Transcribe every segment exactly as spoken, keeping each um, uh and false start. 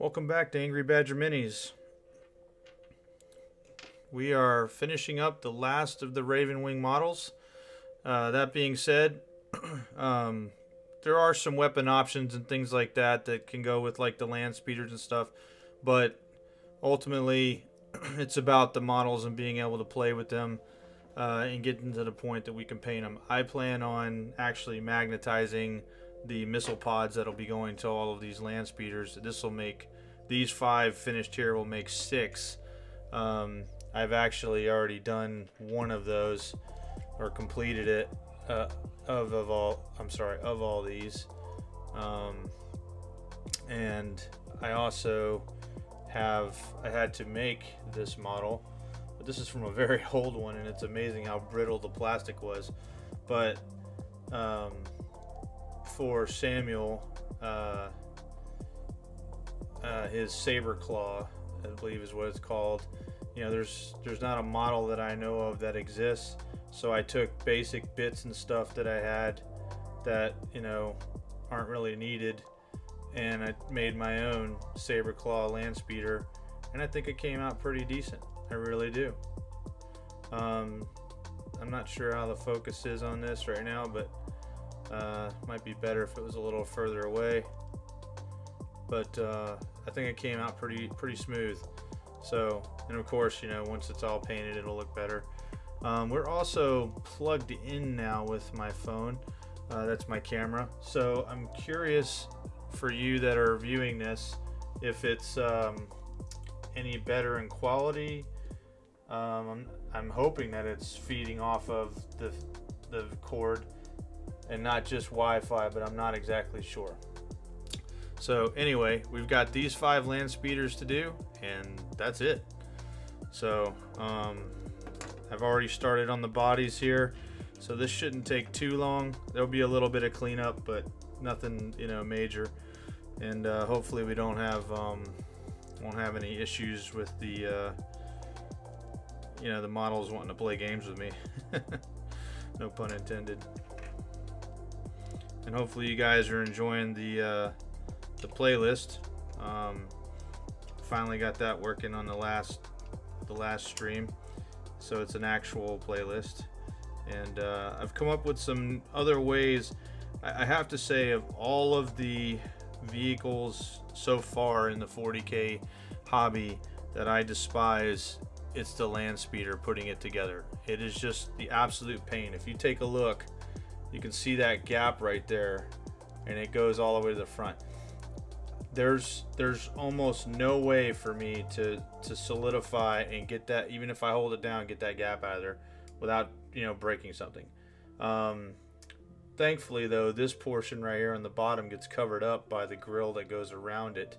Welcome back to Angry Badger Minis. We are finishing up the last of the Ravenwing models. Uh, that being said, um, there are some weapon options and things like that that can go with like the land speeders and stuff. But ultimately, it's about the models and being able to play with them uh, and getting to the point that we can paint them. I plan on actually magnetizing the missile pods that'll be going to all of these land speeders. This will make these five finished here will make six. Um, I've actually already done one of those or completed it uh, of of all. I'm sorry, of all these, um, and I also have I had to make this model, but this is from a very old one, and it's amazing how brittle the plastic was. But um, for Samuel, uh, uh, his saber claw, I believe is what it's called. You know, there's there's not a model that I know of that exists. So I took basic bits and stuff that I had that, you know, aren't really needed, and I made my own saber claw land speeder, and I think it came out pretty decent. I really do. Um, I'm not sure how the focus is on this right now, but uh, might be better if it was a little further away. But uh, I think it came out pretty pretty smooth. So, and of course, you know, once it's all painted, it'll look better. Um, we're also plugged in now with my phone. Uh, that's my camera. So I'm curious for you that are viewing this, if it's um, any better in quality. Um, I'm, I'm hoping that it's feeding off of the, the cord and not just Wi-Fi, but I'm not exactly sure. So anyway, we've got these five land speeders to do, and that's it. So um, I've already started on the bodies here, so this shouldn't take too long. There'll be a little bit of cleanup, but nothing, you know, major. And uh, hopefully we don't have um, won't have any issues with the uh, you know, the models wanting to play games with me. No pun intended. And hopefully you guys are enjoying the uh, the playlist. Um, finally got that working on the last the last stream. So it's an actual playlist, and uh, I've come up with some other ways. I have to say, of all of the vehicles so far in the forty K hobby that I despise, it's the land speeder putting it together. It is just the absolute pain. If you take a look, you can see that gap right there, and it goes all the way to the front. There's there's almost no way for me to to solidify and get that, even if I hold it down, get that gap out of there without, you know, breaking something. Um, thankfully though, this portion right here on the bottom gets covered up by the grill that goes around it,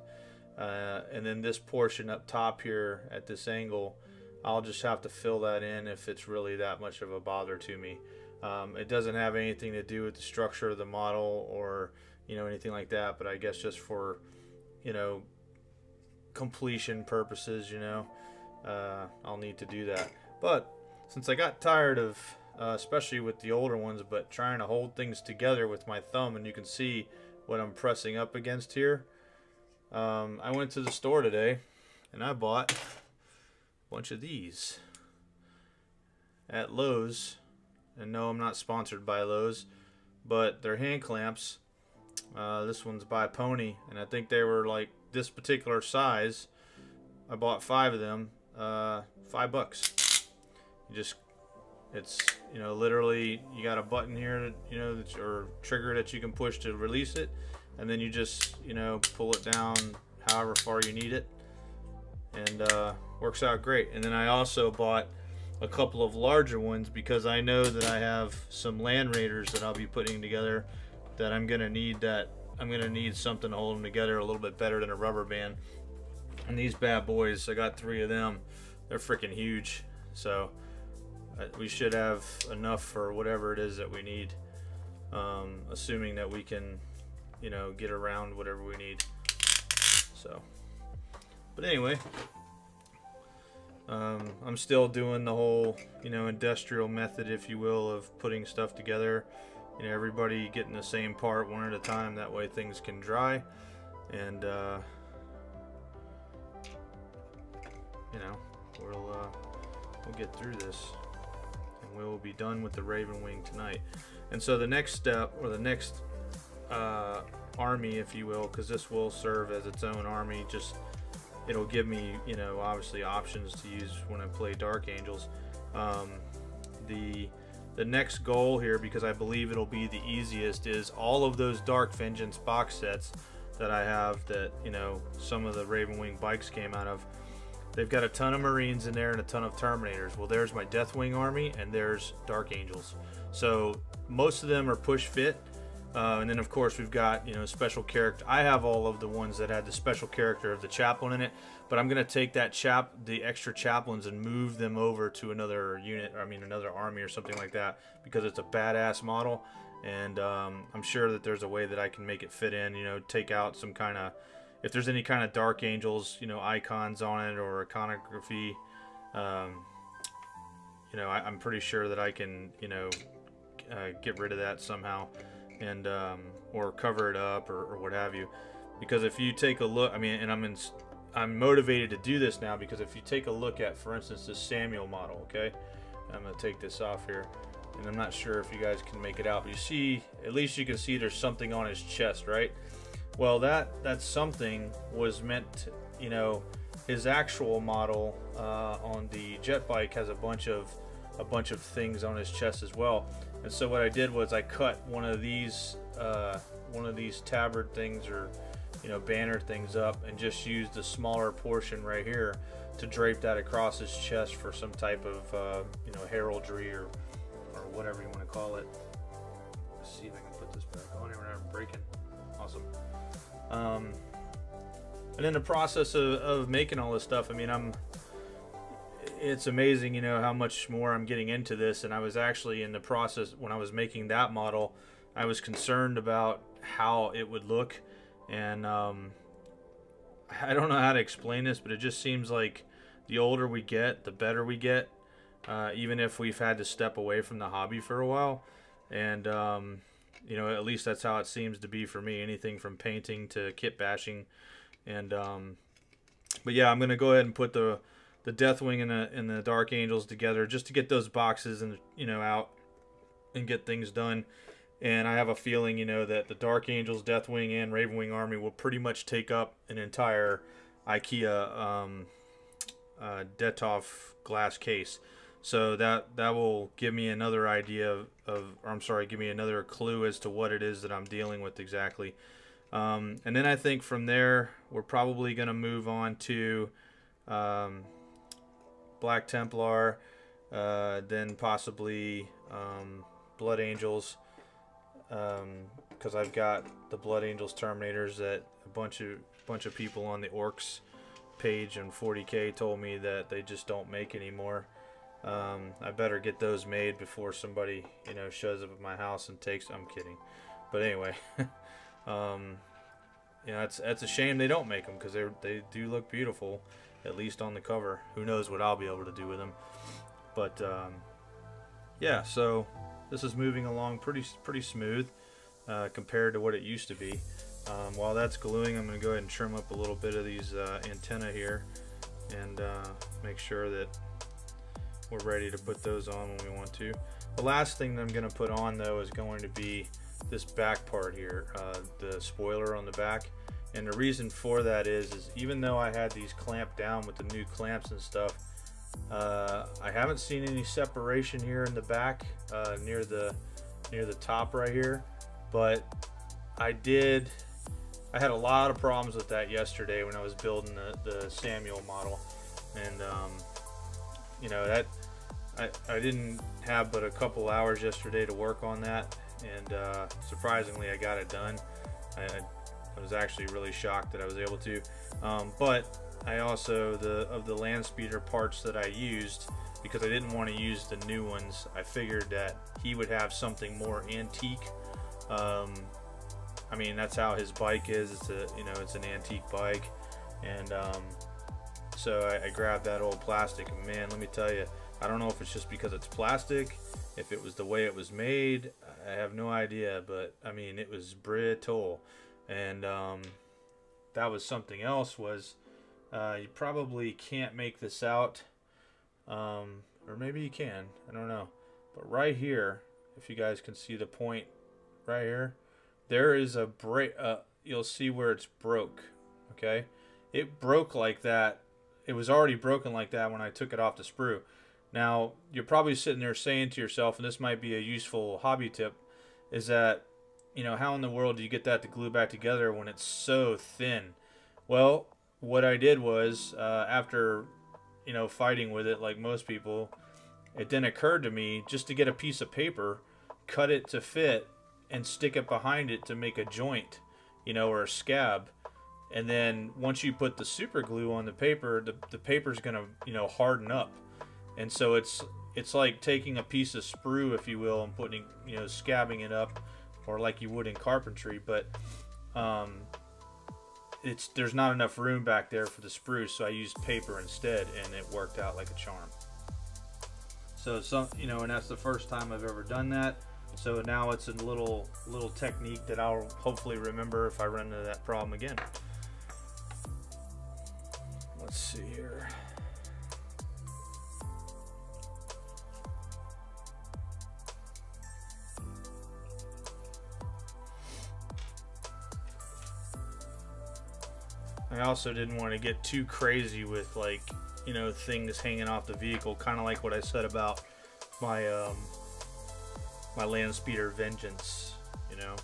uh, and then this portion up top here at this angle, I'll just have to fill that in if it's really that much of a bother to me. Um, it doesn't have anything to do with the structure of the model or, you know, anything like that, but I guess just for, you know, completion purposes, you know, uh, I'll need to do that. But since I got tired of, uh, especially with the older ones, but trying to hold things together with my thumb, and you can see what I'm pressing up against here, um, I went to the store today and I bought a bunch of these at Lowe's. And no, I'm not sponsored by Lowe's, but they're hand clamps. Uh, this one's by Pony, and I think they were like this particular size. I bought five of them, uh, five bucks. You just, it's, you know, literally you got a button here, that, you know, that, or trigger that you can push to release it, and then you just, you know, pull it down however far you need it, and uh, works out great. And then I also bought a couple of larger ones because I know that I have some land raiders that I'll be putting together. That I'm gonna need that I'm gonna need something to hold them together a little bit better than a rubber band. And these bad boys, I got three of them. They're freaking huge, so we should have enough for whatever it is that we need, um, assuming that we can, you know, get around whatever we need. So, but anyway, um, I'm still doing the whole, you know, industrial method, if you will, of putting stuff together. You know, everybody getting the same part one at a time, that way things can dry. And uh, you know, we'll uh, we'll get through this, and we will be done with the Ravenwing tonight. And so the next step, or the next uh, army, if you will, because this will serve as its own army. Just it'll give me, you know, obviously options to use when I play Dark Angels. Um, the the next goal here, because I believe it'll be the easiest, is all of those Dark Vengeance box sets that I have that, you know, some of the Ravenwing bikes came out of. They've got a ton of Marines in there and a ton of Terminators. Well, there's my Deathwing army, and there's Dark Angels. So most of them are push fit. Uh, and then, of course, we've got, you know, special character. I have all of the ones that had the special character of the chaplain in it, but I'm going to take that chap, the extra chaplains, and move them over to another unit, I mean, another army or something like that, because it's a badass model. And um, I'm sure that there's a way that I can make it fit in, you know, take out some kind of, if there's any kind of Dark Angels, you know, icons on it or iconography, um, you know, I, I'm pretty sure that I can, you know, uh, get rid of that somehow. And um, or cover it up, or, or what have you, because if you take a look, I mean, and I'm in, I'm motivated to do this now, because if you take a look at, for instance, this Samuel model, okay, I'm gonna take this off here, and I'm not sure if you guys can make it out, but you see, at least you can see there's something on his chest, right? Well, that that something was meant to, you know, his actual model uh, on the jet bike has a bunch of a bunch of things on his chest as well. And so what I did was I cut one of these uh, one of these tabard things, or, you know, banner things up, and just used the smaller portion right here to drape that across his chest for some type of uh, you know, heraldry, or or whatever you want to call it. Let's see if I can put this back on here without breaking. Awesome. Um, and in the process of, of making all this stuff, I mean, I'm. It's amazing, you know, how much more I'm getting into this. And I was actually in the process when I was making that model, I was concerned about how it would look, and um, I don't know how to explain this, but it just seems like the older we get, the better we get, uh, even if we've had to step away from the hobby for a while. And um, you know, at least that's how it seems to be for me, anything from painting to kit bashing. And um, but yeah, I'm gonna go ahead and put the the Deathwing and the, and the Dark Angels together, just to get those boxes, and, you know, out and get things done. And I have a feeling, you know, that the Dark Angels, Deathwing, and Ravenwing army will pretty much take up an entire IKEA um, uh, Detolf glass case. So that that will give me another idea of, of or I'm sorry, give me another clue as to what it is that I'm dealing with exactly. Um, and then I think from there we're probably going to move on to. Um, Black Templar, uh, then possibly um, Blood Angels, because um, I've got the Blood Angels Terminators that a bunch of bunch of people on the Orks page and forty K told me that they just don't make anymore. Um, I better get those made before somebody, you know, shows up at my house and takes. I'm kidding, but anyway, um, you know, it's it's a shame they don't make them, because they they do look beautiful. At least on the cover. Who knows what I'll be able to do with them. But, um, yeah, so this is moving along pretty pretty smooth uh, compared to what it used to be. Um, while that's gluing, I'm going to go ahead and trim up a little bit of these uh, antenna here, and uh, make sure that we're ready to put those on when we want to. The last thing that I'm going to put on, though, is going to be this back part here, uh, the spoiler on the back. And the reason for that is, is even though I had these clamped down with the new clamps and stuff, uh, I haven't seen any separation here in the back, uh, near the near the top right here. But I did, I had a lot of problems with that yesterday when I was building the, the Samuel model, and um, you know, that I I didn't have but a couple hours yesterday to work on that, and uh, surprisingly, I got it done. I, I, I was actually really shocked that I was able to, um, but I also the of the land speeder parts that I used, because I didn't want to use the new ones. I figured that he would have something more antique. Um, I mean, that's how his bike is. It's a you know it's an antique bike, and um, so I, I grabbed that old plastic. And man, let me tell you, I don't know if it's just because it's plastic, if it was the way it was made, I have no idea. But I mean, it was brittle. And um, that was something else was Uh, you probably can't make this out. Um, or maybe you can. I don't know. But right here, if you guys can see the point right here, there is a break. Uh, you'll see where it's broke. Okay? It broke like that. It was already broken like that when I took it off the sprue. Now, you're probably sitting there saying to yourself, and this might be a useful hobby tip, is that, you know, how in the world do you get that to glue back together when it's so thin? Well, what I did was, uh, after, you know, fighting with it like most people, it then occurred to me just to get a piece of paper, cut it to fit, and stick it behind it to make a joint, you know, or a scab. And then once you put the super glue on the paper, the, the paper's going to, you know, harden up. And so it's it's like taking a piece of sprue, if you will, and putting, you know, scabbing it up, or like you would in carpentry. But um, it's there's not enough room back there for the sprue, so I used paper instead, and it worked out like a charm. So some, you know, and that's the first time I've ever done that. So now it's a little little technique that I'll hopefully remember if I run into that problem again. Let's see here. I also didn't want to get too crazy with, like, you know, things hanging off the vehicle, kind of like what I said about my um, my Land Speeder Vengeance. You know,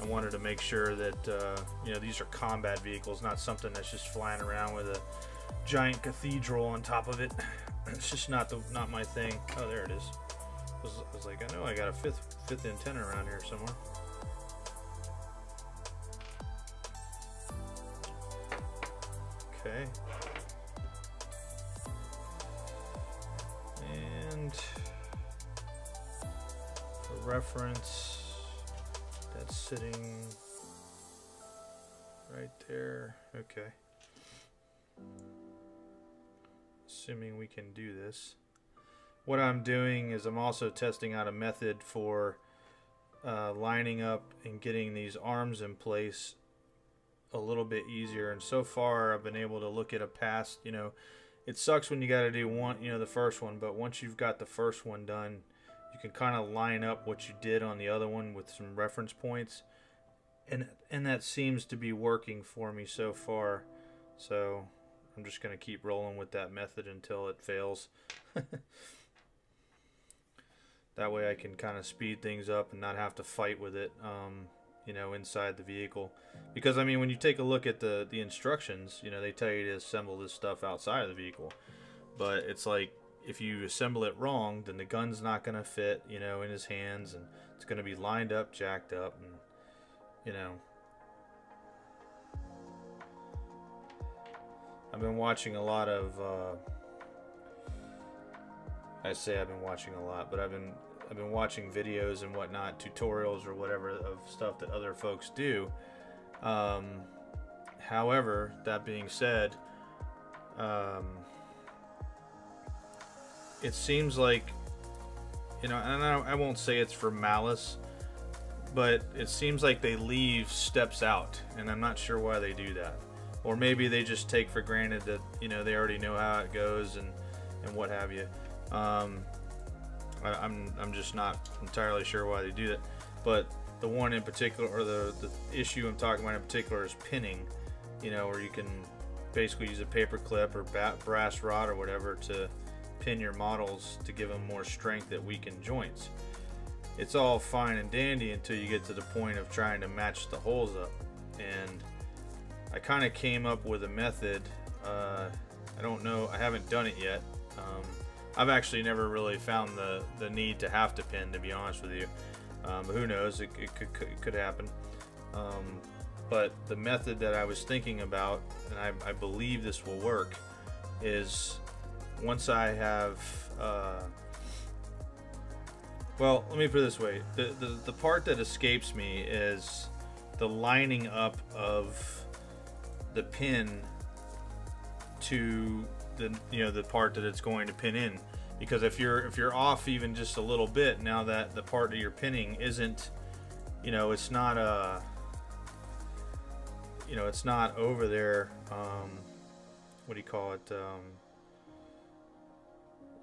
I wanted to make sure that uh, you know, these are combat vehicles, not something that's just flying around with a giant cathedral on top of it. It's just not the not my thing. Oh, there it is. I was, I was like, I know I got a fifth fifth antenna around here somewhere. Okay. And for reference, that's sitting right there. Okay. Assuming we can do this. What I'm doing is I'm also testing out a method for uh, lining up and getting these arms in place a little bit easier, and so far I've been able to look at a past, you know, it sucks when you got to do one, you know, the first one, but once you've got the first one done, you can kind of line up what you did on the other one with some reference points, and and that seems to be working for me so far, so I'm just going to keep rolling with that method until it fails. That way I can kind of speed things up and not have to fight with it, um, you know, inside the vehicle. Because, I mean, when you take a look at the, the instructions, you know, they tell you to assemble this stuff outside of the vehicle. But it's like, if you assemble it wrong, then the gun's not going to fit, you know, in his hands. And it's going to be lined up, jacked up, and, you know. I've been watching a lot of, uh, I say I've been watching a lot, but I've been... I've been watching videos and whatnot, tutorials or whatever, of stuff that other folks do. Um, however, that being said, um, it seems like, you know, and I, I won't say it's for malice, but it seems like they leave steps out, and I'm not sure why they do that. Or maybe they just take for granted that, you know, they already know how it goes and, and what have you. Um, I'm, I'm just not entirely sure why they do that, but the one in particular, or the, the issue I'm talking about in particular, is pinning, you know, where you can basically use a paper clip or bat, brass rod or whatever to pin your models to give them more strength that weaken joints. It's all fine and dandy until you get to the point of trying to match the holes up, and I kind of came up with a method. uh, I don't know, I haven't done it yet. um, I've actually never really found the, the need to have to pin, to be honest with you. Um, but who knows, it, it, could, it could happen. Um, but the method that I was thinking about, and I, I believe this will work, is once I have, uh, well, let me put it this way. The, the, the part that escapes me is the lining up of the pin to... the, you know, the part that it's going to pin in, because if you're if you're off even just a little bit, now that the part that you're pinning isn't, you know, it's not a, you know, it's not over there, um, what do you call it? Um,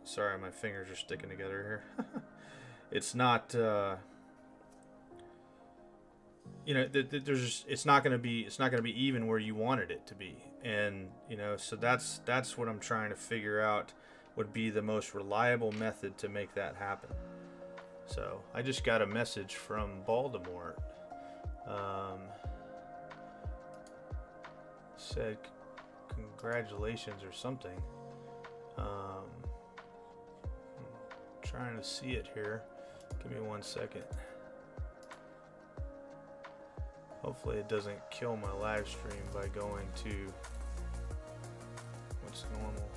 sorry, my fingers are sticking together here. It's not, uh, you know, th th there's it's not going to be it's not going to be even where you wanted it to be, and you know, so that's that's what I'm trying to figure out would be the most reliable method to make that happen. So I just got a message from Baldemort. Um, said congratulations or something. Um, I'm trying to see it here. Give me one second. Hopefully it doesn't kill my live stream by going to what's normal.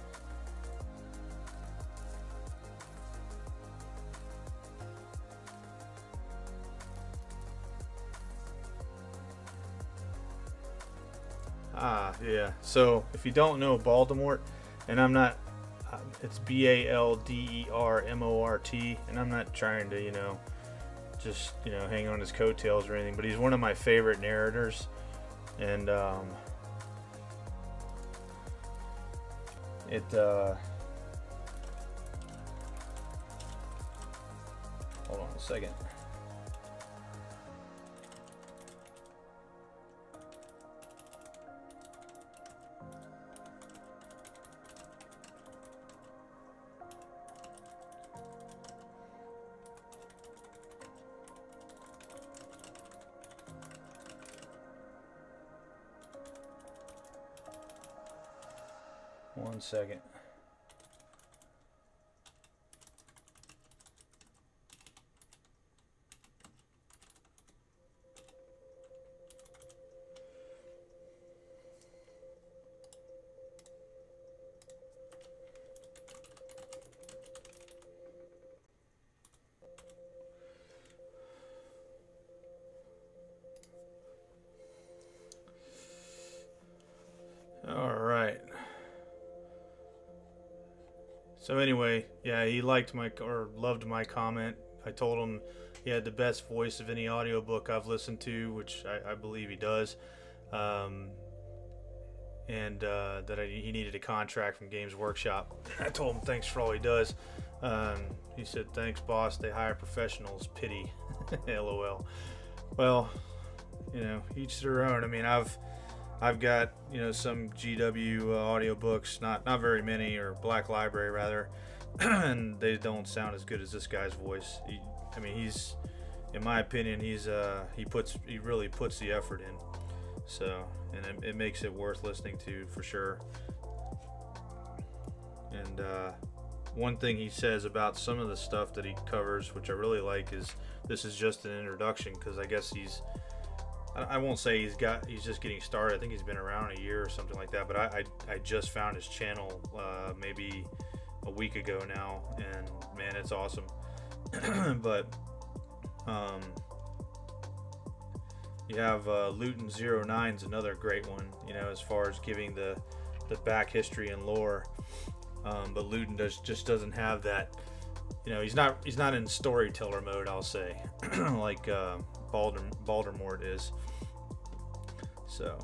Ah, yeah. So if you don't know Baldemort, and I'm not, um, it's B A L D E R M O R T, and I'm not trying to, you know, just, you know, hang on his coattails or anything, but he's one of my favorite narrators, and um, it, uh, hold on a second. Second. So anyway, yeah, he liked my, or loved my comment. I told him he had the best voice of any audiobook I've listened to, which I, I believe he does. Um, and uh, that I, he needed a contract from Games Workshop. I told him thanks for all he does. Um, he said, thanks, boss. They hire professionals. Pity. LOL. Well, you know, each their own. I mean, I've... I've got, you know, some G W uh, audiobooks, not not very many, or Black Library rather, and they don't sound as good as this guy's voice. He, I mean, he's, in my opinion, he's uh, he puts he really puts the effort in, so and it, it makes it worth listening to for sure. And uh, one thing he says about some of the stuff that he covers, which I really like, is this is just an introduction, because I guess he's. I won't say he's got he's just getting started. I think he's been around a year or something like that, but I I, I just found his channel uh, maybe a week ago now, and man, it's awesome. But um, you have uh, Luton zero nine is another great one, you know, as far as giving the the back history and lore, um, but Luton does just doesn't have that, you know, he's not he's not in storyteller mode, I'll say. Like uh, Baldemort is. So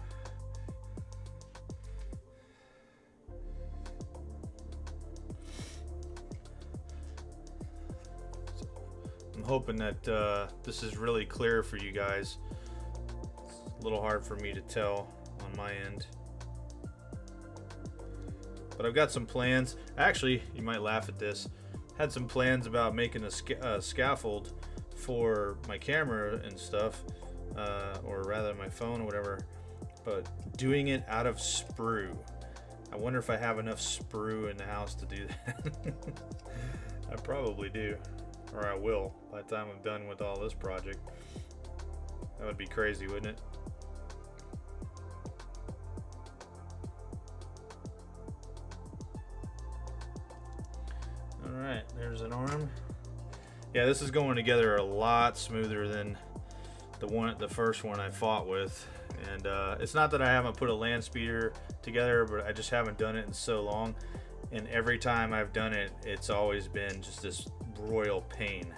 I'm hoping that uh, this is really clear for you guys. It's a little hard for me to tell on my end, but I've got some plans. Actually, you might laugh at this. Had some plans about making a sca uh, scaffold for my camera and stuff, uh, or rather my phone or whatever, but doing it out of sprue. I wonder if I have enough sprue in the house to do that. I probably do, or I will by the time I'm done with all this project. That would be crazy, wouldn't it? All right, there's an arm. Yeah, this is going together a lot smoother than the one, the first one I fought with, and uh, it's not that I haven't put a land speeder together, but I just haven't done it in so long, and every time I've done it, it's always been just this royal pain.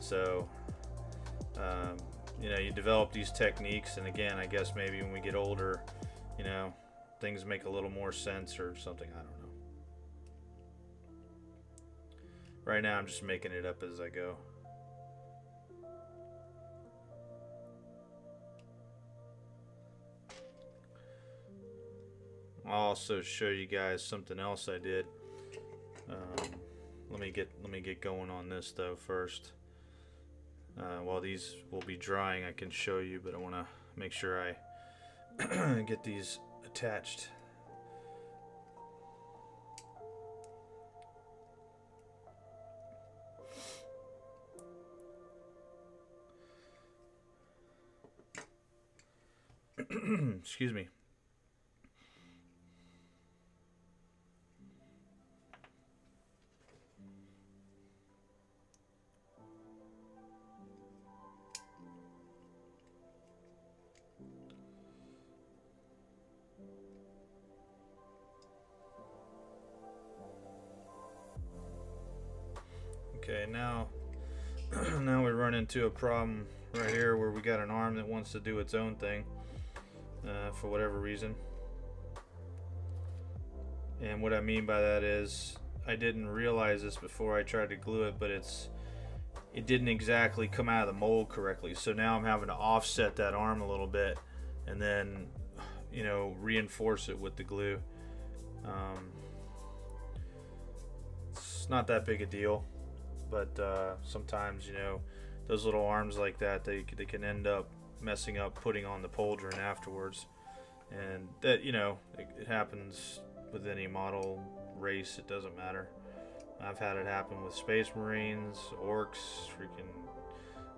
So, um, you know, you develop these techniques, and again, I guess maybe when we get older, you know, things make a little more sense or something. I don't know. Right now I'm just making it up as I go. I'll also show you guys something else I did. Um, let me get let me get going on this though first. Uh, while these will be drying, I can show you, but I want to make sure I get these attached. Excuse me. Okay, now now we run into a problem right here where we got an arm that wants to do its own thing uh, for whatever reason. And what I mean by that is I didn't realize this before I tried to glue it, but it's it didn't exactly come out of the mold correctly. So now I'm having to offset that arm a little bit and then, you know, reinforce it with the glue. Um, it's not that big a deal. But uh, sometimes, you know, those little arms like that, they, they can end up messing up putting on the pauldron afterwards. And that, you know, it, it happens with any model race. It doesn't matter. I've had it happen with Space Marines, Orks, freaking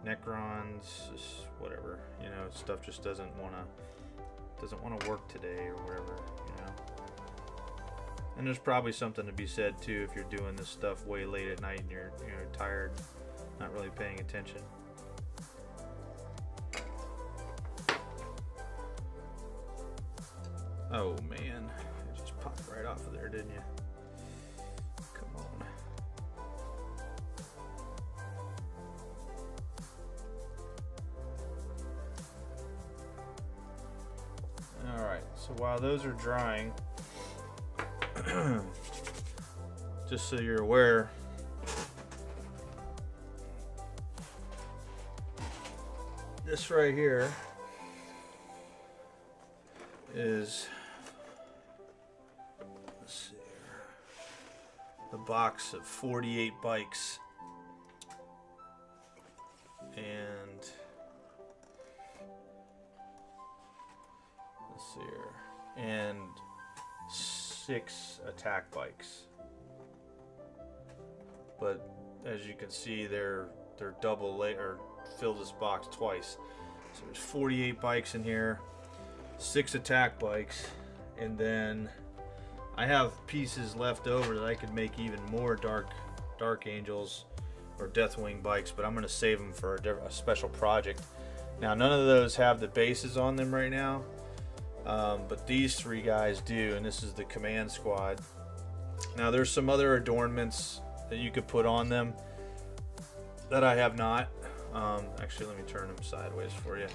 Necrons, just whatever. You know, stuff just doesn't want to doesn't want to work today or whatever, you know. And there's probably something to be said too if you're doing this stuff way late at night and you're, you know, tired, not really paying attention. Oh man, it just popped right off of there, didn't you? Come on. All right, so while those are drying, just so you're aware, this right here is, let's see here, the box of forty-eight bikes, and let's see here, and six attack bikes, but as you can see, they're they're double layer, or fill this box twice. So there's forty-eight bikes in here, six attack bikes, and then I have pieces left over that I could make even more dark Dark Angels or Deathwing bikes, but I'm gonna save them for a, a special project. Now none of those have the bases on them right now. Um, but these three guys do, and this is the command squad. Now there's some other adornments that you could put on them that I have not. Um, actually, let me turn them sideways for you.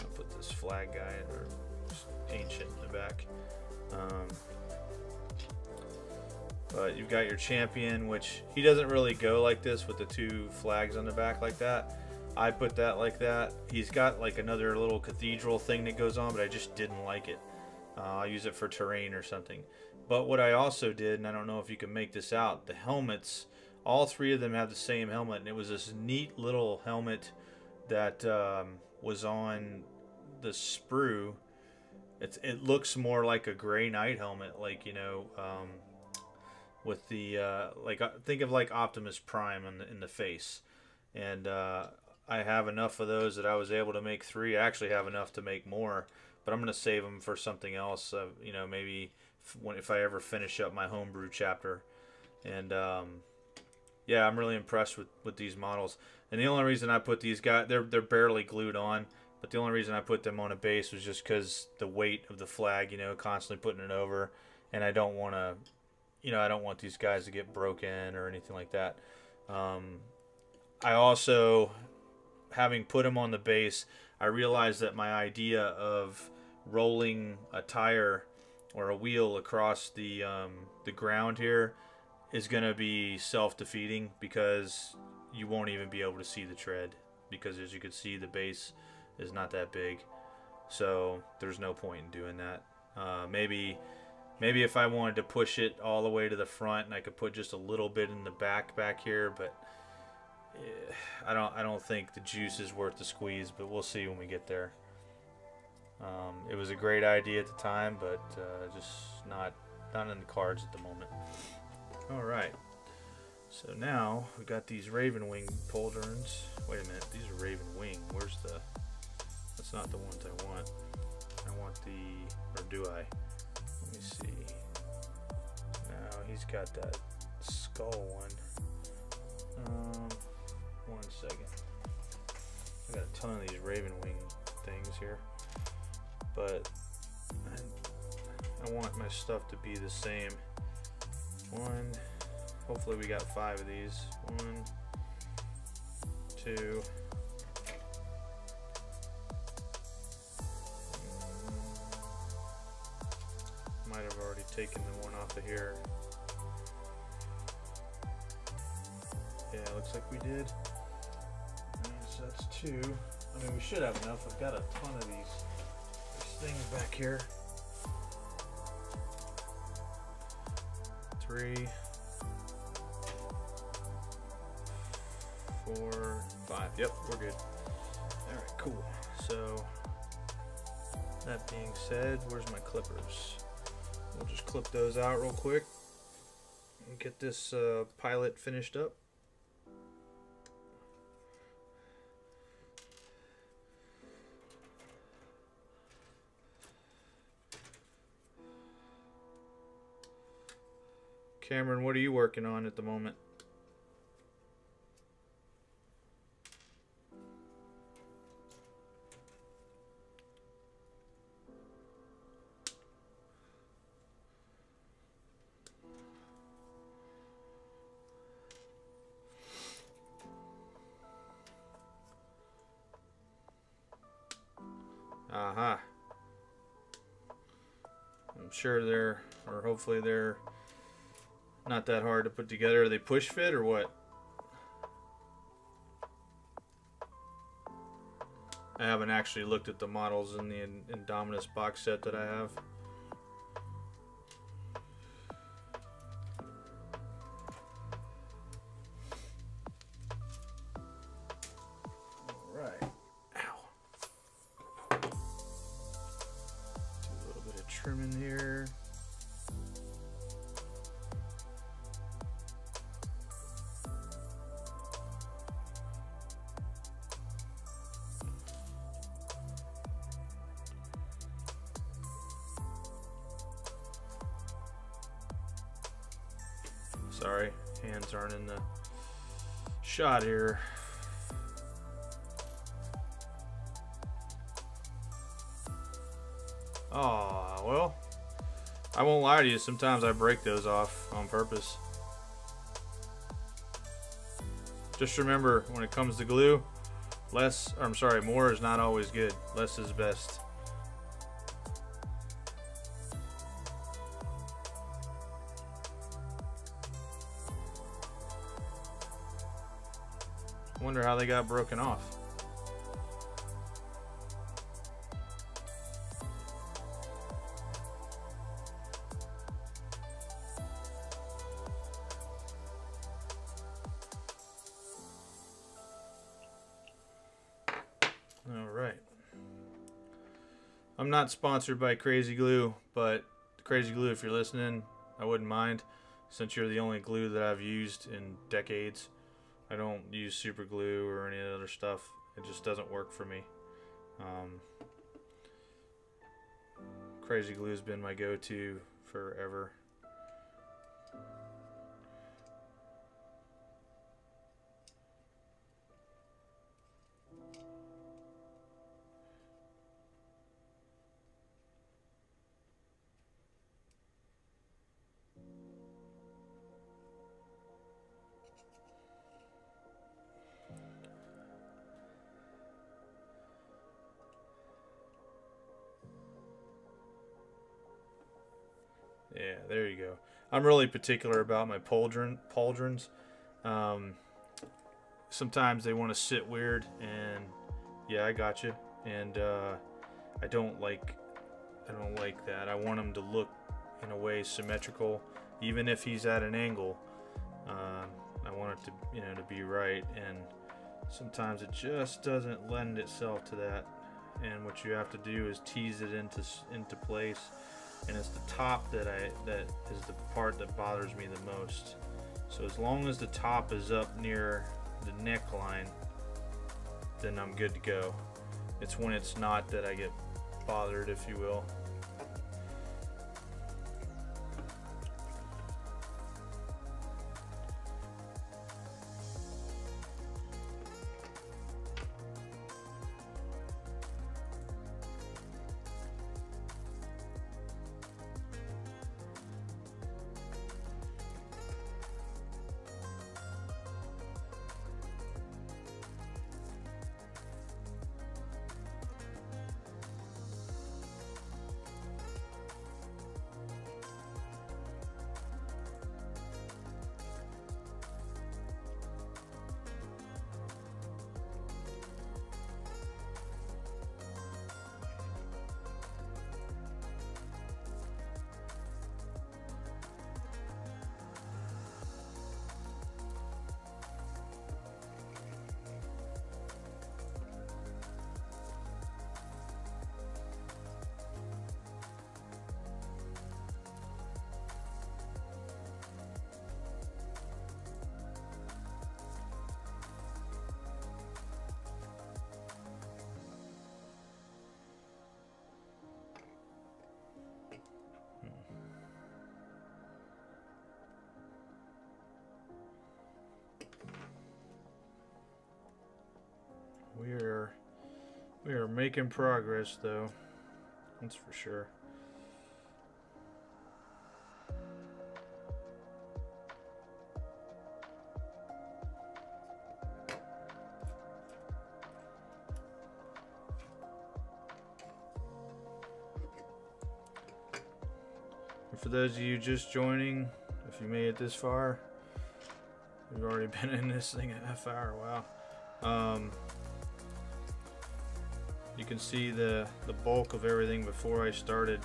I'll put this flag guy or ancient in the back. Um, but you've got your champion, which he doesn't really go like this with the two flags on the back like that. I put that like that. He's got like another little cathedral thing that goes on, but I just didn't like it. Uh, I'll use it for terrain or something. But what I also did, and I don't know if you can make this out, the helmets, all three of them have the same helmet, and it was this neat little helmet that um, was on the sprue. It's, it looks more like a Grey Knight helmet, like, you know, um, with the, uh, like, think of like Optimus Prime in the, in the face. And, uh, I have enough of those that I was able to make three. I actually have enough to make more, but I'm going to save them for something else. Uh, you know, maybe if, when, if I ever finish up my homebrew chapter. And um, yeah, I'm really impressed with, with these models. And the only reason I put these guys, they're, they're barely glued on, but the only reason I put them on a base was just because the weight of the flag, you know, constantly putting it over. And I don't want to, you know, I don't want these guys to get broken or anything like that. Um, I also... having put them on the base, I realized that my idea of rolling a tire or a wheel across the um, the ground here is going to be self-defeating, because you won't even be able to see the tread, because as you can see, the base is not that big, so there's no point in doing that. Uh, maybe maybe if I wanted to push it all the way to the front, and I could put just a little bit in the back back here, but I don't I don't think the juice is worth the squeeze, but we'll see when we get there. Um, it was a great idea at the time, but uh, just not not in the cards at the moment. All right, so now we got these Ravenwing pauldrons. Wait a minute, these are Ravenwing. Where's the? That's not the ones I want. I want the, or do I? Let me see. Now he's got that skull one. Um, one second. I got a ton of these Ravenwing things here, but I, I want my stuff to be the same. One. Hopefully we got five of these. One, two. Might have already taken the one off of here. Yeah, looks like we did. So that's two. I mean, we should have enough. I've got a ton of these, these things back here. Three, four, five. Yep, we're good. All right, cool. So that being said, where's my clippers? We'll just clip those out real quick and get this uh, pilot finished up. Cameron, what are you working on at the moment? Aha. I'm sure they're, or hopefully they're, not that hard to put together. Are they push fit or what? I haven't actually looked at the models in the Indominus box set that I have. Sorry, hands aren't in the shot here. Oh, well, I won't lie to you. Sometimes I break those off on purpose. Just remember, when it comes to glue, less, or I'm sorry, more is not always good. Less is best. Wonder how they got broken off. All right. I'm not sponsored by Crazy Glue, but Crazy Glue, if you're listening, I wouldn't mind, since you're the only glue that I've used in decades. I don't use super glue or any other stuff. It just doesn't work for me. Um, Crazy glue has been my go-to forever. Yeah, there you go. I'm really particular about my pauldron, pauldrons. Um, sometimes they want to sit weird, and yeah, I got you. And uh, I don't like, I don't like that. I want him to look in a way symmetrical, even if he's at an angle. Uh, I want it to, you know, to be right, and sometimes it just doesn't lend itself to that. And what you have to do is tease it into into place. And it's the top that I that is the part that bothers me the most. So as long as the top is up near the neckline, then I'm good to go. It's when it's not that I get bothered, if you will. We're we are making progress, though, that's for sure. And for those of you just joining, if you made it this far, we've already been in this thing a half hour. Wow. Um, You can see the, the bulk of everything before I started,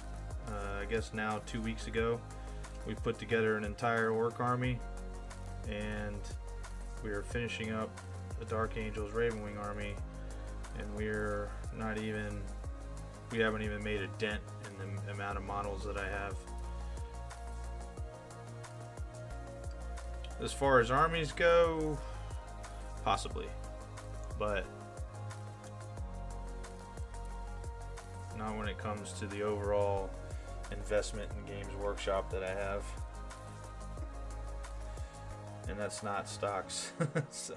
uh, I guess now two weeks ago. We put together an entire orc army, and we are finishing up the Dark Angels Ravenwing army, and we're not even, we haven't even made a dent in the amount of models that I have. As far as armies go, possibly, but not when it comes to the overall investment in Games Workshop that I have. And that's not stocks. So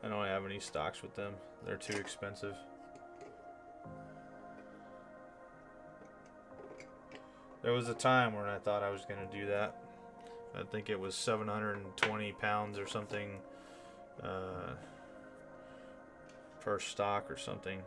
I don't have any stocks with them. They're too expensive. There was a time when I thought I was going to do that. I think it was seven hundred twenty pounds or something uh, per stock or something.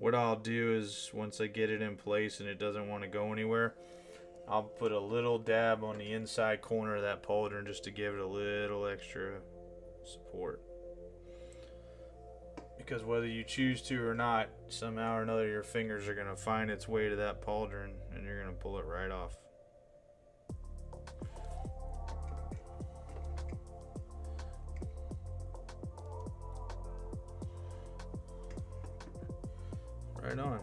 What I'll do is, once I get it in place and it doesn't want to go anywhere, I'll put a little dab on the inside corner of that pauldron just to give it a little extra support. Because whether you choose to or not, somehow or another your fingers are going to find its way to that pauldron and you're going to pull it right off. Right on.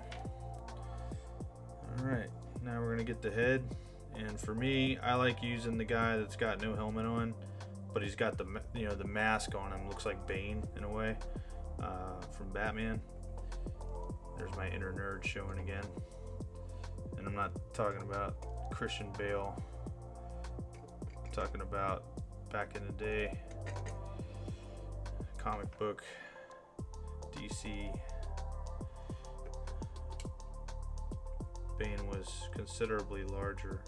All right, now we're gonna get the head, and for me, I like using the guy that's got no helmet on, but he's got the you know the mask on him. Looks like Bane in a way, uh, from Batman. There's my inner nerd showing again, and I'm not talking about Christian Bale. I'm talking about back in the day. Comic book, D C. Bane was considerably larger.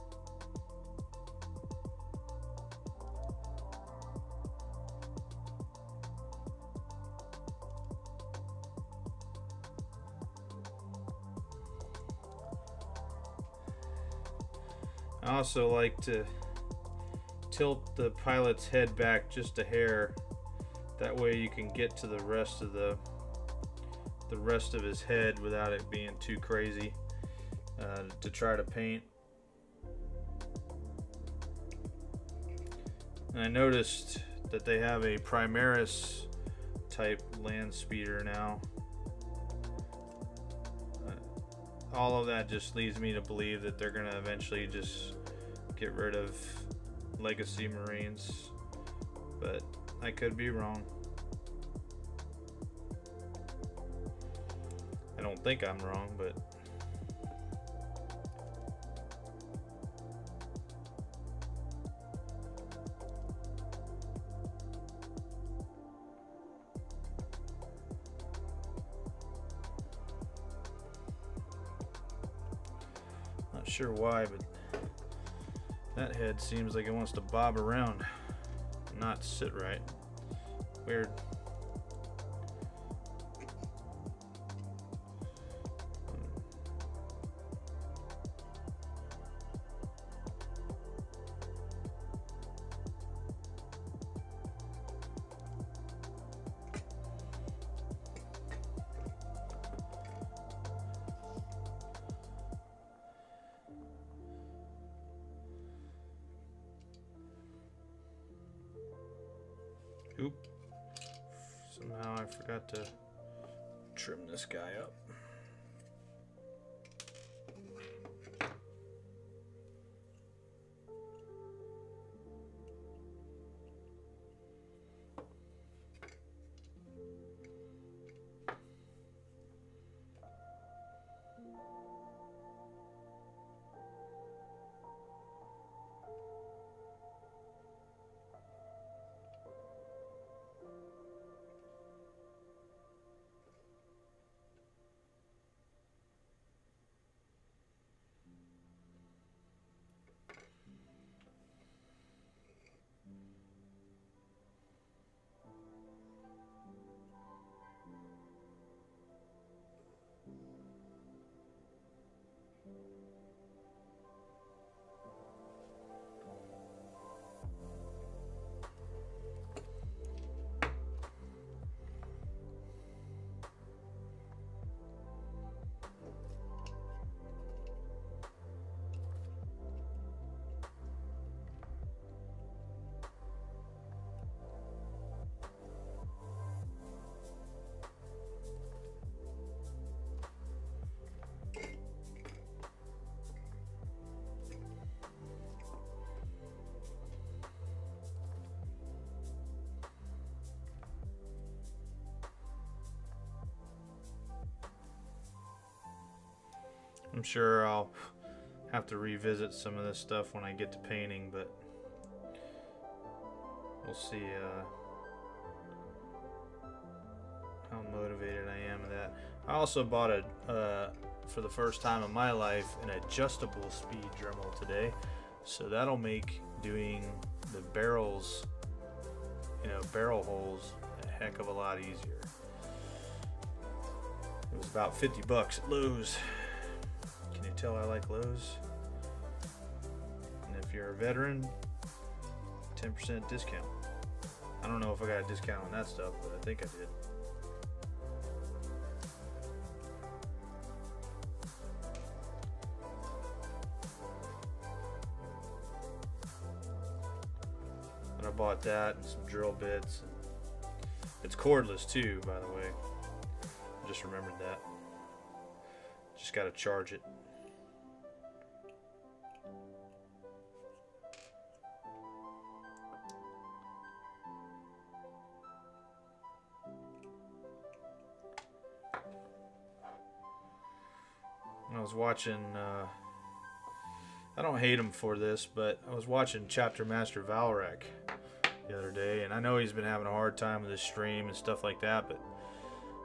I also like to tilt the pilot's head back just a hair. That way you can get to the rest of the the rest of his head without it being too crazy uh, to try to paint. And I noticed that they have a Primaris type land speeder now. Uh, all of that just leads me to believe that they're gonna eventually just get rid of Legacy Marines, but I could be wrong. I don't think I'm wrong, but not sure why, but that head seems like it wants to bob around, not sit right. Weird. Oop. Somehow I forgot to trim this guy up. I'm sure I'll have to revisit some of this stuff when I get to painting, but we'll see uh, how motivated I am with that. I also bought, a, uh, for the first time in my life, an adjustable speed Dremel today. So that'll make doing the barrels, you know, barrel holes a heck of a lot easier. It was about fifty bucks at Lowe's. Tell I like Lowe's, and if you're a veteran, ten percent discount. I don't know if I got a discount on that stuff, but I think I did. And I bought that and some drill bits. It's cordless too, by the way. I just remembered that. Just gotta charge it. I was watching, uh, I don't hate him for this, but I was watching Chapter Master Valrak the other day, and I know he's been having a hard time with his stream and stuff like that, but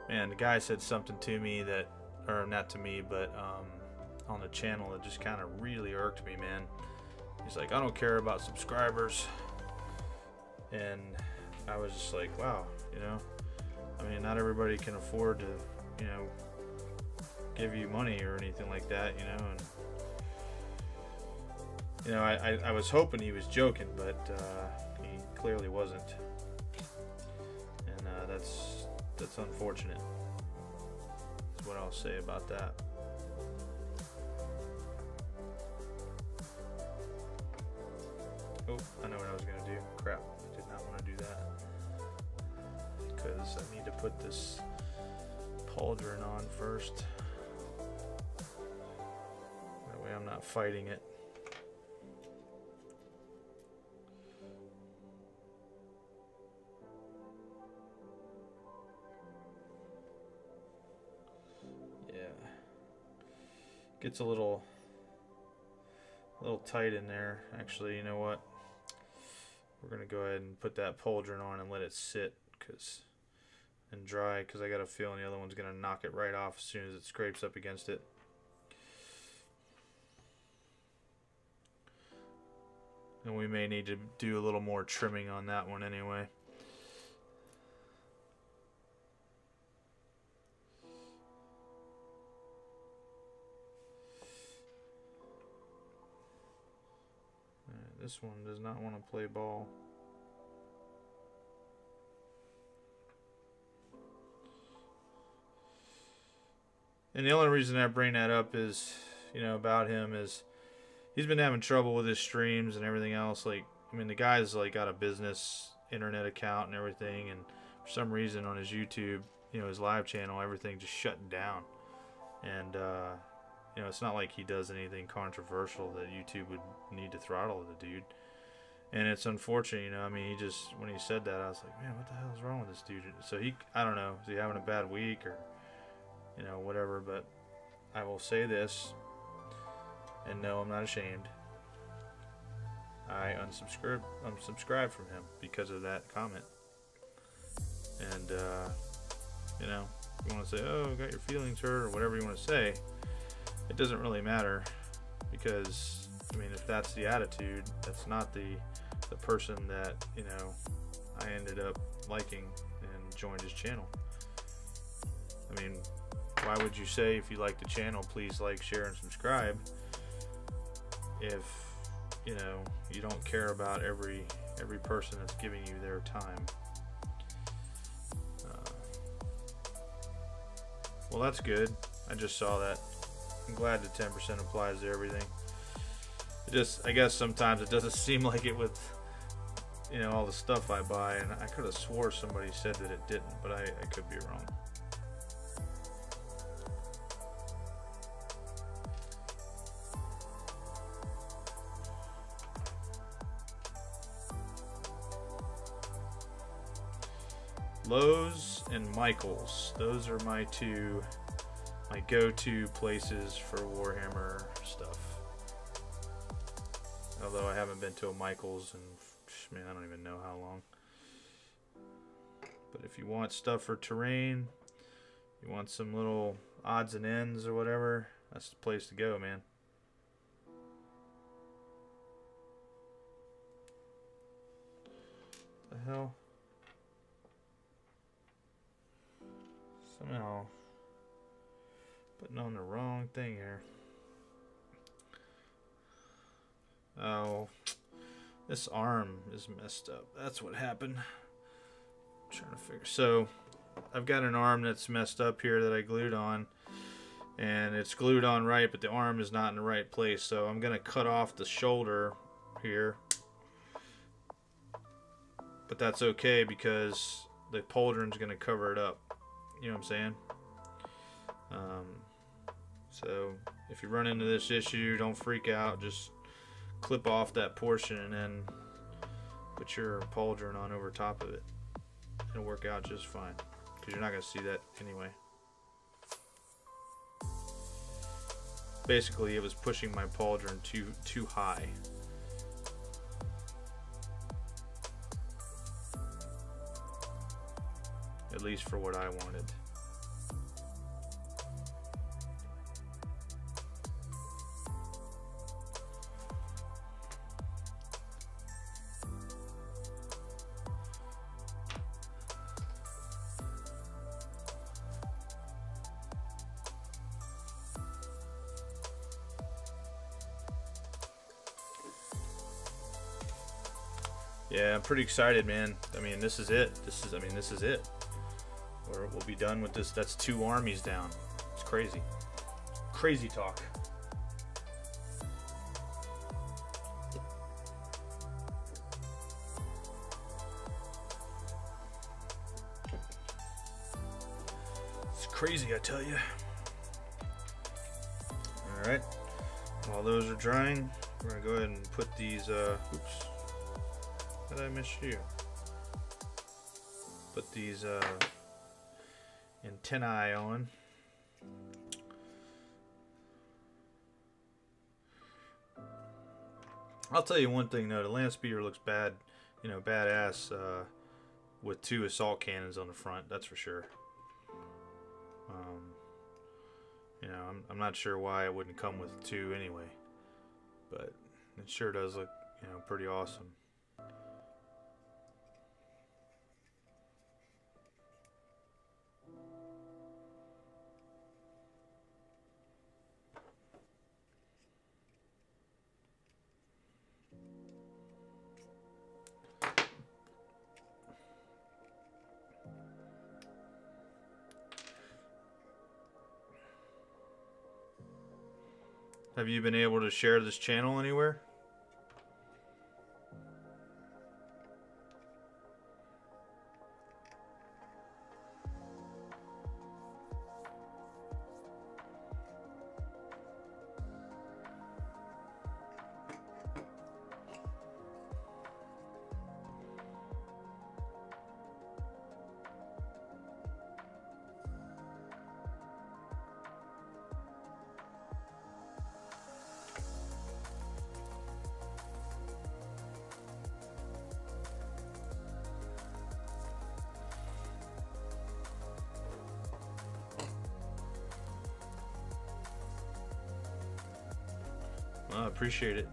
man, the guy said something to me that, or not to me, but um, on the channel that just kind of really irked me, man. He's like, I don't care about subscribers. And I was just like, wow, you know, I mean, not everybody can afford to, you know, give you money or anything like that, you know. And you know, I, I, I was hoping he was joking, but uh, he clearly wasn't, and uh, that's that's unfortunate. That's what I'll say about that. Oh, I know what I was gonna do. Crap, I did not want to do that because I need to put this pauldron on first. That way, I'm not fighting it. Gets a little a little tight in there. Actually, you know what, we're gonna go ahead and put that pauldron on and let it sit cause and dry, because I got a feeling the other one's gonna knock it right off as soon as it scrapes up against it. And we may need to do a little more trimming on that one anyway. This one does not want to play ball. And the only reason I bring that up is, you know, about him is he's been having trouble with his streams and everything else. Like, I mean, the guy's like got a business internet account and everything, and for some reason on his YouTube, you know, his live channel, everything just shut down. And uh you know, it's not like he does anything controversial that YouTube would need to throttle the dude. And it's unfortunate, you know, I mean, he just, when he said that, I was like, man, what the hell is wrong with this dude? So he, I don't know, is he having a bad week or, you know, whatever, but I will say this, and no, I'm not ashamed. I unsubscribed, unsubscribed from him because of that comment. And, uh, you know, you want to say, oh, got your feelings hurt or whatever you want to say. It doesn't really matter, because I mean, if that's the attitude, that's not the the person that, you know, I ended up liking and joined his channel. I mean, why would you say if you like the channel, please like, share, and subscribe if, you know, you don't care about every every person that's giving you their time? Uh, well, that's good. I just saw that. I'm glad the ten percent applies to everything. It just, I guess sometimes it doesn't seem like it with, you know, all the stuff I buy, and I could have swore somebody said that it didn't, but I, I could be wrong. Lowe's and Michaels, those are my two my go-to places for Warhammer stuff. Although I haven't been to a Michaels in, man, I don't even know how long. But if you want stuff for terrain, you want some little odds and ends or whatever, that's the place to go, man. What the hell? Somehow putting on the wrong thing here. Oh, this arm is messed up. That's what happened. I'm trying to figure. So I've got an arm that's messed up here that I glued on, and it's glued on right, but the arm is not in the right place. So I'm gonna cut off the shoulder here, but that's okay because the pauldron's gonna cover it up. You know what I'm saying? Um, So if you run into this issue, don't freak out. Just clip off that portion and then put your pauldron on over top of it. It'll work out just fine, because you're not going to see that anyway. Basically, it was pushing my pauldron too too high. at least for what I wanted. Yeah, I'm pretty excited, man. I mean, this is it. This is, I mean, this is it. We're, we'll be done with this. That's two armies down. It's crazy. Crazy talk. It's crazy, I tell you. All right. While those are drying, we're gonna go ahead and put these, uh, oops. Did I miss you? Put these uh, antennae on. I'll tell you one thing though, the Lance Beater looks bad, you know, badass uh, with two assault cannons on the front. That's for sure. Um, you know, I'm, I'm not sure why it wouldn't come with two anyway, but it sure does look, you know, pretty awesome. Have you been able to share this channel anywhere? I appreciate it.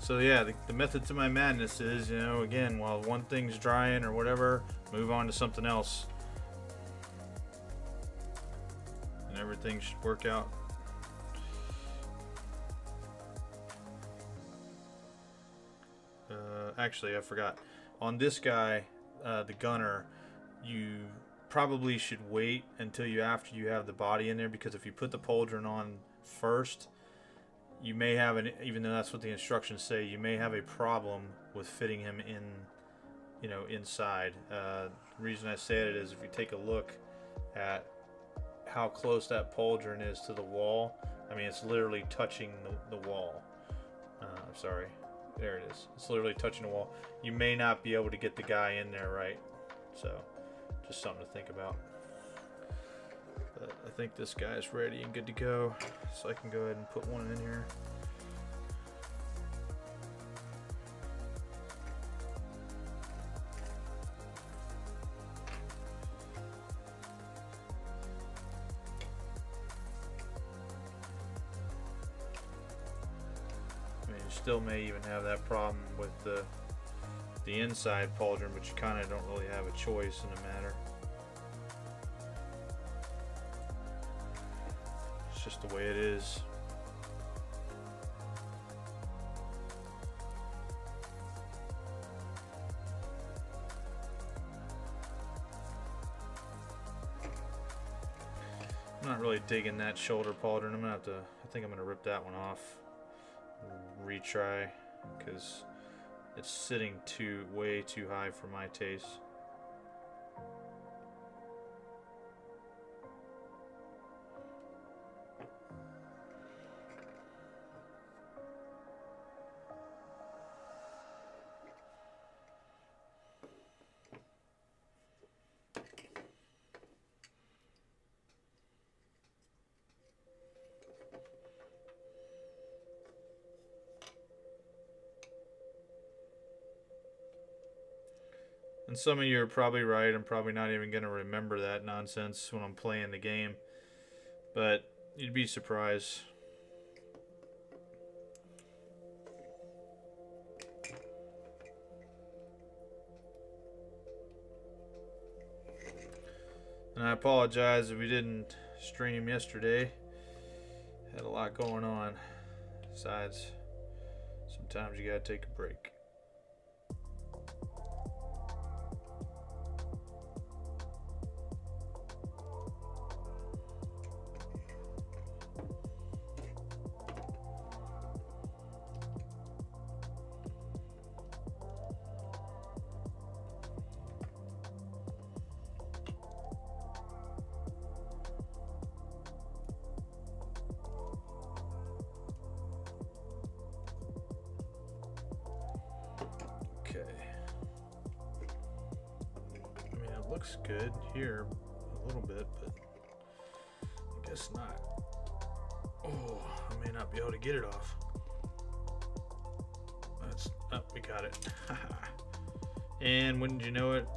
So yeah, the, the method to my madness is, you know, again, while one thing's drying or whatever, move on to something else. And everything should work out. Uh, actually, I forgot. On this guy, uh, the gunner, you probably should wait until you after you have the body in there, because if you put the pauldron on first, you may have an, even though that's what the instructions say, you may have a problem with fitting him in, you know, inside. Uh, the reason I say it is if you take a look at how close that pauldron is to the wall, I mean, it's literally touching the, the wall. Uh, I'm sorry. There it is. It's literally touching the wall. You may not be able to get the guy in there right. So, just something to think about. But I think this guy is ready and good to go, so I can go ahead and put one in here. I mean, you still may even have that problem with the, the inside pauldron, but you kind of don't really have a choice in the matter. Just the way it is. not really digging that shoulder pauldron. I'm gonna have to, I think I'm gonna rip that one off, retry, because it's sitting too, way too high for my taste. And some of you are probably right. I'm probably not even going to remember that nonsense when I'm playing the game. But you'd be surprised. And I apologize if we didn't stream yesterday. Had a lot going on. Besides, sometimes you got to take a break.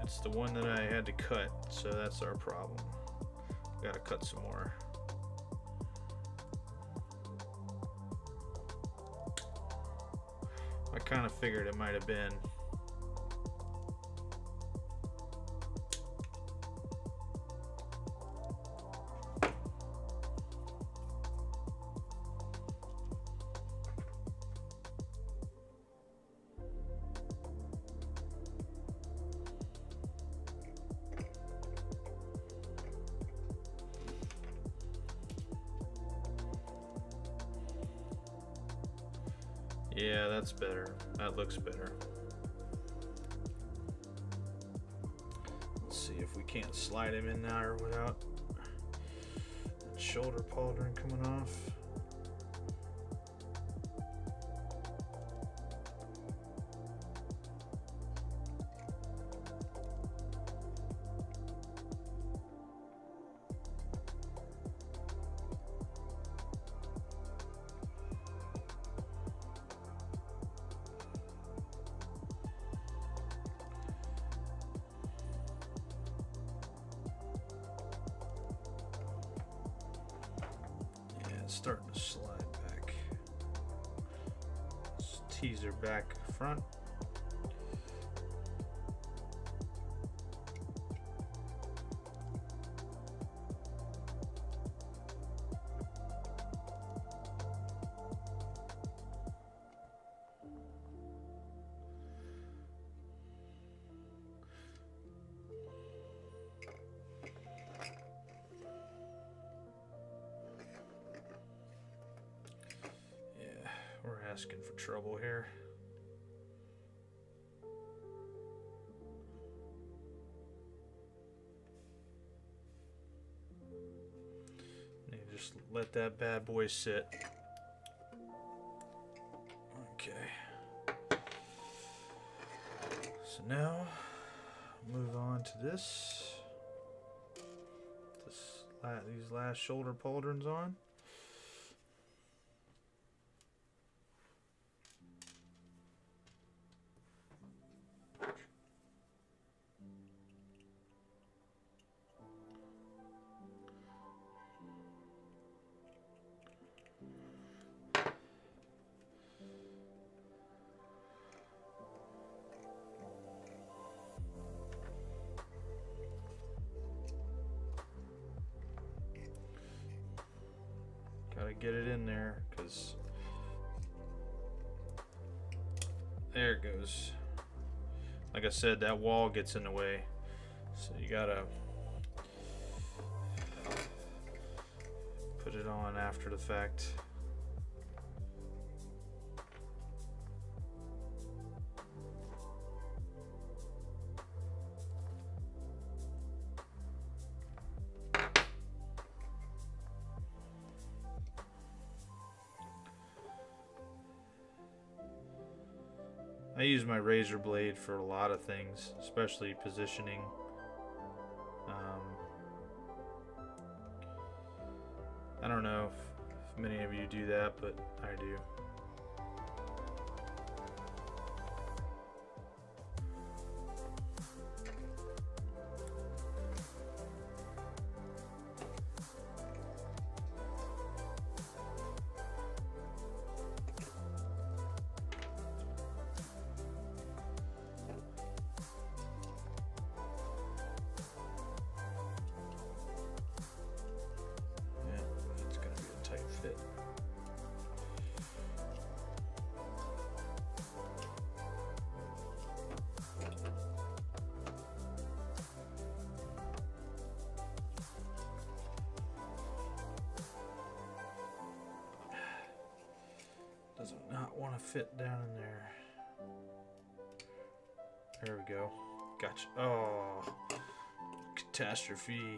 It's the one that I had to cut, so that's our problem. We gotta cut some more. I kind of figured it might have been. Yeah, that's better. That looks better. Let's see if we can't slide him in there without that shoulder pauldron coming off. Front. Yeah, we're asking for trouble here. Let that bad boy sit. Okay. So now, move on to this. this these last shoulder pauldrons on. Get it in there, because there it goes. Like I said, that wall gets in the way, so you gotta put it on after the fact. I use my razor blade for a lot of things, especially positioning. Um, I don't know if, if many of you do that, but I do. Does not want to fit down in there. There we go. Gotcha. Oh, catastrophe.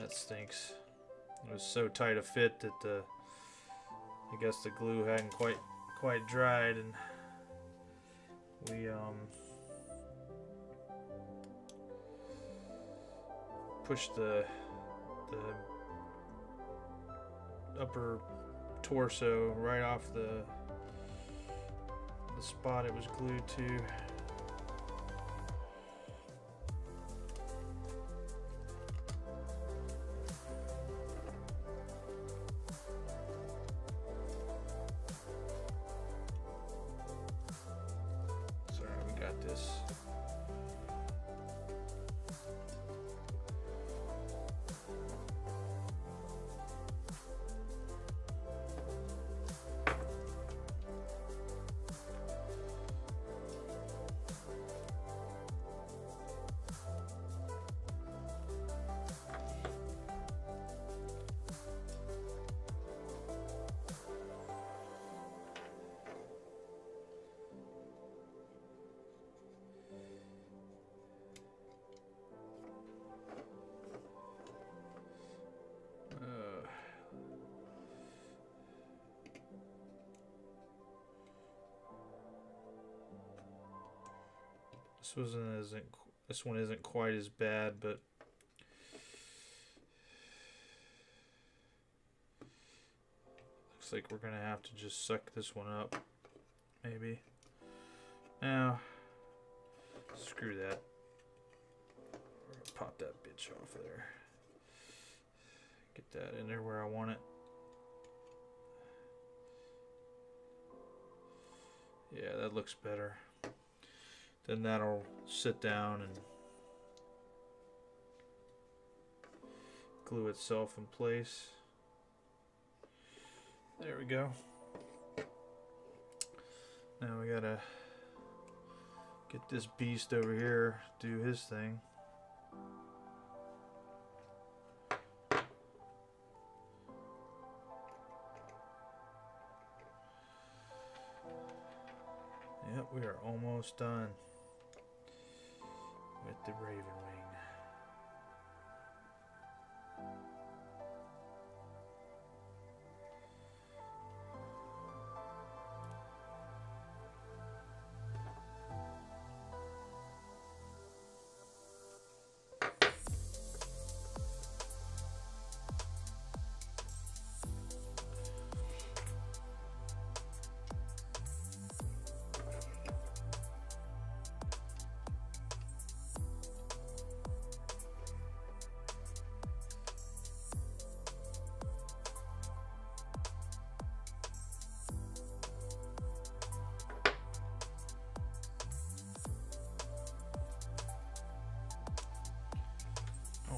That stinks. It was so tight a fit that the, I guess the glue hadn't quite quite dried, and we um pushed the the upper torso right off the the spot it was glued to. Sorry, we got this. This wasn't isn't this one isn't quite as bad, but looks like we're gonna have to just suck this one up, maybe. Now, screw that. We're gonna pop that bitch off of there. Get that in there where I want it. Yeah, that looks better. Then that'll sit down and glue itself in place. There we go. Now we gotta get this beast over here to do his thing. Yep, we are almost done with the Ravenwing.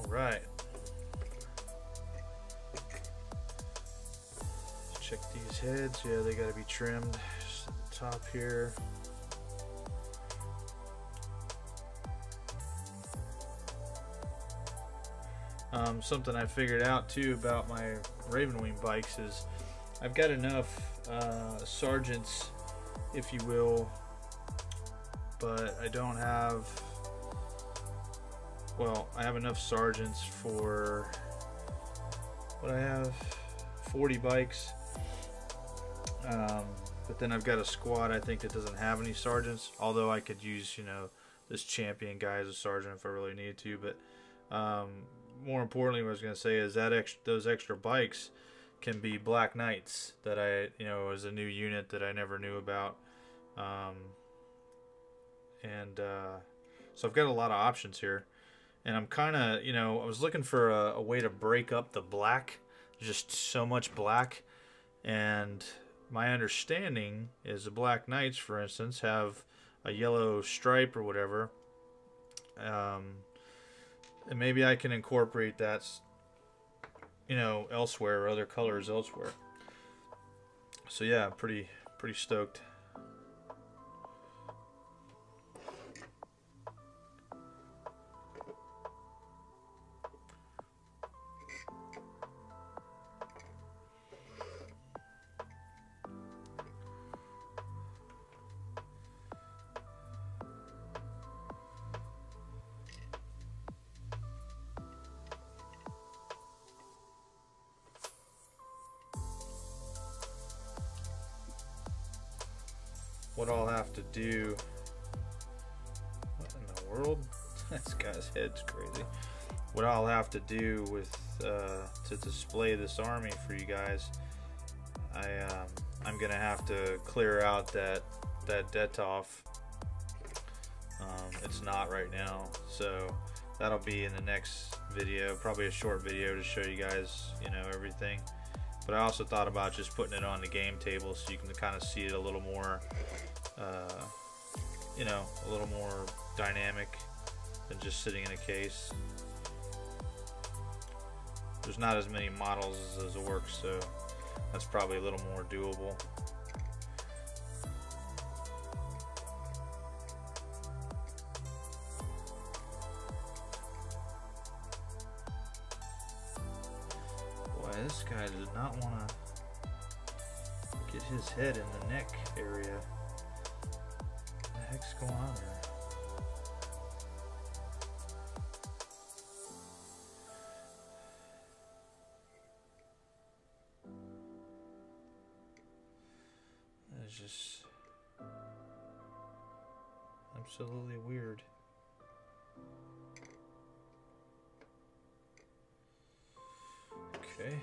Right. Check these heads. Yeah, they got to be trimmed. Just at the top here. Um, something I figured out too about my Ravenwing bikes is I've got enough uh, sergeants, if you will, but I don't have, well, I have enough sergeants for what I have, forty bikes, um, but then I've got a squad I think that doesn't have any sergeants, although I could use, you know, this champion guy as a sergeant if I really needed to. But um, more importantly, what I was going to say is that ex those extra bikes can be Black Knights that I, you know, as a new unit that I never knew about. Um, and uh, so I've got a lot of options here. And I'm kind of, you know, I was looking for a, a way to break up the black. There's just so much black. And my understanding is the Black Knights, for instance, have a yellow stripe or whatever. Um, and maybe I can incorporate that, you know, elsewhere, or other colors elsewhere. So yeah, I'm pretty, pretty stoked. What I'll have to do, what in the world, this guy's head's crazy. What I'll have to do with, uh, to display this army for you guys, I, um, I'm gonna have to clear out that, that Detolf. Um, it's not right now, so that'll be in the next video, probably a short video to show you guys, you know, everything. But I also thought about just putting it on the game table so you can kind of see it a little more, uh, you know, a little more dynamic than just sitting in a case. There's not as many models as, as Orks, so that's probably a little more doable. I did not want to get his head in the neck area. What the heck's going on here? It's just absolutely weird. Okay.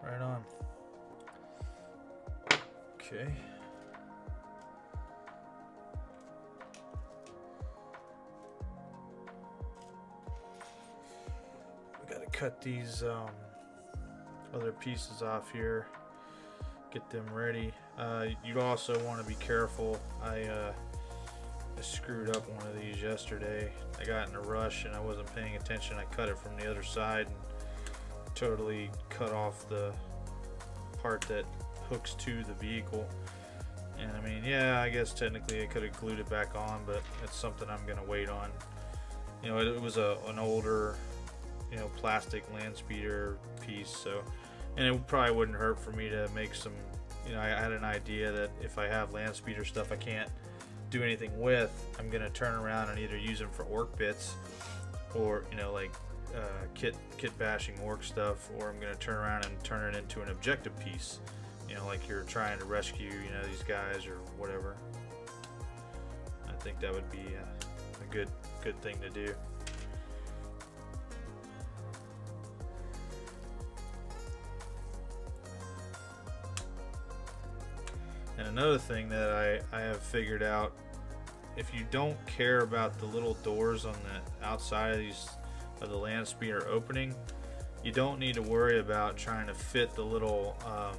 Right on. Okay. We gotta cut these um, other pieces off here. Get them ready. Uh, you also want to be careful. I, uh, I screwed up one of these yesterday. I got in a rush and I wasn't paying attention. I cut it from the other side and totally cut off the part that hooks to the vehicle. And I mean, yeah, I guess technically I could have glued it back on, but it's something I'm gonna wait on. You know, it, it was a an older, you know, plastic land speeder piece, so, and it probably wouldn't hurt for me to make some, you know, I had an idea that if I have land speeder stuff I can't do anything with, I'm gonna turn around and either use them for orc bits, or, you know, like Uh, kit kit bashing orc stuff, or I'm gonna turn around and turn it into an objective piece, you know, like you're trying to rescue, you know, these guys or whatever. I think that would be a, a good good thing to do. another thing that I, I have figured out, if you don't care about the little doors on the outside of these of the land speeder opening, you don't need to worry about trying to fit the little, um,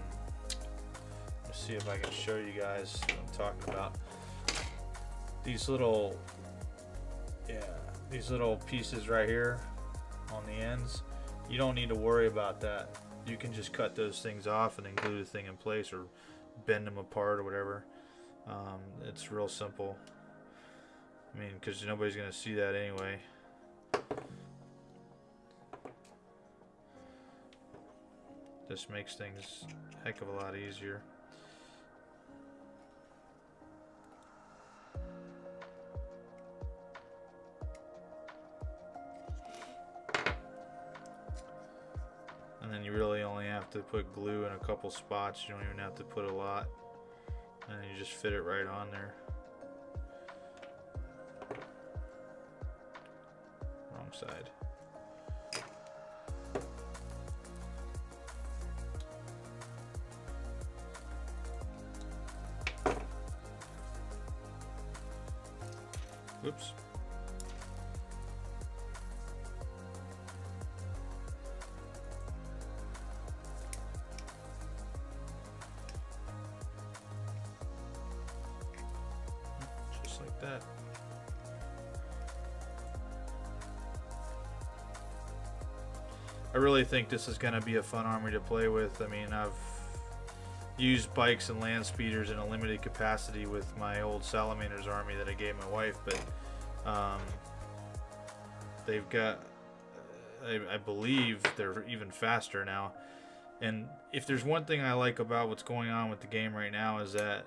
let's see if I can show you guys what I'm talking about. These little, yeah, these little pieces right here on the ends, you don't need to worry about that. You can just cut those things off and then glue the thing in place or bend them apart or whatever. Um, it's real simple. I mean, because nobody's going to see that anyway. This makes things a heck of a lot easier. And then you really only have to put glue in a couple spots. You don't even have to put a lot. And you just fit it right on there. Wrong side. Oops. Just like that. I really think this is going to be a fun army to play with. I mean, I've used bikes and land speeders in a limited capacity with my old Salamanders army that I gave my wife, but um, they've got, I, I believe they're even faster now. And if there's one thing I like about what's going on with the game right now is that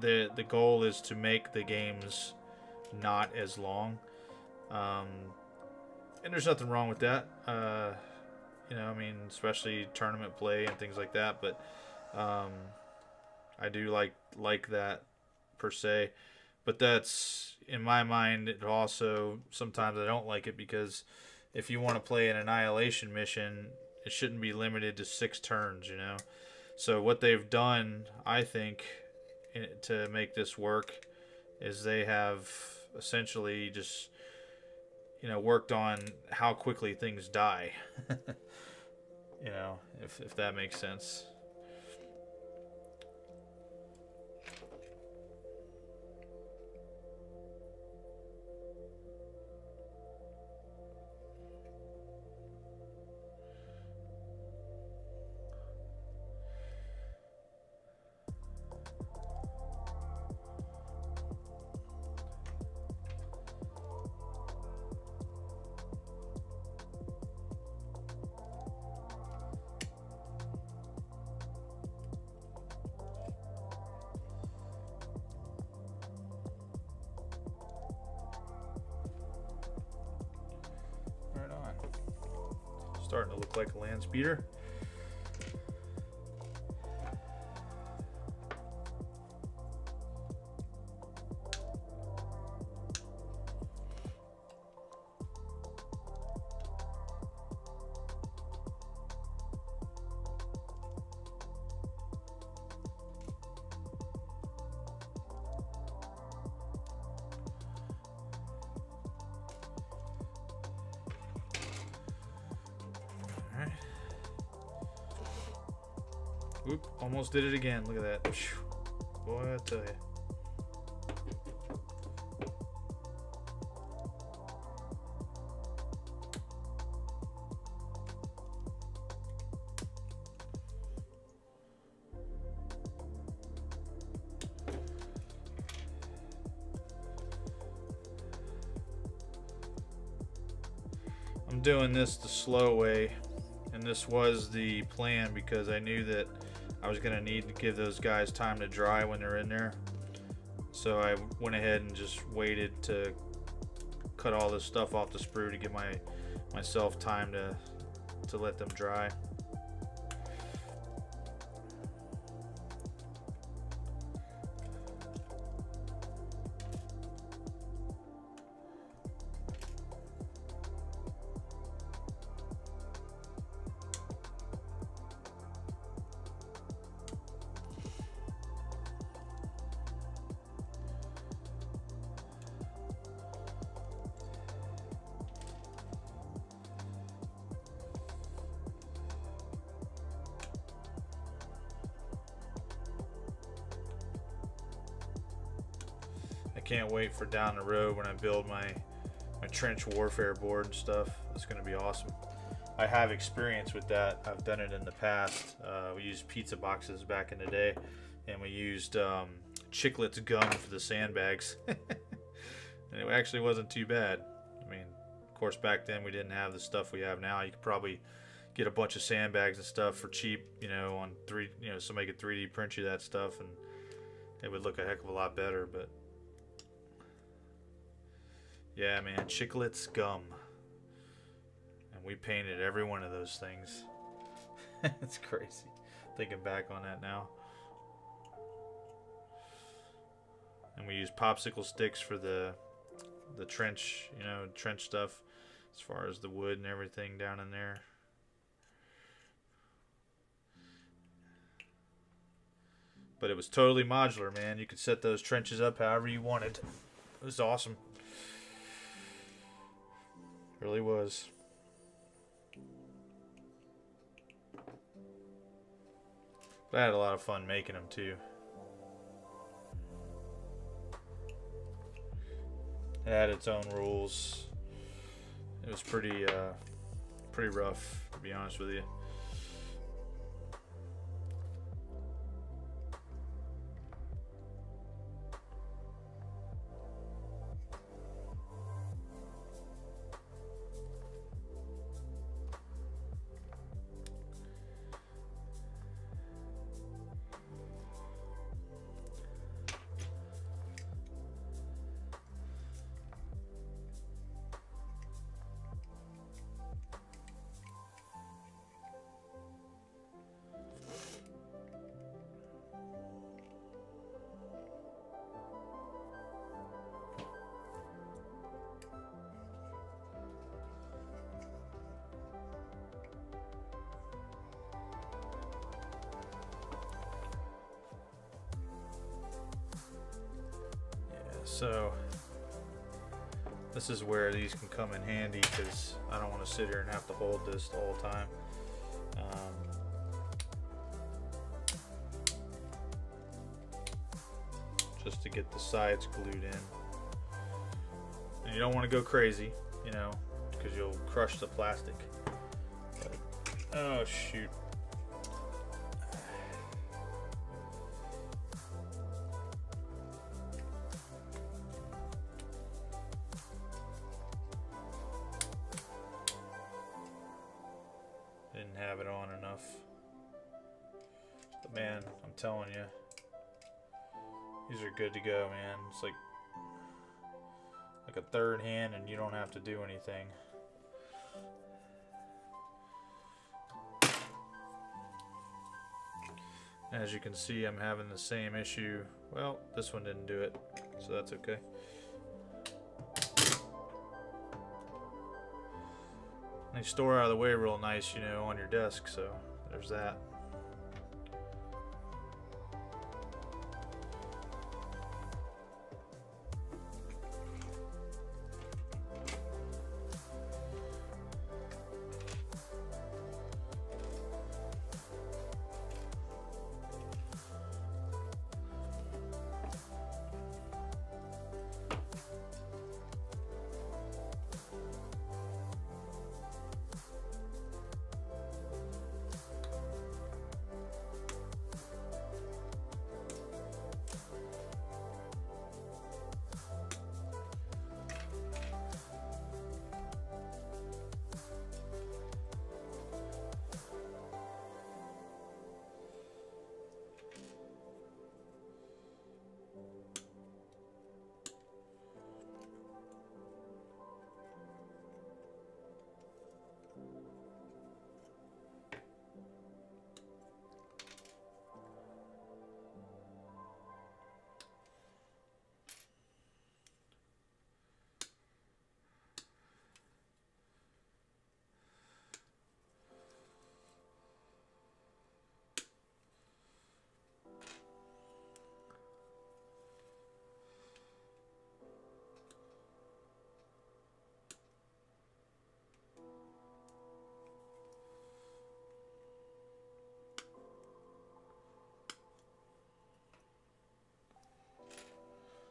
the the goal is to make the games not as long, um, and there's nothing wrong with that, uh, you know, I mean, especially tournament play and things like that, but Um, I do like like that per se, but that's in my mind. It also sometimes I don't like it because if you want to play an annihilation mission, it shouldn't be limited to six turns, you know. So what they've done, I think, to make this work, is they have essentially just, you know, worked on how quickly things die. You know, if if that makes sense. Starting to look like a land speeder. Oop, almost did it again. Look at that. Whew. Boy, I tell you. I'm doing this the slow way, and this was the plan because I knew that I was going to need to give those guys time to dry when they're in there. So I went ahead and just waited to cut all this stuff off the sprue to give my myself time to, to let them dry. can't wait for down the road when I build my my trench warfare board and stuff. It's going to be awesome. I have experience with that. I've done it in the past. Uh, we used pizza boxes back in the day, and we used um, Chiclets gum for the sandbags. And it actually wasn't too bad. I mean, of course, back then we didn't have the stuff we have now. You could probably get a bunch of sandbags and stuff for cheap, you know, on three, you know, somebody could three D print you that stuff, and it would look a heck of a lot better. But yeah, man, Chiclets gum, and we painted every one of those things. It's crazy thinking back on that now. And we use popsicle sticks for the the trench, you know, trench stuff, as far as the wood and everything down in there. But it was totally modular, man. You could set those trenches up however you wanted. It was awesome. It really was. But I had a lot of fun making them too. It had its own rules. It was pretty, uh, pretty rough, to be honest with you. So this is where these can come in handy, because I don't want to sit here and have to hold this the whole time. Um, just to get the sides glued in. And you don't want to go crazy, you know, because you'll crush the plastic. But, oh shoot. Good to go, man. It's like like a third hand, and you don't have to do anything. As you can see, I'm having the same issue. Well, this one didn't do it, so that's okay. They store out of the way real nice, you know, on your desk, so there's that.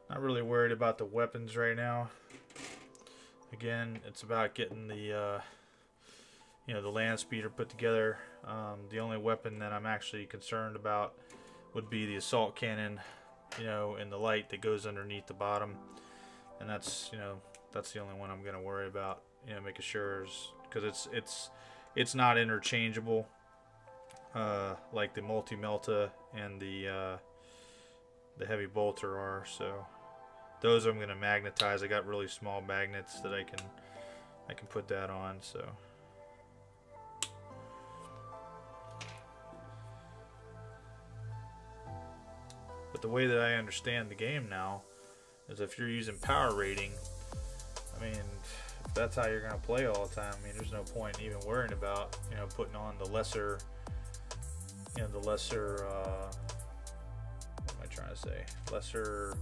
Not really worried about the weapons right now. Again, it's about getting the uh, you know, the land speeder put together. Um, the only weapon that I'm actually concerned about would be the assault cannon, you know, and the light that goes underneath the bottom. And that's, you know, that's the only one I'm going to worry about, you know, making sure, because it's it's it's not interchangeable uh, like the multi-melta and the uh, the heavy bolter are. So those I'm going to magnetize. I got really small magnets that I can I can put that on. So but the way that I understand the game now is if you're using power rating, I mean, if that's how you're going to play all the time, I mean, there's no point in even worrying about, you know, putting on the lesser, you know, the lesser, uh, what am I trying to say, lesser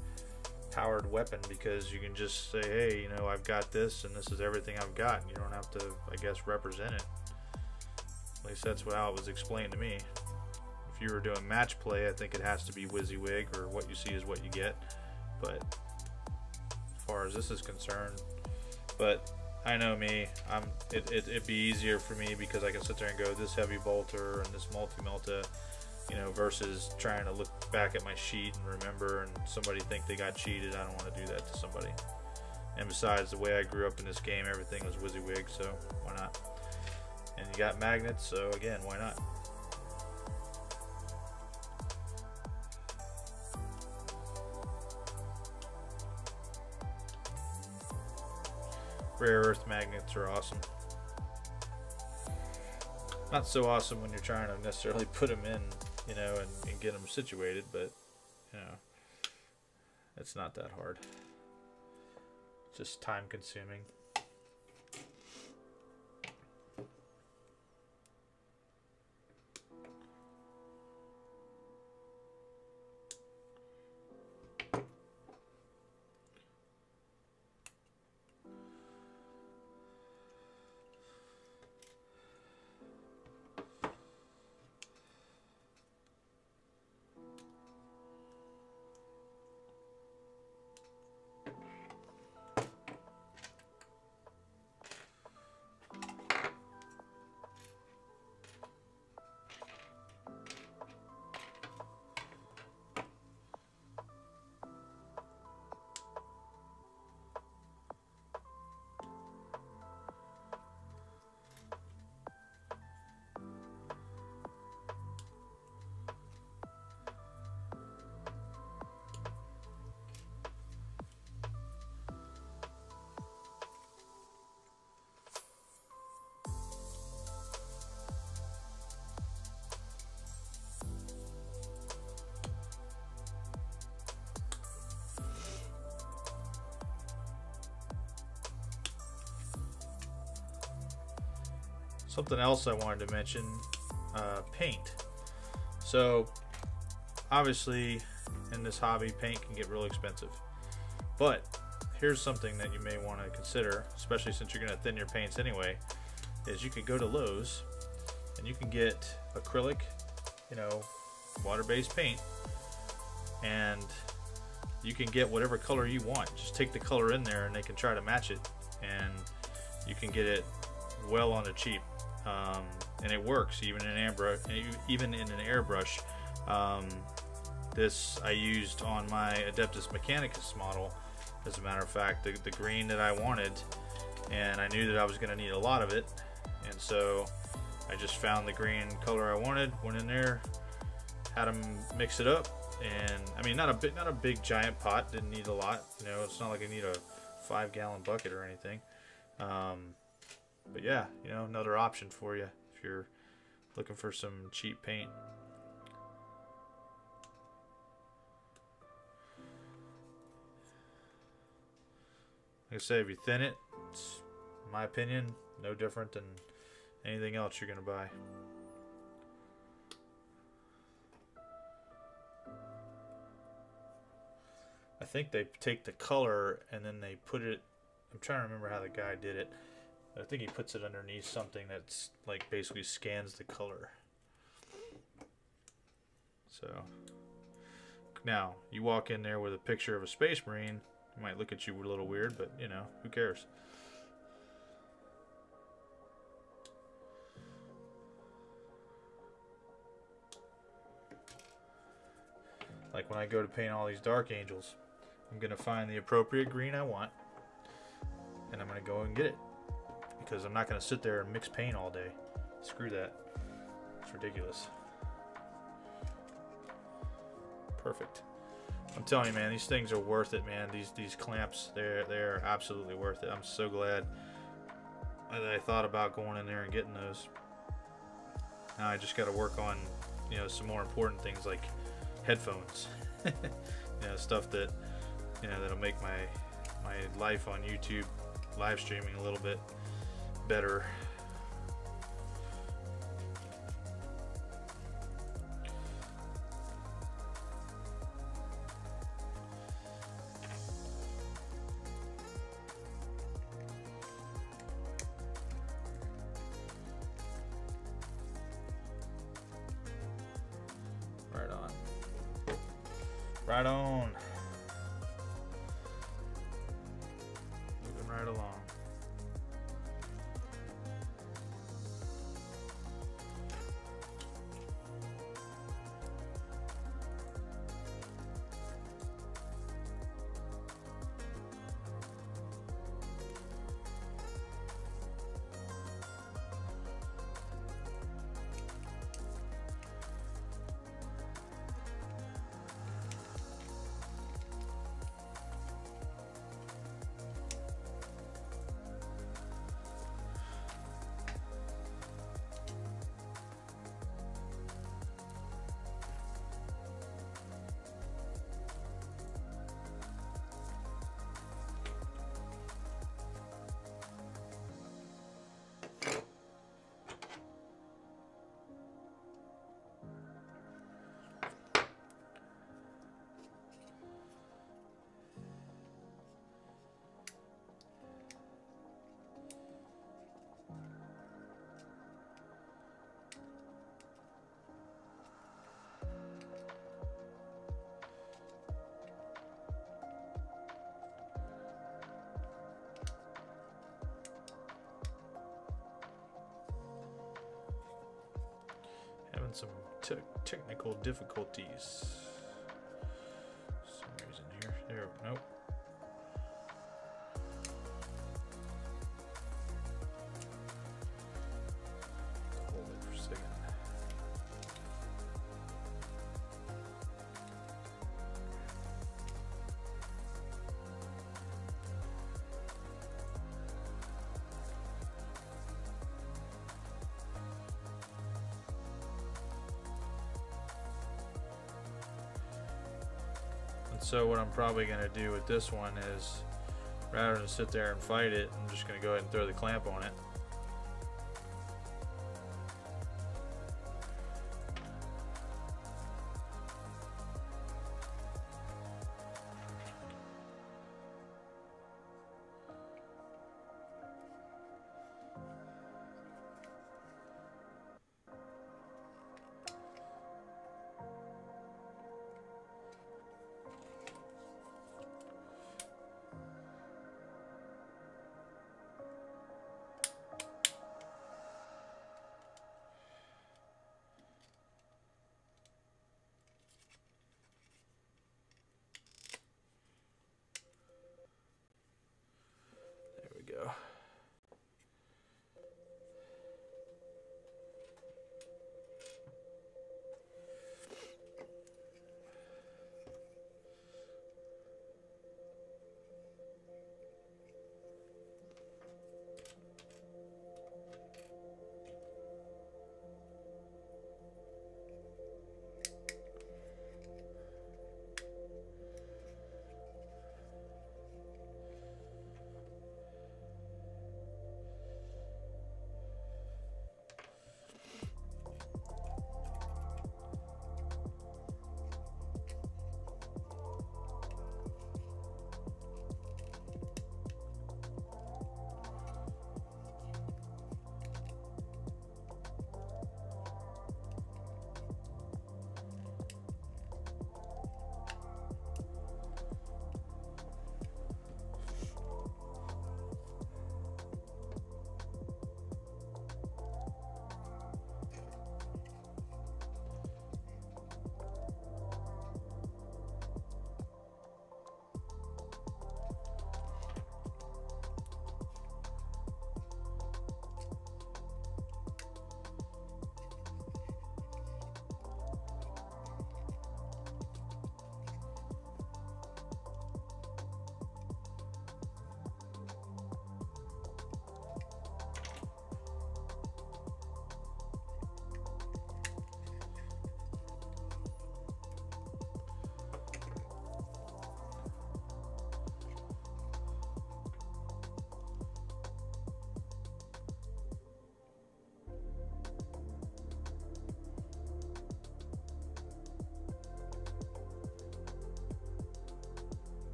powered weapon, because you can just say, hey, you know, I've got this, and this is everything I've got, and you don't have to, I guess, represent it. At least that's how it was explained to me. If you were doing match play, I think it has to be WYSIWYG, or what you see is what you get, but as far as this is concerned, but I know me, I'm, it, it, it'd be easier for me because I can sit there and go this heavy bolter and this multi-melta, you know, versus trying to look back at my sheet and remember and somebody think they got cheated. I don't want to do that to somebody. And besides, the way I grew up in this game, everything was WYSIWYG, so why not? And you got magnets, so again, why not? Rare earth magnets are awesome. Not so awesome when you're trying to necessarily put them in, you know, and, and get them situated, but, you know, it's not that hard. It's just time consuming. Something else I wanted to mention, uh, paint. So obviously in this hobby, paint can get real expensive, but here's something that you may want to consider, especially since you're going to thin your paints anyway, is you could go to Lowe's and you can get acrylic, you know, water-based paint, and you can get whatever color you want. Just take the color in there and they can try to match it, and you can get it well on the cheap. Um, and it works even in an airbrush, even in an airbrush. Um, this I used on my Adeptus Mechanicus model, as a matter of fact, the, the green that I wanted, and I knew that I was going to need a lot of it, and so I just found the green color I wanted, went in there, had them mix it up, and I mean, not a bit, not a big giant pot, didn't need a lot, you know, it's not like I need a five gallon bucket or anything. Um, But yeah, you know, another option for you if you're looking for some cheap paint. Like I say, if you thin it, it's, in my opinion, no different than anything else you're going to buy. I think they take the color and then they put it, I'm trying to remember how the guy did it. I think he puts it underneath something that's like basically scans the color. So now. You walk in there with a picture of a space marine, they might look at you a little weird, but, you know, who cares? Like when I go to paint all these Dark Angels, I'm going to find the appropriate green I want, and I'm going to go and get it. Because I'm not going to sit there and mix paint all day. Screw that. It's ridiculous. Perfect. I'm telling you, man, these things are worth it, man. These these clamps, they're, they're absolutely worth it. I'm so glad that I thought about going in there and getting those. Now I just got to work on, you know, some more important things like headphones. You know, stuff that, you know, that'll make my, my life on YouTube live streaming a little bit better. Right on. Right on. Moving right along. Some te technical difficulties. Some reason here. There, nope. Hold it for a second. So what I'm probably going to do with this one is, rather than sit there and fight it, I'm just going to go ahead and throw the clamp on it.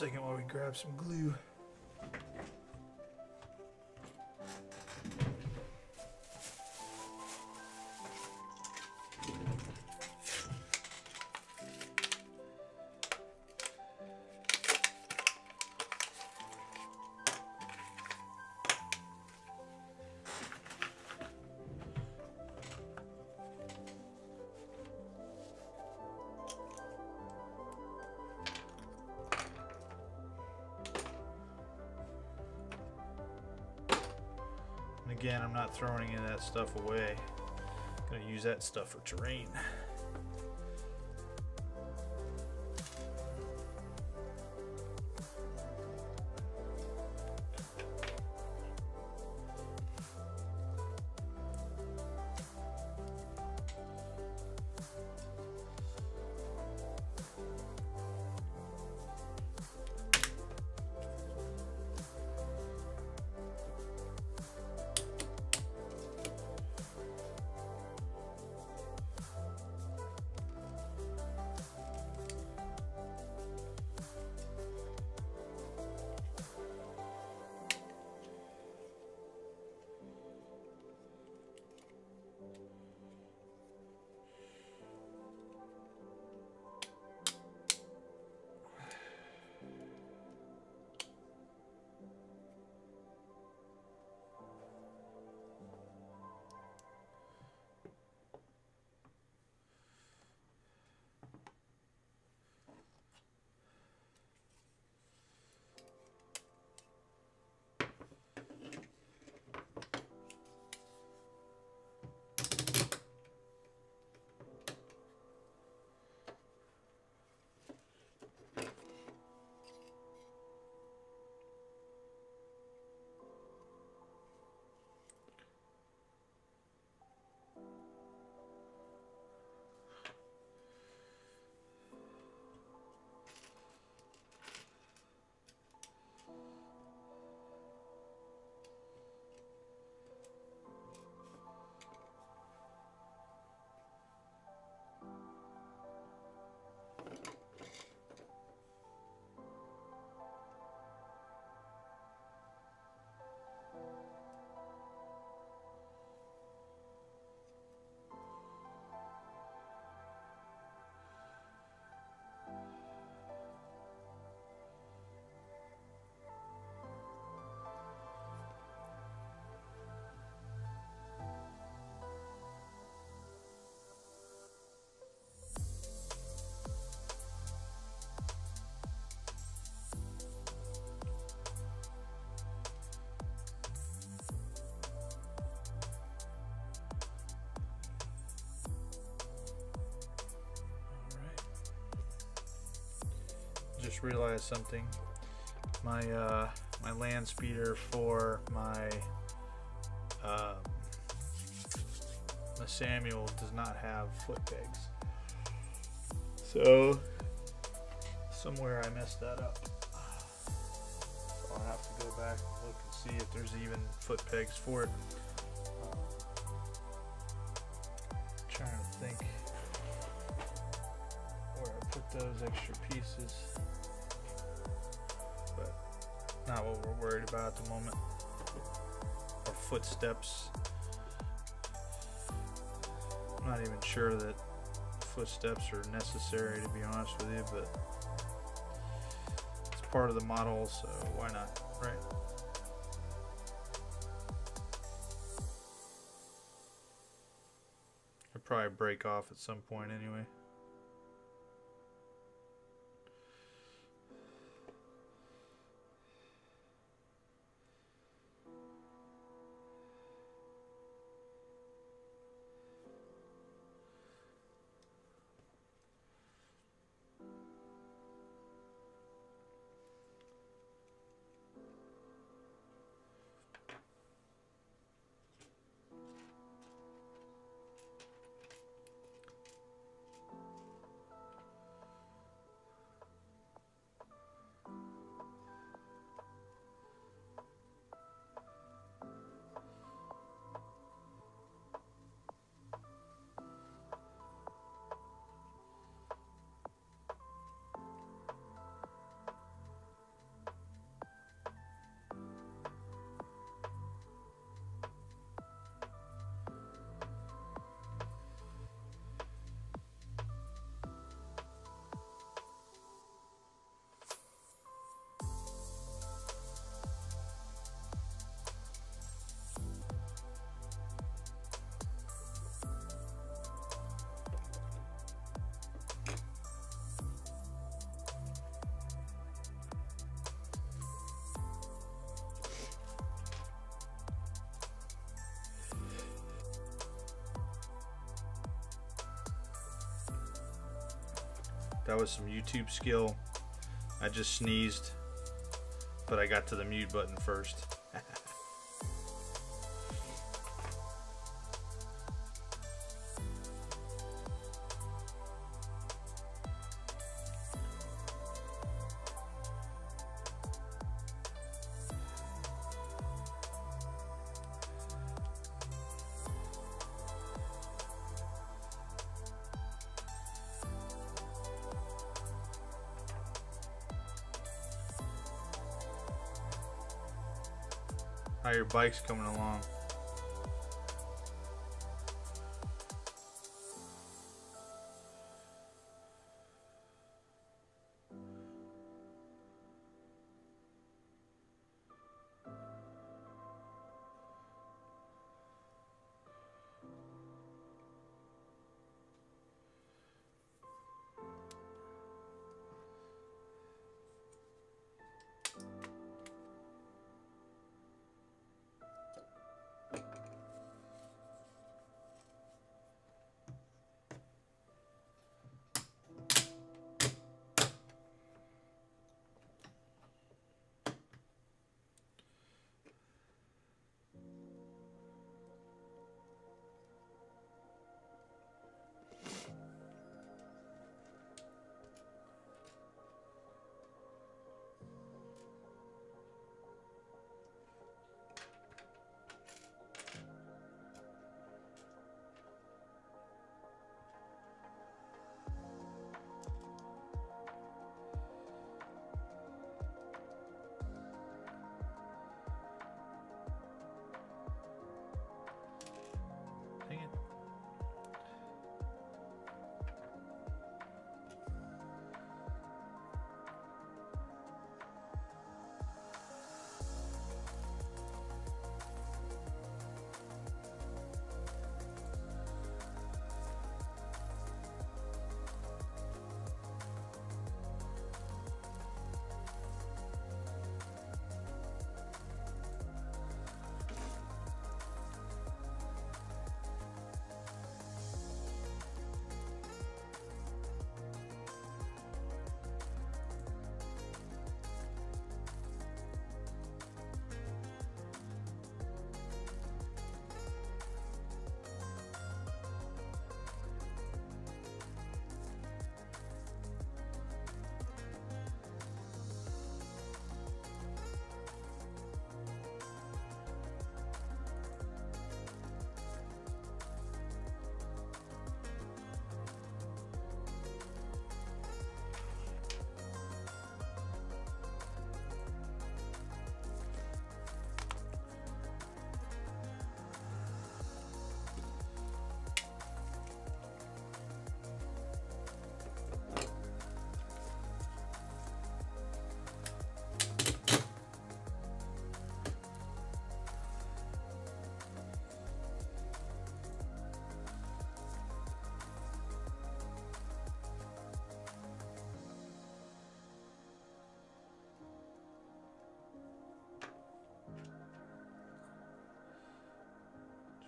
second while we grab some glue. Again, I'm not throwing any of that stuff away. I'm gonna use that stuff for terrain. Just realized something. My uh, my land speeder for my uh, my Samuel does not have foot pegs, so somewhere I messed that up. So I'll have to go back and look and see if there's even foot pegs for it. I'm trying to think where I put those extra pieces. Not what we're worried about at the moment. Our footsteps. I'm not even sure that footsteps are necessary, to be honest with you, but it's part of the model, so why not, right? It'll probably break off at some point anyway. That was some YouTube skill. I just sneezed, but I got to the mute button first. How your bike's coming along.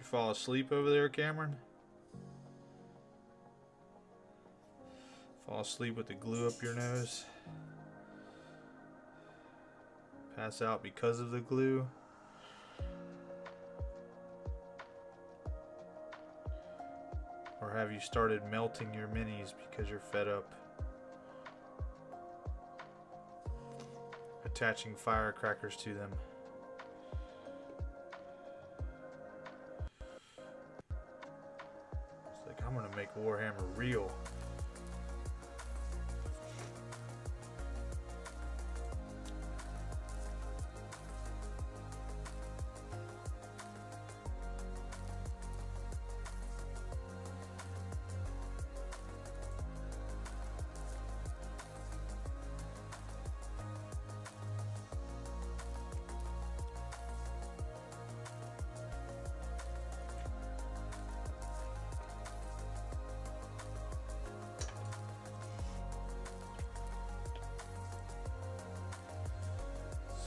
Fall asleep over there, Cameron? Fall asleep with the glue up your nose? Pass out because of the glue? Or have you started melting your minis because you're fed up? Attaching firecrackers to them. Warhammer real.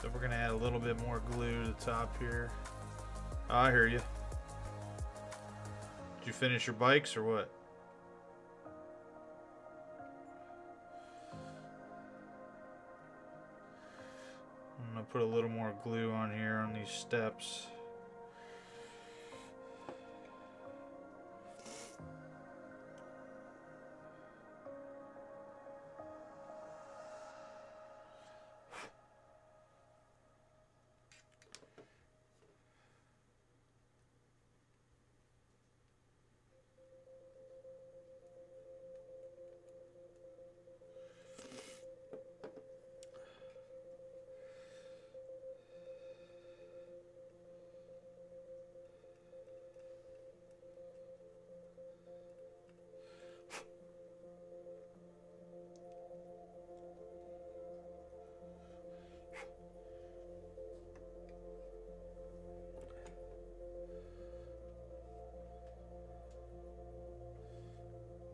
So we're gonna add a little bit more glue to the top here. Oh, I hear you. Did you finish your bikes or what? put a little more glue on here on these steps.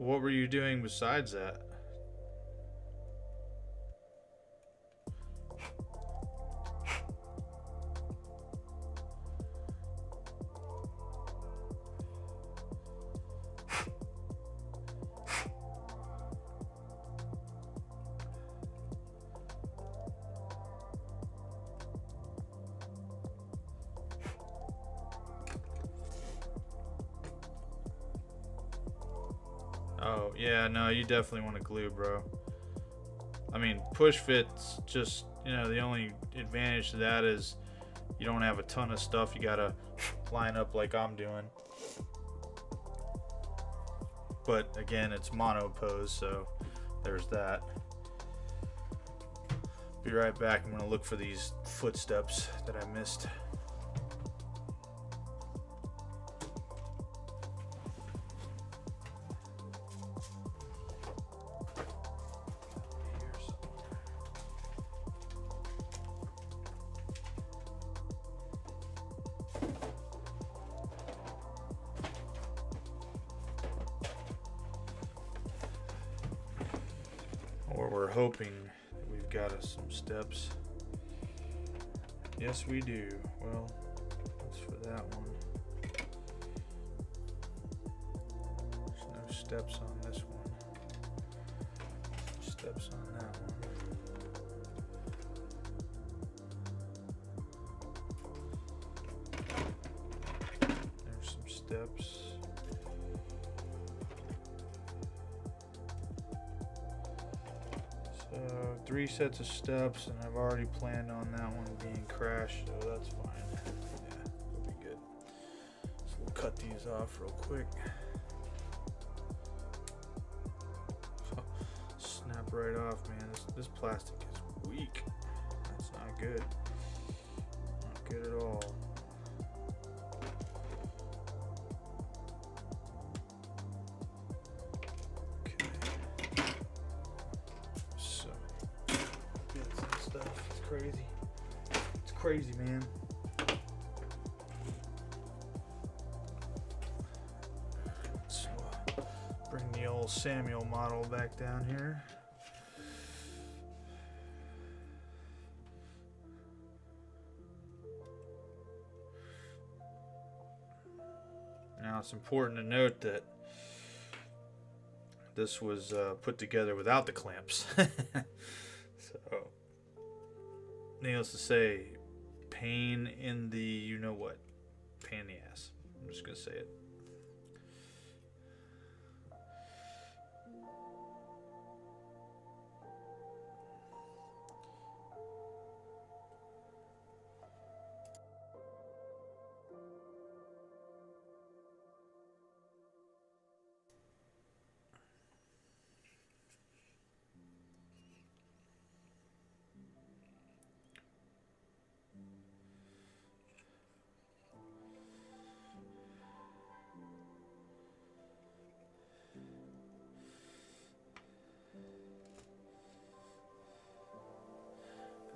What were you doing besides that? Oh, yeah, no, you definitely want to glue, bro. I mean, push fits just, you know, the only advantage to that is you don't have a ton of stuff you gotta line up like I'm doing. But again, it's monopose, so there's that. Be right back. I'm gonna look for these footsteps that I missed. Steps. Yes, we do. Well, that's for that one. There's no steps on this one. Steps on that one. There's some steps. Three sets of steps, and I've already planned on that one being crashed, so that's fine. Yeah, that'll be good. So we'll cut these off real quick. Snap right off, man. This, this plastic is weak. That's not good. Not good at all. Crazy, man. Let's bring the old Samuel model back down here. Now it's important to note that this was uh, put together without the clamps. So, needless to say, pain in the you-know-what. Pain in the ass. I'm just going to say it.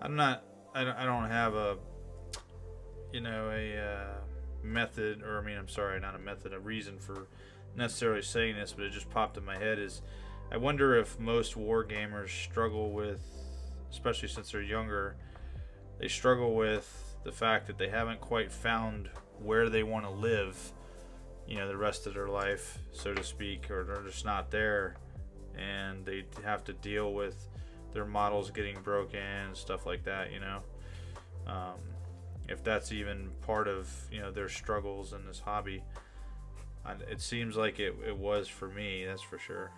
I'm not, I don't, I don't have a, you know, a uh, method, or I mean, I'm sorry, not a method, a reason for necessarily saying this, but it just popped in my head is, I wonder if most war gamers struggle with, especially since they're younger, they struggle with the fact that they haven't quite found where they want to live, you know, the rest of their life, so to speak, or they're just not there, and they have to deal with their models getting broken and stuff like that, you know. um, if that's even part of, you know, their struggles in this hobby. And it seems like it, it was for me, that's for sure.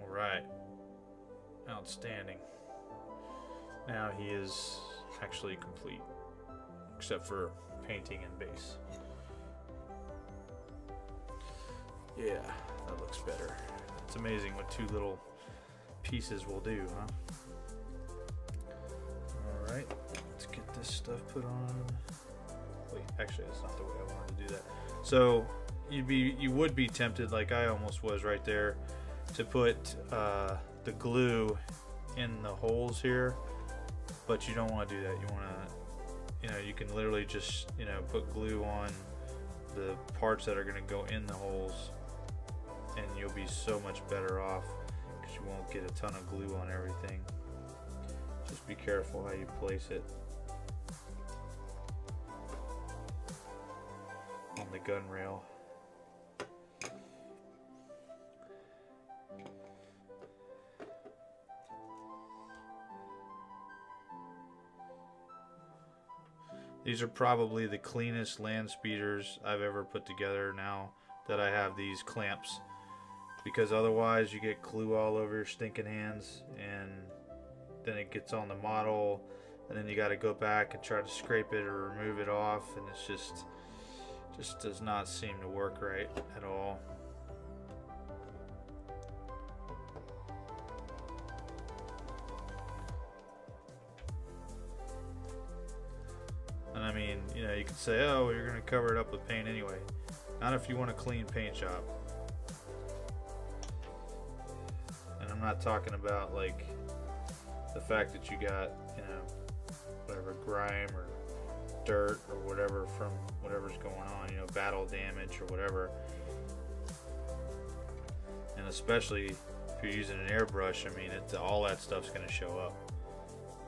All right, outstanding. Now he is actually complete, except for painting and base. Yeah, that looks better. It's amazing what two little pieces will do, huh? All right, let's get this stuff put on. Wait, actually, that's not the way I wanted to do that. So you'd be, you would be tempted, like I almost was right there, to put uh, the glue in the holes here, but you don't want to do that. You want to, you know, you can literally just, you know, put glue on the parts that are going to go in the holes, and you'll be so much better off because you won't get a ton of glue on everything. Just be careful how you place it on the gun rail. These are probably the cleanest land speeders I've ever put together now that I have these clamps, because otherwise you get glue all over your stinking hands, and then it gets on the model, and then you got to go back and try to scrape it or remove it off, and it's just just does not seem to work right at all. And I mean, you know, you could say, oh, you're going to cover it up with paint anyway. Not if you want a clean paint job. And I'm not talking about, like, the fact that you got, you know, whatever, grime or dirt or whatever from whatever's going on, you know, battle damage or whatever. And especially if you're using an airbrush, I mean, it's, all that stuff's going to show up.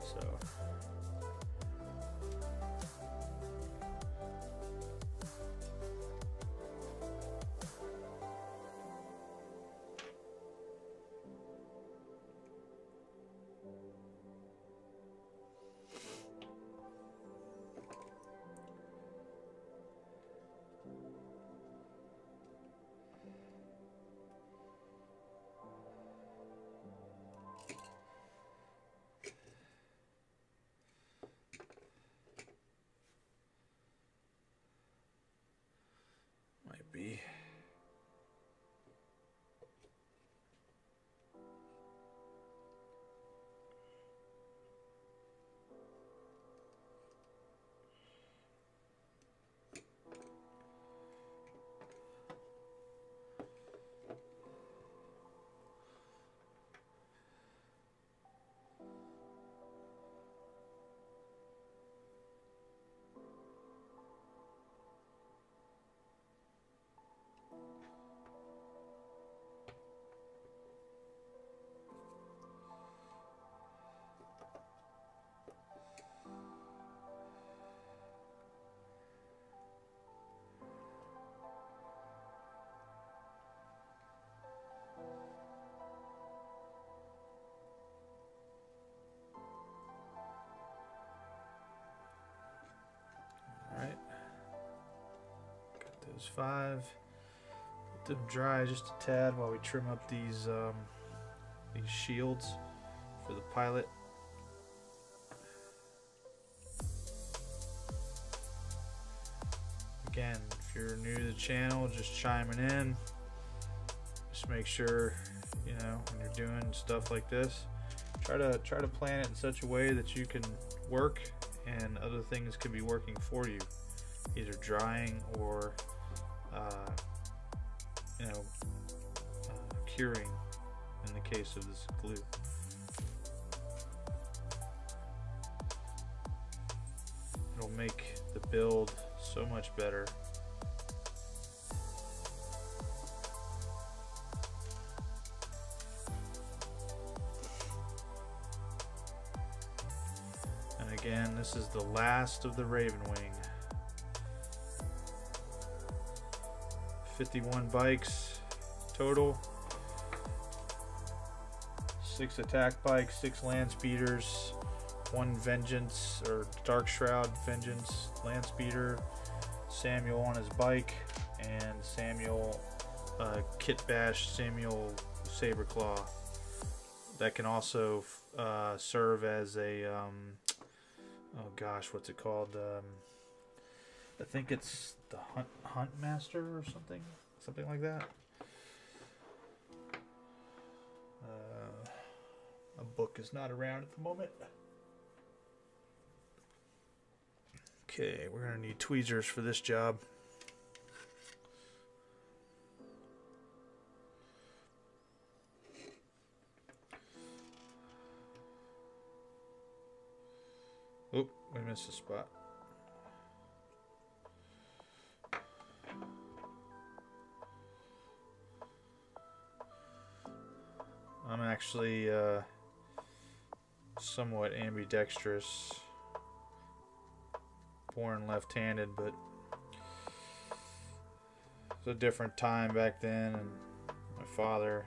So... five. Let them dry just a tad while we trim up these um, these shields for the pilot. Again, if you're new to the channel, just chiming in, just make sure, you know, when you're doing stuff like this, try to try to plan it in such a way that you can work and other things can be working for you, either drying or Uh, you know, uh, curing in the case of this glue. It'll make the build so much better. And again, this is the last of the Ravenwing. fifty-one bikes total, six attack pikes, six lance beaters, one vengeance or dark shroud vengeance lance beater, Samuel on his bike, and Samuel uh, kit bash Samuel Saberclaw that can also uh, serve as a um, oh gosh, what's it called? Um, I think it's the hunt hunt master or something, something like that. Uh, a book is not around at the moment. Okay, we're gonna need tweezers for this job. Oh, we missed a spot. I'm actually uh, somewhat ambidextrous, born left-handed, but it's a different time back then, and my father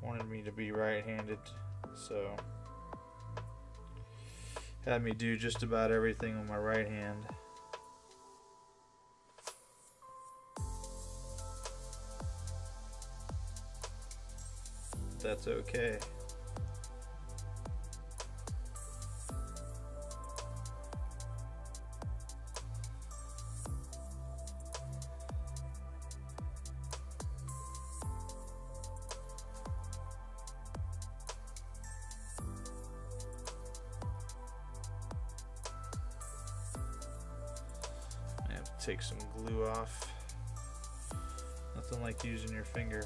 wanted me to be right-handed, so had me do just about everything with my right hand. That's okay. I have to take some glue off. Nothing like using your finger.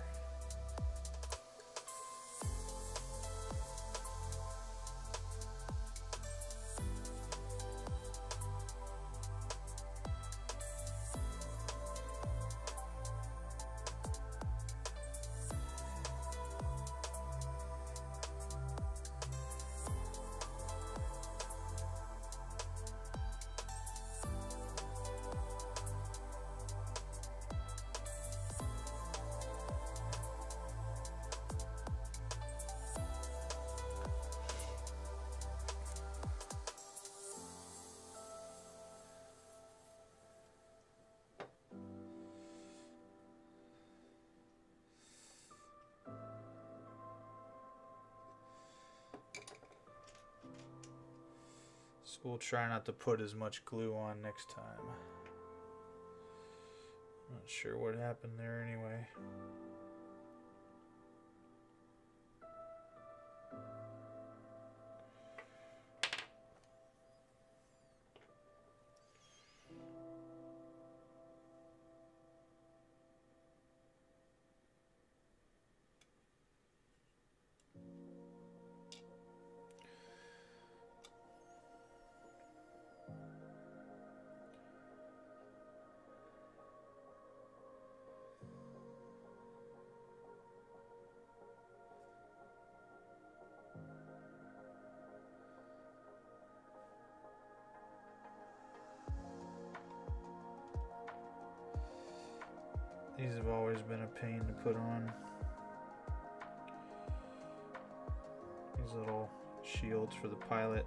We'll try not to put as much glue on next time. Not sure what happened there anyway. These have always been a pain to put on. These little shields for the pilot.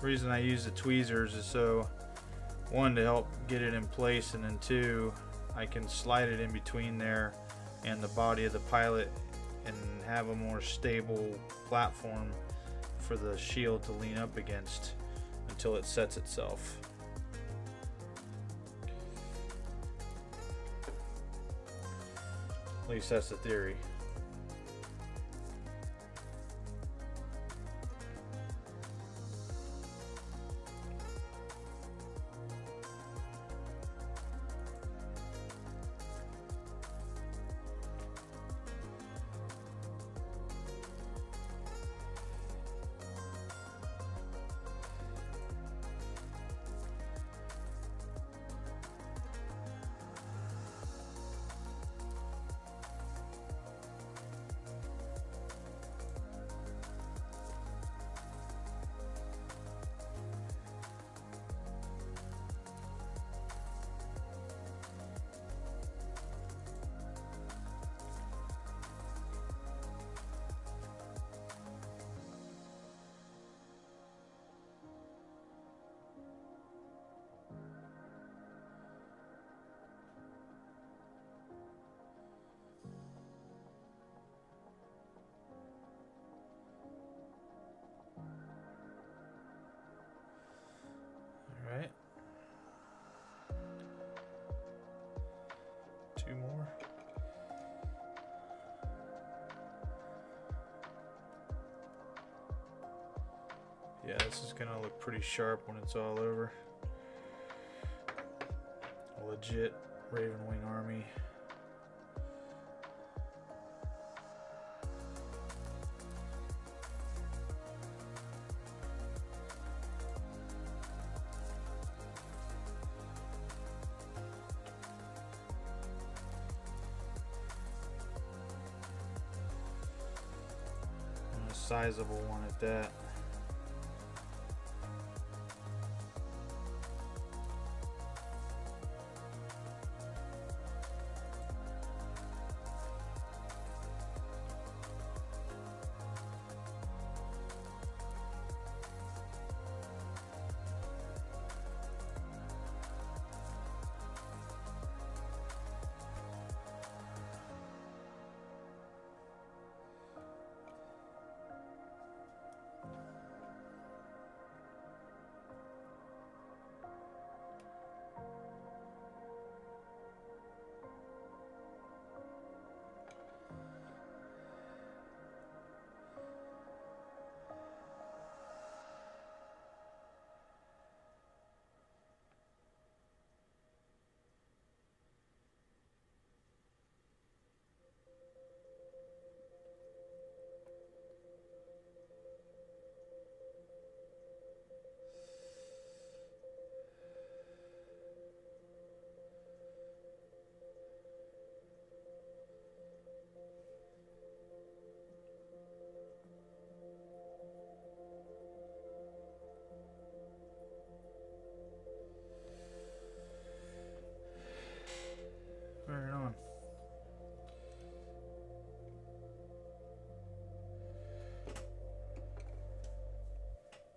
The reason I use the tweezers is so, one, to help get it in place, and then two, I can slide it in between there and the body of the pilot and have a more stable platform for the shield to lean up against until it sets itself. At least that's the theory. Yeah, this is gonna look pretty sharp when it's all over. A legit Ravenwing army. And a sizable one at that.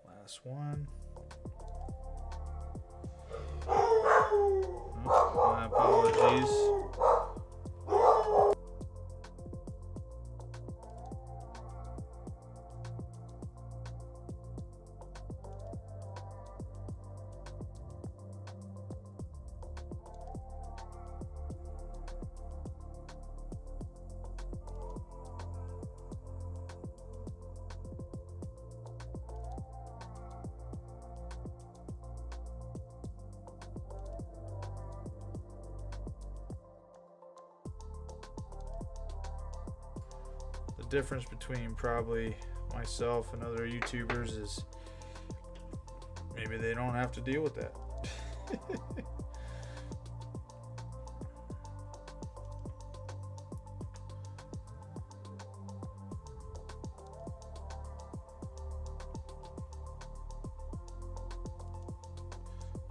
Last one. Oh, my apologies. Difference between probably myself and other YouTubers is maybe they don't have to deal with that.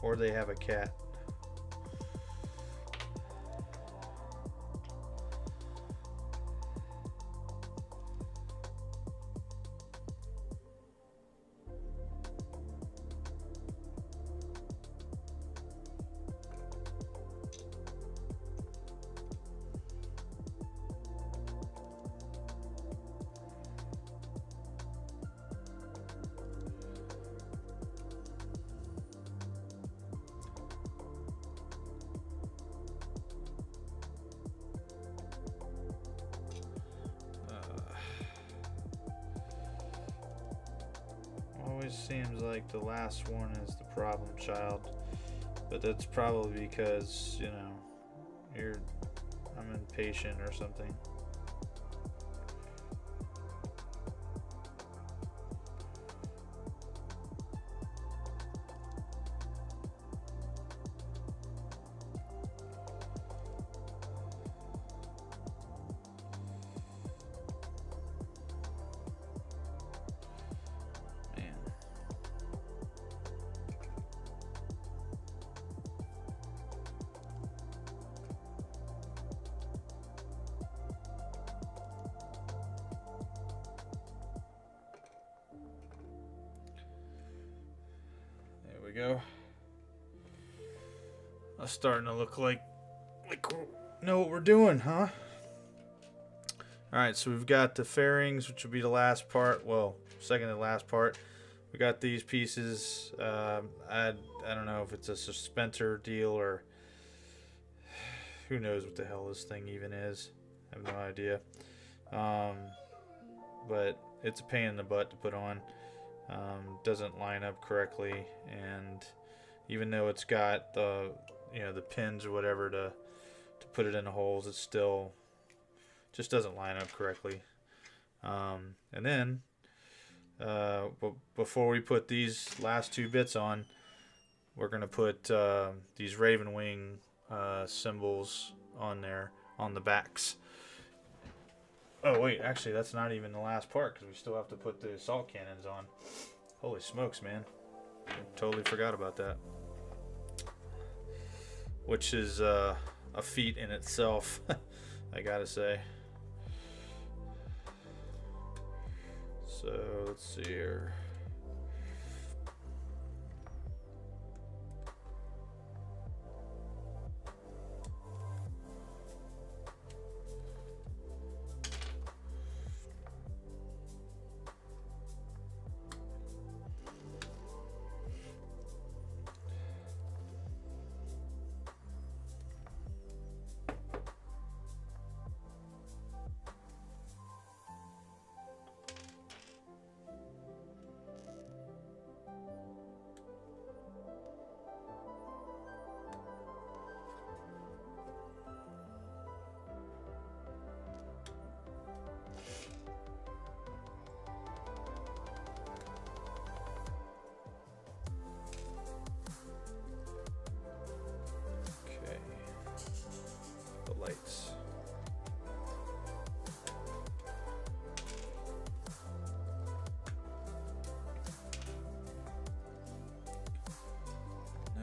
Or they have a cat. Seems like the last one is the problem child, but that's probably because, you know, you're I'm impatient or something. Go. I'm starting to look like like know what we're doing, huh? All right, so we've got the fairings, which will be the last part. Well, second to last part. We got these pieces. Um, I I don't know if it's a suspensor deal or who knows what the hell this thing even is. I have no idea. Um, but it's a pain in the butt to put on. um, doesn't line up correctly, and even though it's got the you know the pins or whatever to to put it in the holes, it still just doesn't line up correctly. Um, and then uh, but before we put these last two bits on, we're gonna put uh, these Ravenwing uh, symbols on there on the backs. Oh wait, actually that's not even the last part, because we still have to put the assault cannons on. Holy smokes, man, I totally forgot about that, which is uh, a feat in itself. I gotta say. So let's see here.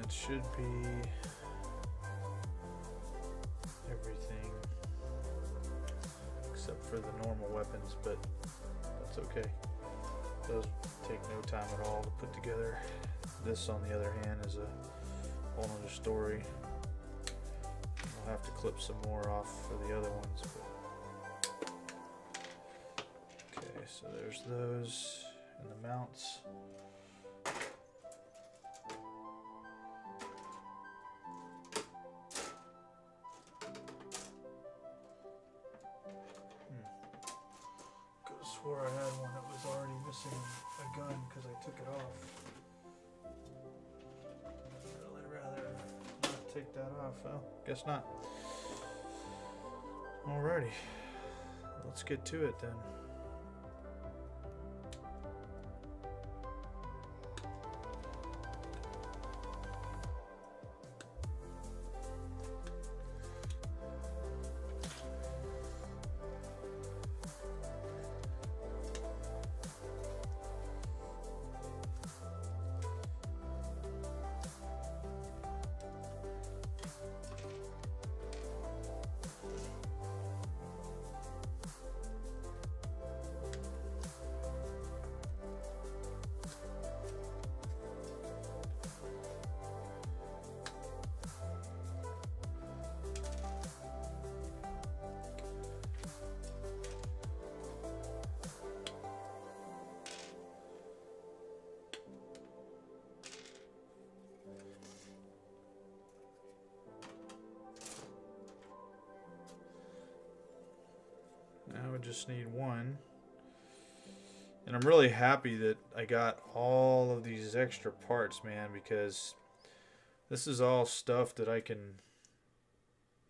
Should be everything except for the normal weapons, but that's okay. Those take no time at all to put together. This, on the other hand, is a whole other story. I'll have to clip some more off for the other ones. But... Okay, so there's those and the mounts. Guess not. Alrighty, let's get to it then. Just need one, and I'm really happy that I got all of these extra parts, man, because this is all stuff that I can,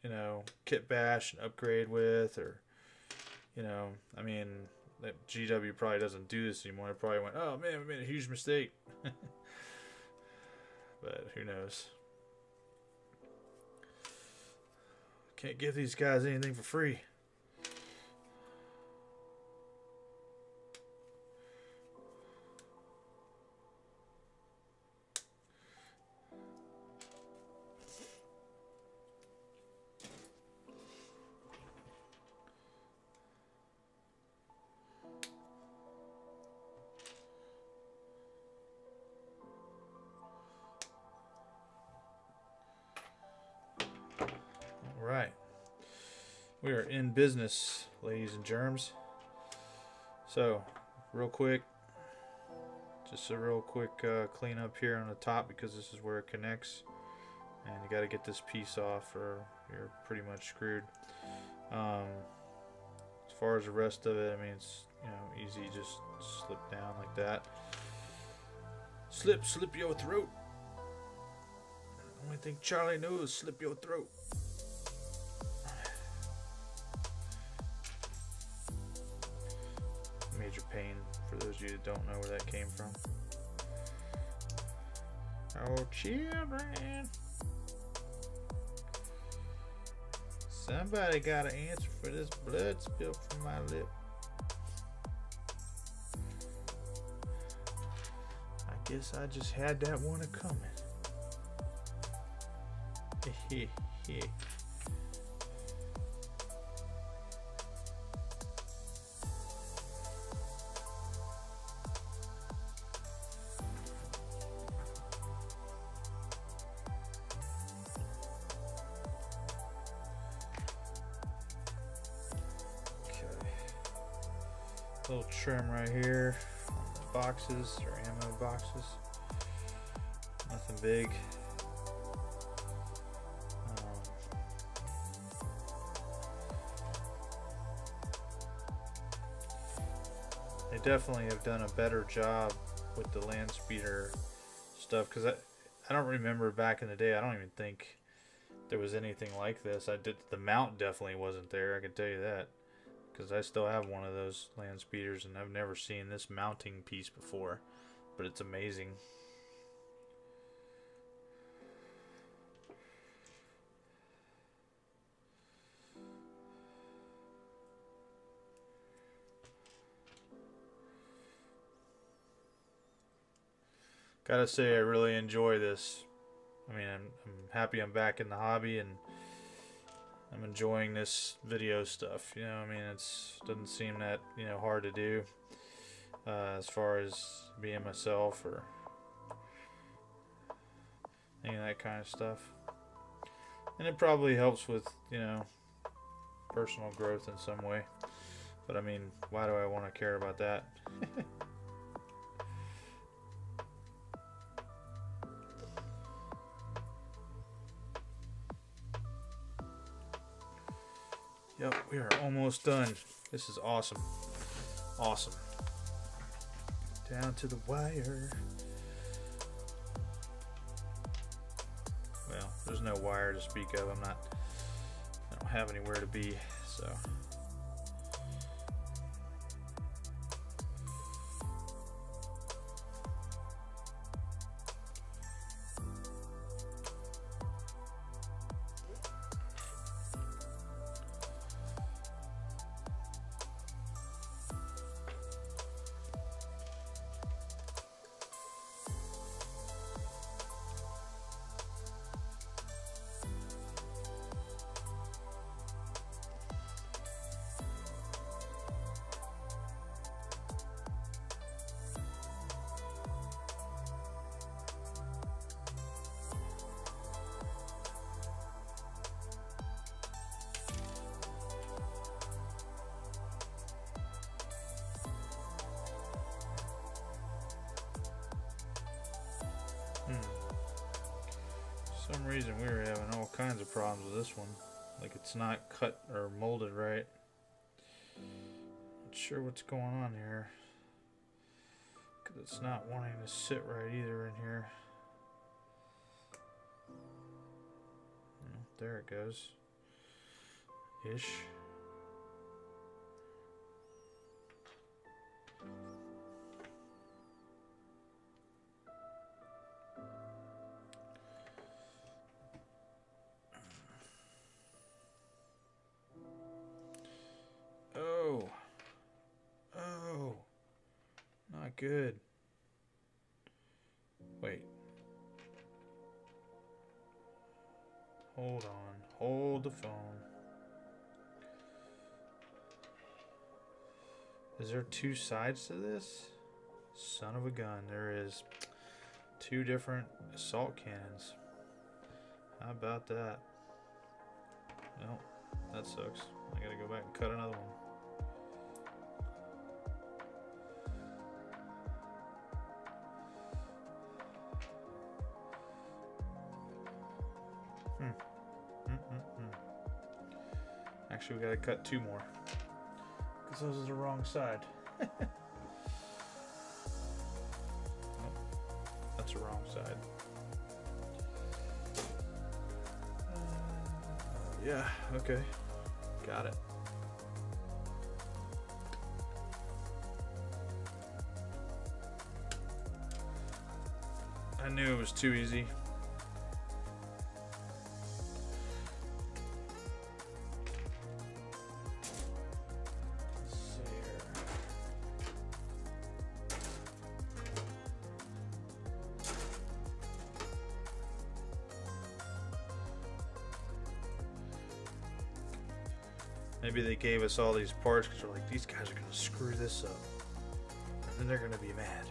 you know, kit bash and upgrade with, or, you know, I mean, that G W probably doesn't do this anymore. I probably went, oh man, we made a huge mistake. But who knows? Can't give these guys anything for free. We are in business, ladies and germs. So, real quick, just a real quick uh, clean up here on the top, because this is where it connects, and you got to get this piece off, or you're pretty much screwed. Um, as far as the rest of it, I mean, it's you know easy, just slip down like that. Slip, slip your throat. The only thing Charlie knows is slip your throat. Major pain for those of you that don't know where that came from. Oh, children. Somebody got an answer for this blood spill from my lip. I guess I just had that one coming. Heh heh. Little trim right here, boxes or ammo boxes, nothing big. Um, they definitely have done a better job with the land speeder stuff, because I, I don't remember back in the day, I don't even think there was anything like this. I did, the mount definitely wasn't there, I can tell you that. Because I still have one of those land speeders and I've never seen this mounting piece before, but it's amazing. Gotta say, I really enjoy this. I mean, I'm, I'm happy I'm back in the hobby, and I'm enjoying this video stuff, you know, I mean, it's doesn't seem that, you know, hard to do uh, as far as being myself or any of that kind of stuff. And it probably helps with, you know, personal growth in some way. But I mean, why do I want to care about that? Yep, we are almost done. This is awesome. Awesome. Down to the wire. Well, there's no wire to speak of. I'm not, I don't have anywhere to be, so. For some reason we were having all kinds of problems with this one. Like it's not cut or molded right. Not sure what's going on here. Because it's not wanting to sit right either in here. Well, there it goes. Ish. Good. Wait. Hold on. Hold the phone. Is there two sides to this? Son of a gun. There is two different assault cannons. How about that? Nope. That sucks. I gotta go back and cut another one. Actually, we gotta cut two more because those are the wrong side. Nope. Yeah, okay. Got it. I knew it was too easy. Maybe they gave us all these parts because we're like, these guys are going to screw this up. And then they're going to be mad.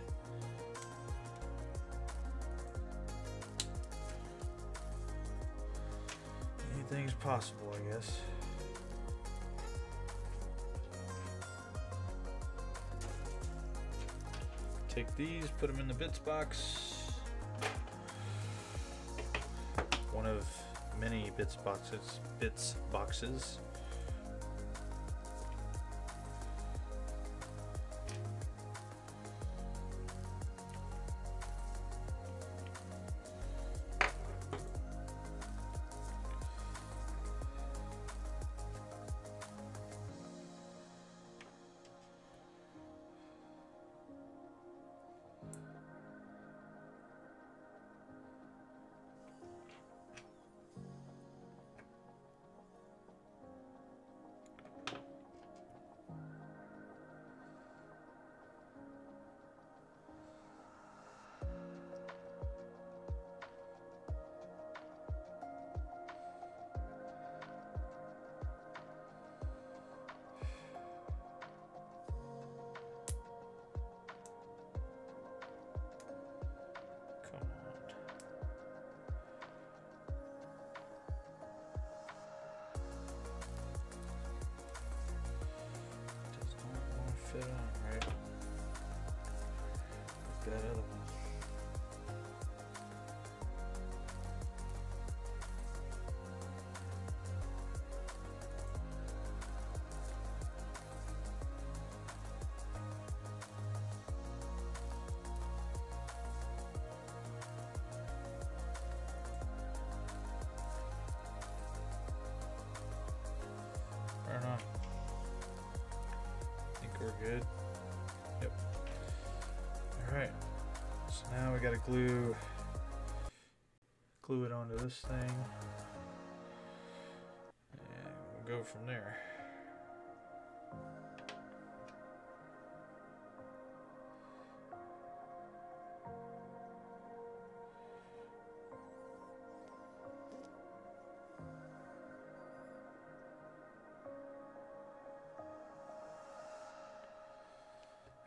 Anything's possible, I guess. Take these, put them in the bits box. One of many bits boxes. Bits boxes. Good. Yep. Alright. So now we gotta glue glue it onto this thing. And we'll go from there.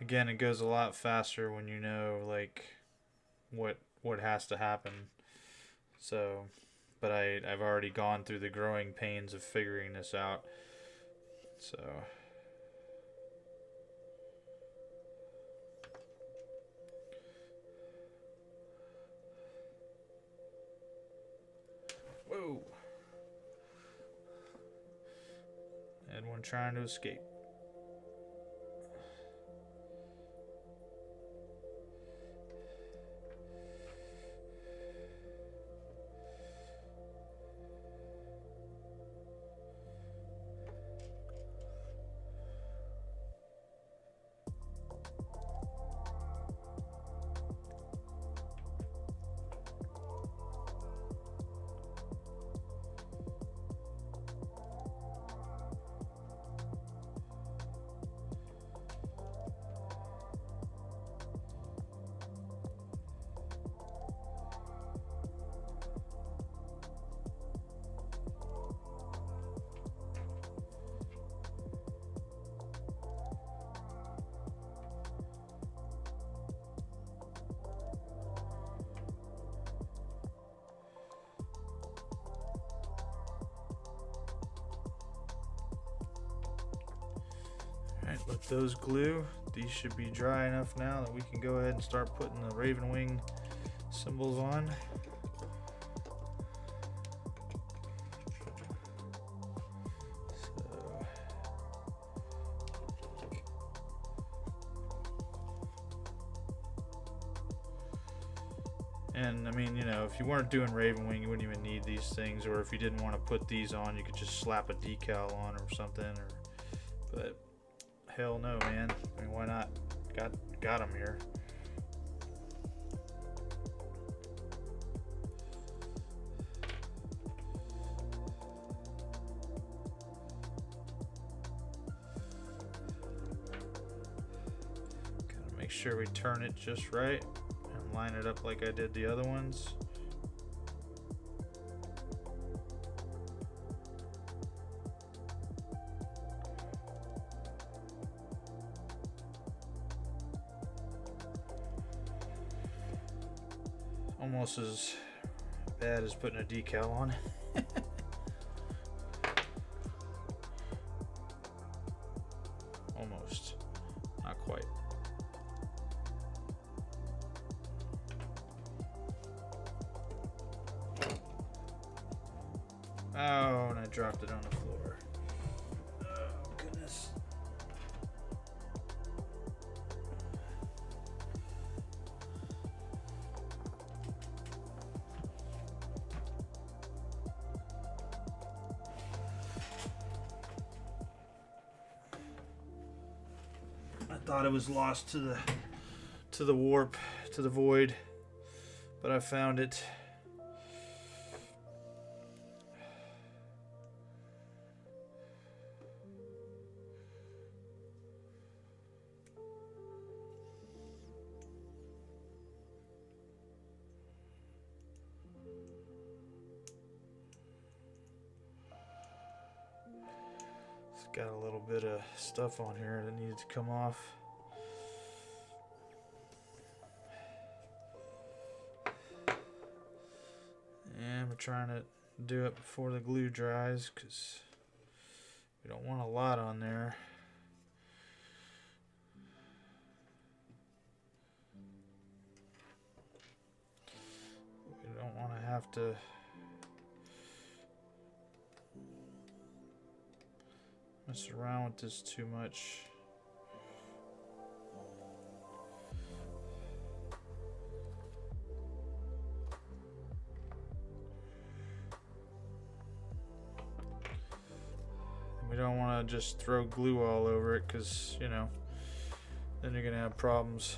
Again, it goes a lot faster when you know like what what has to happen. So, but I I've already gone through the growing pains of figuring this out. So. Whoa. And one trying to escape. Let those glue. These should be dry enough now that we can go ahead and start putting the Ravenwing symbols on. So. And I mean, you know, if you weren't doing Ravenwing, you wouldn't even need these things. Or if you didn't want to put these on, you could just slap a decal on or something. Or, but hell no, man. I mean, why not? Got got them here. Gotta make sure we turn it just right. Line it up like I did the other ones. Almost as bad as putting a decal on. Almost. Not quite. Oh, and I dropped it on the floor. Oh, goodness. I thought it was lost to the to the warp, to the void, but I found it. Got a little bit of stuff on here that needed to come off. And we're trying to do it before the glue dries because we don't want a lot on there. We don't want to have to mess around with this too much. We don't want to just throw glue all over it because, you know, then you're going to have problems.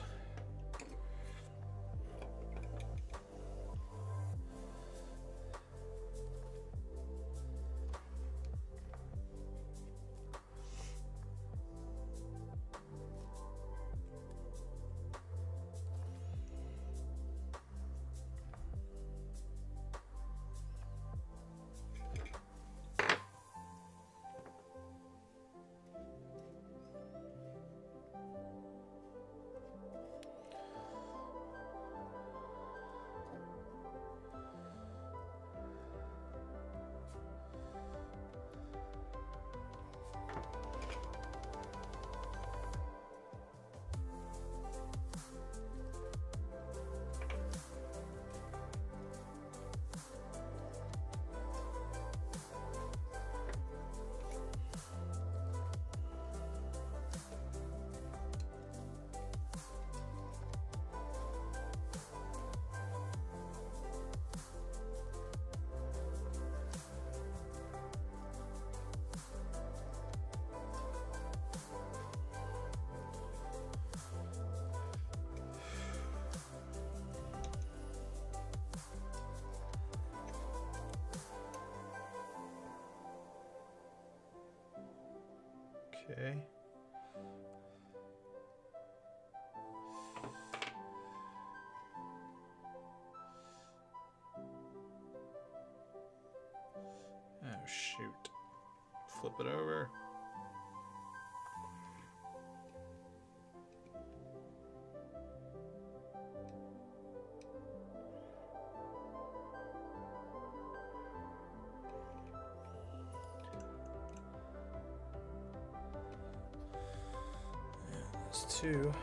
Okay. Oh, shoot. Flip it over. Two.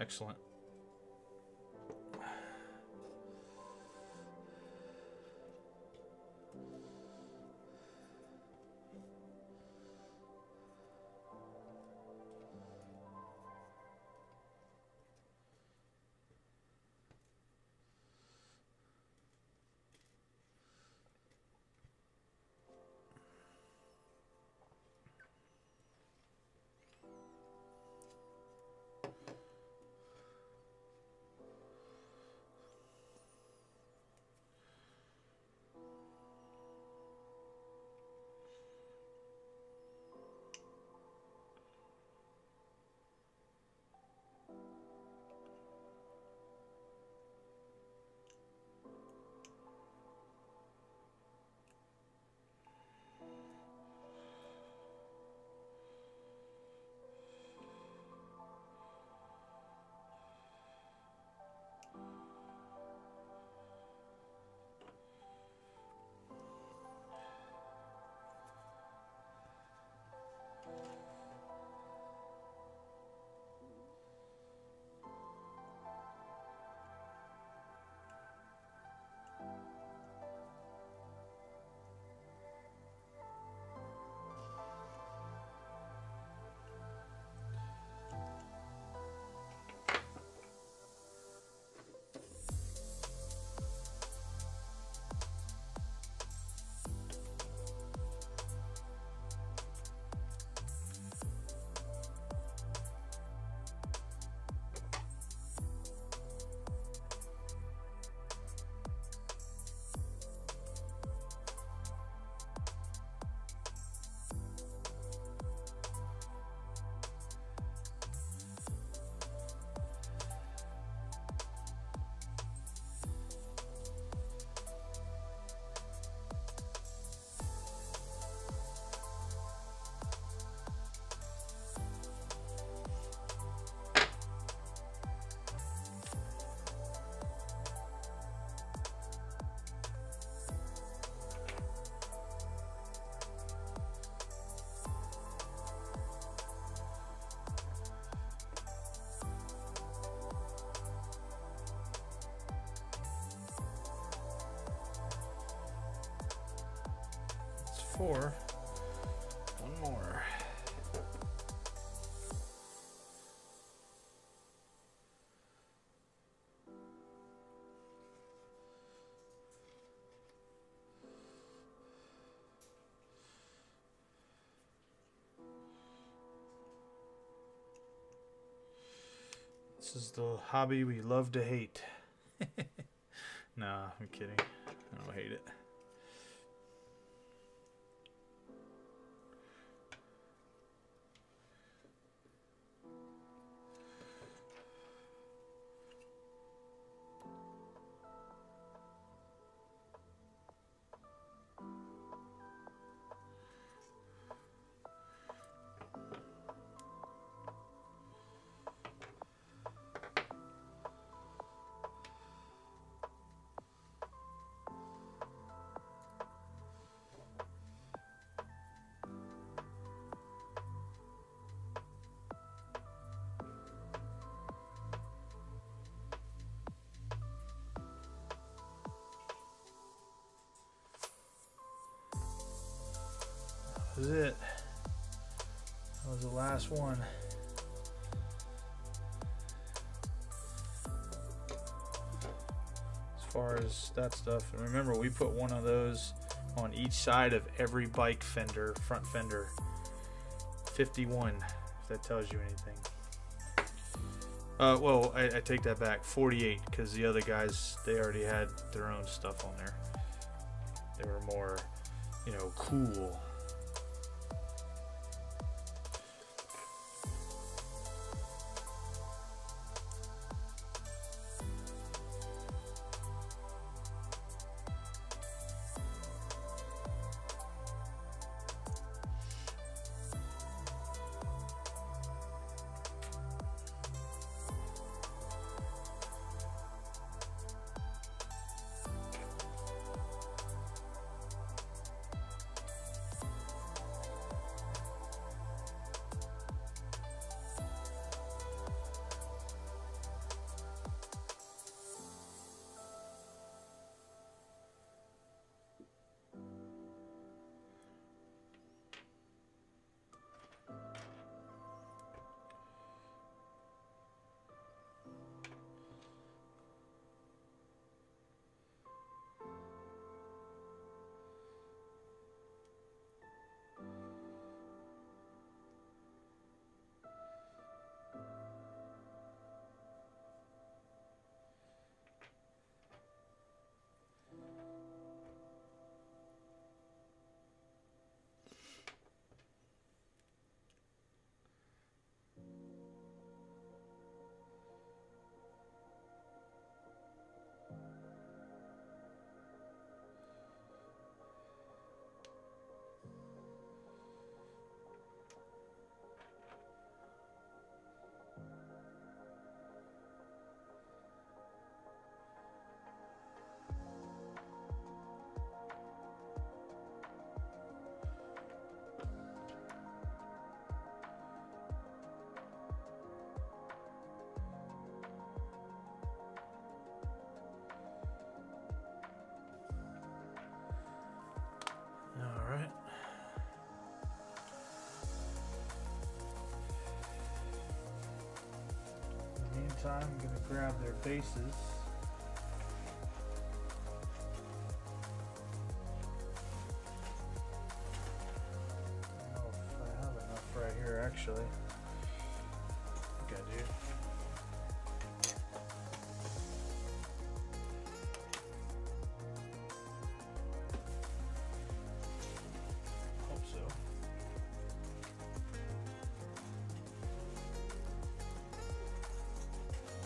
Excellent. Four. One more. This is the hobby we love to hate. Nah, I'm kidding. I don't hate it. That was it. That was the last one. As far as that stuff, and remember we put one of those on each side of every bike fender, front fender. fifty-one, if that tells you anything. Uh, well, I, I take that back. forty-eight, because the other guys, they already had their own stuff on there. They were more, you know, cool. so I'm going to grab their bases. Actually, I think I do. Hope so.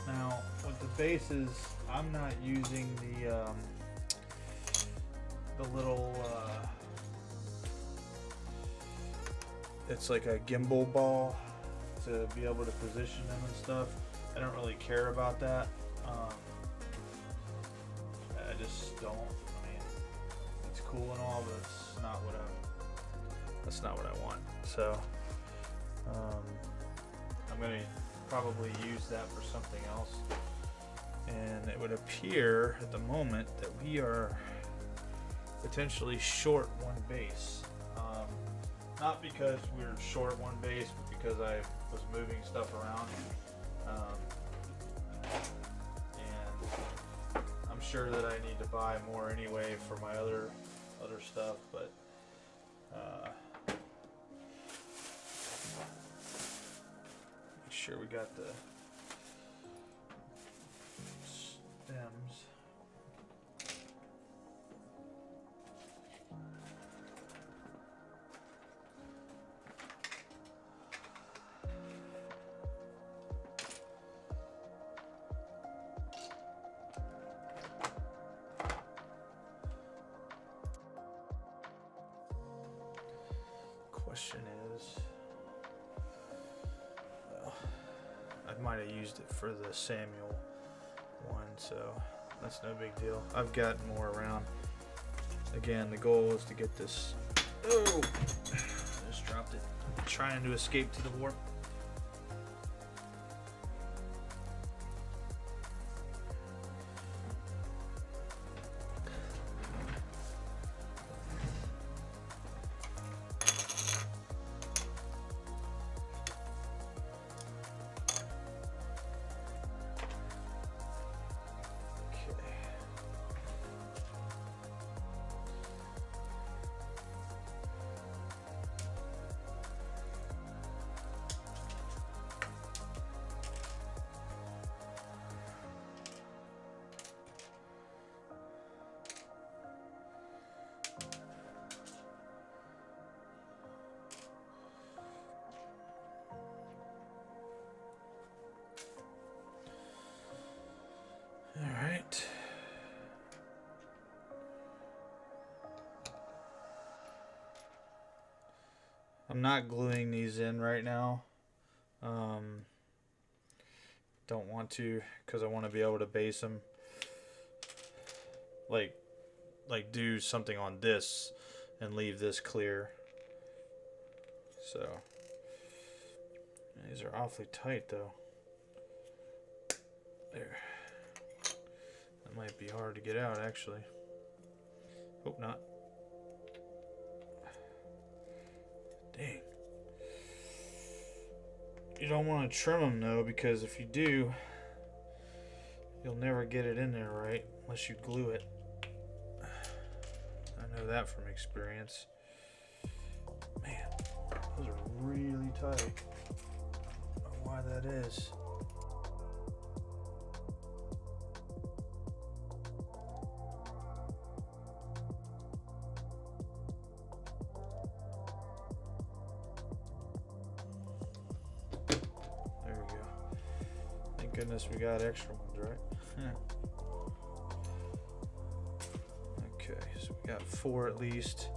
Now, with the bases, I'm not using the um, the little. Uh, It's like a gimbal ball to be able to position them and stuff. I don't really care about that. Um, I just don't. I mean, it's cool and all, but it's not what I. That's not what I want. So um, I'm gonna probably use that for something else. And it would appear at the moment that we are potentially short one base. Um, Not because we were short one base, but because I was moving stuff around. Um, and I'm sure that I need to buy more anyway for my other other stuff, but uh, make sure we got the stems. Question is, well, I might have used it for the Samuel one, so that's no big deal. I've got more around. Again, the goal is to get this. Oh, I just dropped it. I'm trying to escape to the warp. I'm not gluing these in right now. Um, don't want to, because I want to be able to base them. Like, like do something on this and leave this clear. So these are awfully tight, though. There. That might be hard to get out, actually. Hope not. Dang. You don't want to trim them though, because if you do, you'll never get it in there right unless you glue it. I know that from experience. Man, those are really tight. I don't know why that is. Goodness, we got extra ones, right? Okay, so we got four at least.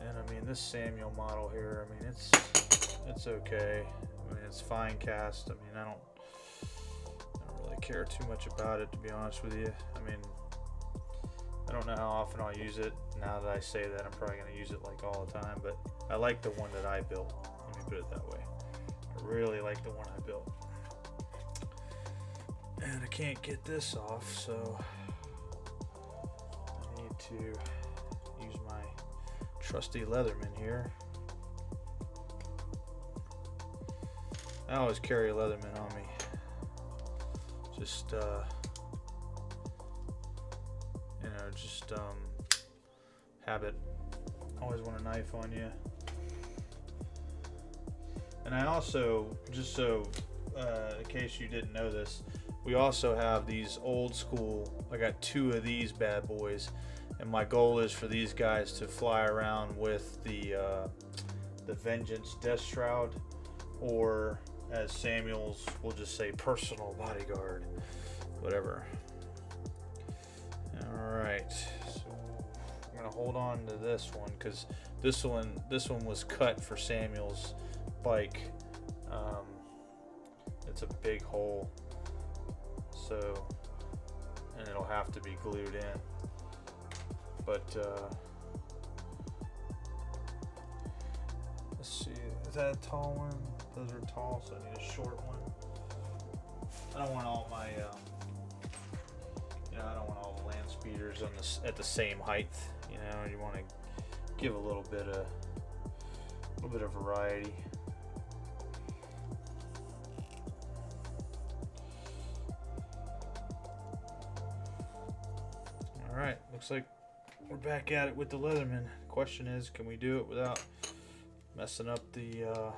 And I mean, this Samuel model here, I mean, it's it's okay. I mean, it's fine cast. I mean, I don't, I don't really care too much about it, to be honest with you. I mean, I don't know how often I'll use it. Now that I say that, I'm probably going to use it like all the time, but I like the one that I built. Let me put it that way. I really like the one I built. And I can't get this off, so I need to use my trusty Leatherman here. I always carry a Leatherman on me. just uh, you know, just um, habit. Always want a knife on you. And I also, just so uh, in case you didn't know this, we also have these old school. I got two of these bad boys, and my goal is for these guys to fly around with the uh, the Vengeance Death Shroud, or as Samuel's, we'll just say personal bodyguard, whatever. All right, so I'm gonna hold on to this one because this one this one was cut for Samuel's bike. Um, it's a big hole, so and it'll have to be glued in. But uh, let's see, is that a tall one? Those are tall, so I need a short one. I don't want all my, um, you know, I don't want all the land speeders on this at the same height. You know, you want to give a little bit of, a little bit of variety. All right, looks like we're back at it with the Leatherman. Question is, can we do it without messing up the? Uh,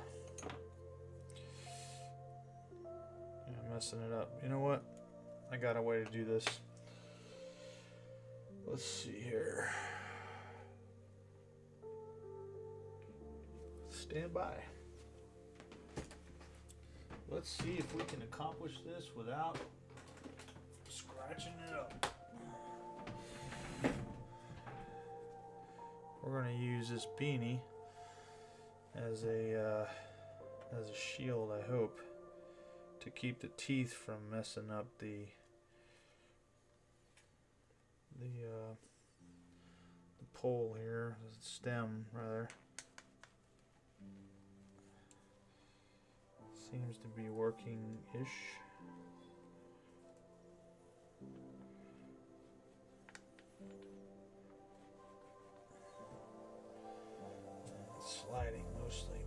messing it up. You know what? I got a way to do this. Let's see here. Stand by. Let's see if we can accomplish this without scratching it up. We're going to use this beanie as a uh, as a shield, I hope, to keep the teeth from messing up the the, uh, the pole here, the stem rather. Seems to be working-ish. It's sliding mostly.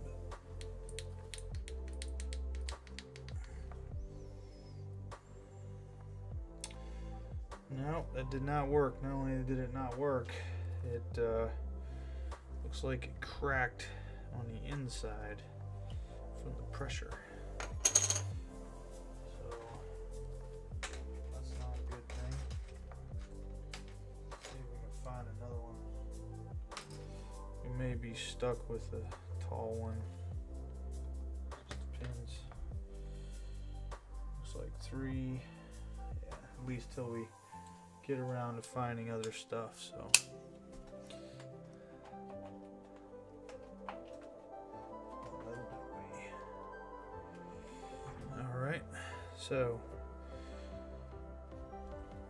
No, that did not work. Not only did it not work, it uh, looks like it cracked on the inside from the pressure. So that's not a good thing. Let's see if we can find another one. We may be stuck with a tall one. Just depends. Looks like three, yeah, at least till we get around to finding other stuff, so. All right, so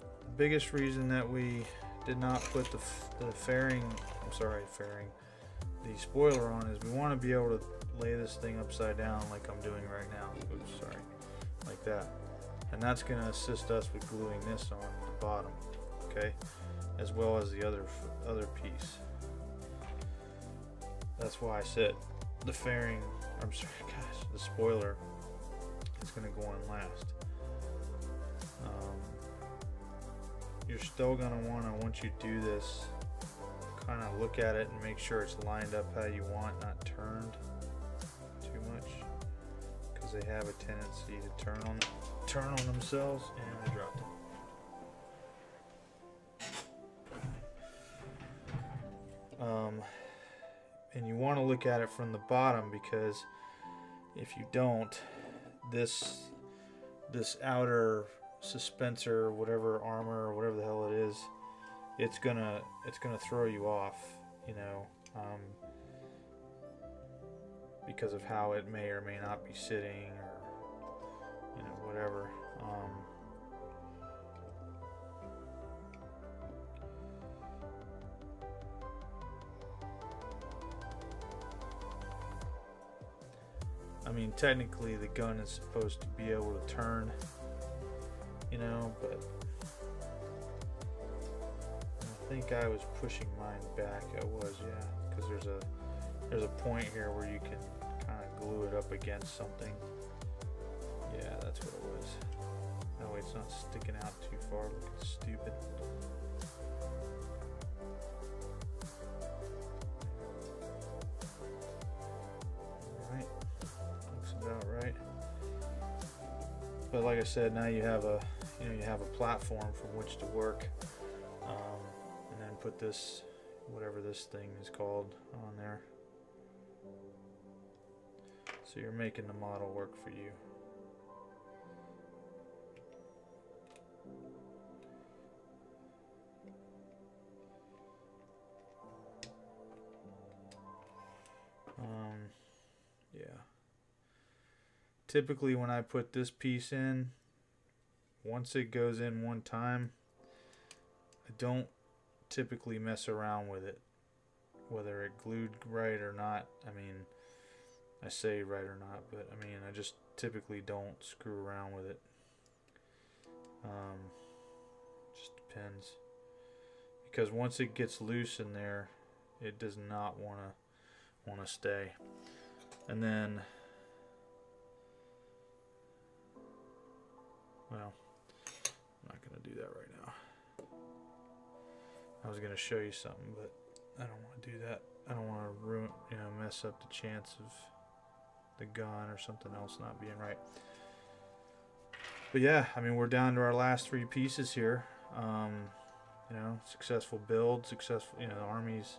the biggest reason that we did not put the, the fairing, I'm sorry, fairing, the spoiler on is we want to be able to lay this thing upside down like I'm doing right now. Oops, sorry, like that. And that's going to assist us with gluing this on the bottom, okay, as well as the other other piece. That's why I said the fairing, I'm sorry guys, the spoiler is going to go on last. Um, you're still going to want to, once you do this, kind of look at it and make sure it's lined up how you want, not turned too much, because they have a tendency to turn on it. Turn on themselves, and we dropped it. Um, and you want to look at it from the bottom, because if you don't, this this outer suspensor, whatever armor, whatever the hell it is, it's gonna it's gonna throw you off, you know, um, because of how it may or may not be sitting. Or you know, whatever. Um, I mean, technically the gun is supposed to be able to turn, you know, but I think I was pushing mine back. I was, yeah, because there's a there's a point here where you can kind of glue it up against something. Yeah, that's what it was. No, wait, it's not sticking out too far, looking stupid. Alright, looks about right. But like I said, now you have a, you know, you have a platform from which to work, um, and then put this, whatever this thing is called, on there. So you're making the model work for you. Um, yeah. Typically when I put this piece in, once it goes in one time, I don't typically mess around with it, whether it glued right or not. I mean, I say right or not, but I mean, I just typically don't screw around with it. Um, just depends, because once it gets loose in there, it does not want to want to stay. And then, well, I'm not gonna do that right now. I was gonna show you something, but I don't want to do that. I don't want to ruin, you know, mess up the chance of the gun or something else not being right. But yeah, I mean, we're down to our last three pieces here. Um, you know, successful build, successful, you know, the army's,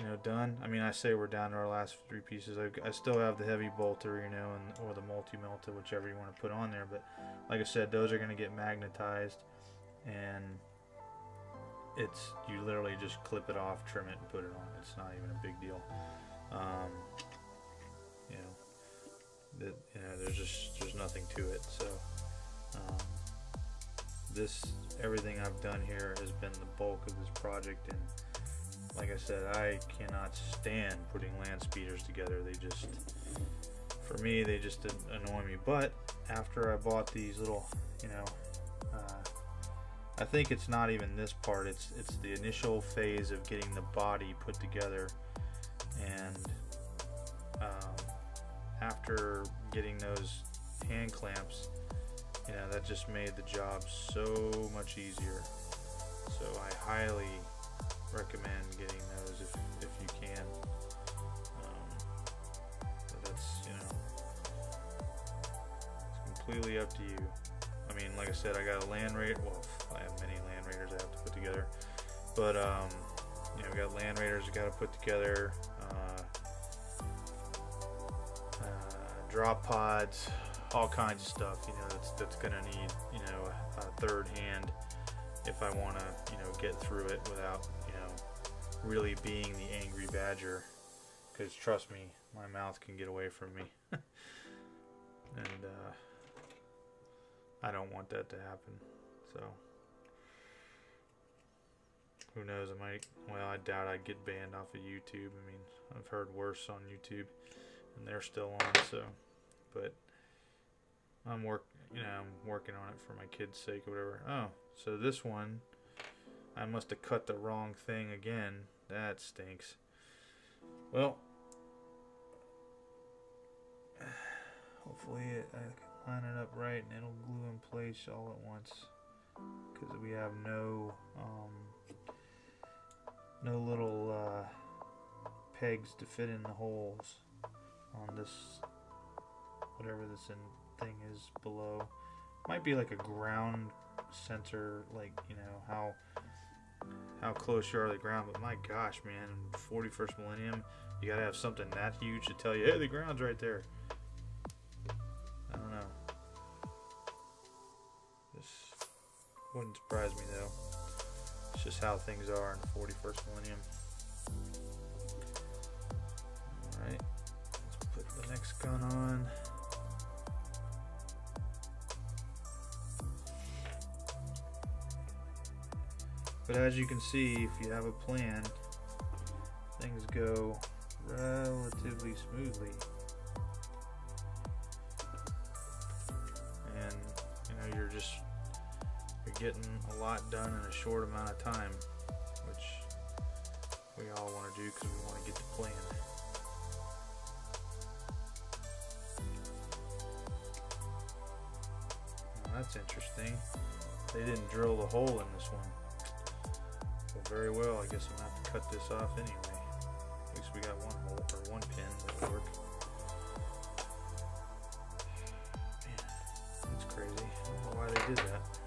you know, done. I mean, I say we're down to our last three pieces. I, I still have the heavy bolter, you know, and or the multi-melta, whichever you want to put on there. But like I said, those are going to get magnetized, and it's, you literally just clip it off, trim it, and put it on. It's not even a big deal. Um, you know, that, you know, there's just there's nothing to it. So um, this, everything I've done here has been the bulk of this project, and like I said, I cannot stand putting land speeders together. They just, for me, they just annoy me. But after I bought these little, you know, uh, I think it's not even this part. It's it's the initial phase of getting the body put together, and um, after getting those hand clamps, you know, that just made the job so much easier. So I highly recommend getting those if, if you can. Um, that's, you know, it's completely up to you. I mean, like I said, I got a land raider. Well, I have many land raiders I have to put together, but um, you know, we got land raiders I got to put together. Uh, drop pods, all kinds of stuff, you know, that's, that's gonna need, you know, a, a third hand if I want to, you know, get through it without, you know, really being the angry badger, because trust me, my mouth can get away from me. And uh, I don't want that to happen. So who knows, I might, well, I doubt I'd get banned off of YouTube. I mean, I've heard worse on YouTube, and they're still on. So, but I'm work, you know, I'm working on it for my kids' sake or whatever. Oh, so this one, I must have cut the wrong thing again. That stinks. Well, hopefully it, I can line it up right, and it'll glue in place all at once, because we have no, um, no little uh, pegs to fit in the holes on this, whatever this in thing is below. Might be like a ground sensor, like, you know, how how close you are to the ground. But my gosh, man, forty-first millennium, you gotta have something that huge to tell you, hey, the ground's right there. I don't know, this wouldn't surprise me though. It's just how things are in the forty-first millennium. Alright, the next gun on. But as you can see, if you have a plan, things go relatively smoothly. And you know, you're just you're getting a lot done in a short amount of time, which we all want to do because we want to get the plan. that's interesting. They didn't drill the hole in this one. Well, very well, I guess I'm gonna have to cut this off anyway. At least we got one hole, or one pin that would work. Man, that's crazy. I don't know why they did that.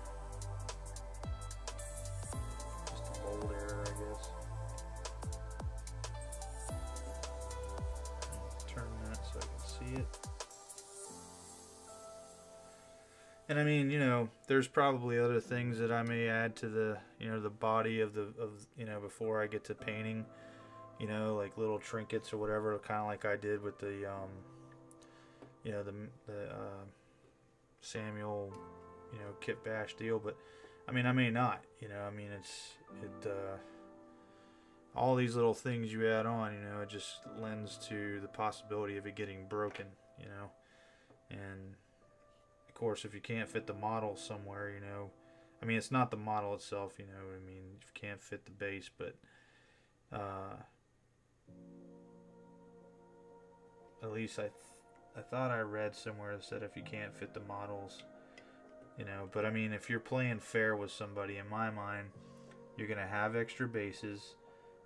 Just a bold error, I guess. I'll turn that so I can see it. And I mean, you know, there's probably other things that I may add to the, you know, the body of the, of, you know, before I get to painting, you know, like little trinkets or whatever, kind of like I did with the, um, you know, the, the uh, Samuel, you know, kit bash deal. But I mean, I may not, you know, I mean, it's, it, uh, all these little things you add on, you know, it just lends to the possibility of it getting broken, you know, and of course, if you can't fit the model somewhere, you know, I mean, it's not the model itself, you know, I mean, if you can't fit the base, but uh, at least I, th I thought I read somewhere that said if you can't fit the models, you know, but I mean, if you're playing fair with somebody, in my mind, you're going to have extra bases,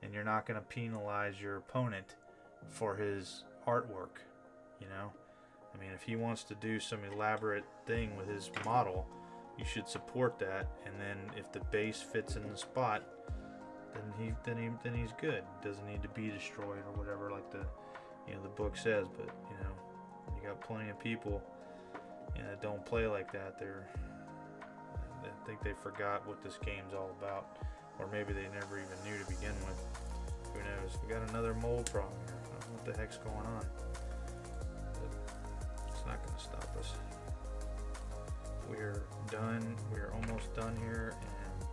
and you're not going to penalize your opponent for his artwork, you know. I mean, if he wants to do some elaborate thing with his model, you should support that. And then if the base fits in the spot, then he then he, then he's good. Doesn't need to be destroyed or whatever, like the you know the book says. But you know, you got plenty of people you know, that don't play like that. They're I think they forgot what this game's all about, or maybe they never even knew to begin with. Who knows? We got another mold problem here. I don't know what the heck's going on. Not going to stop us. We're done. We're almost done here, and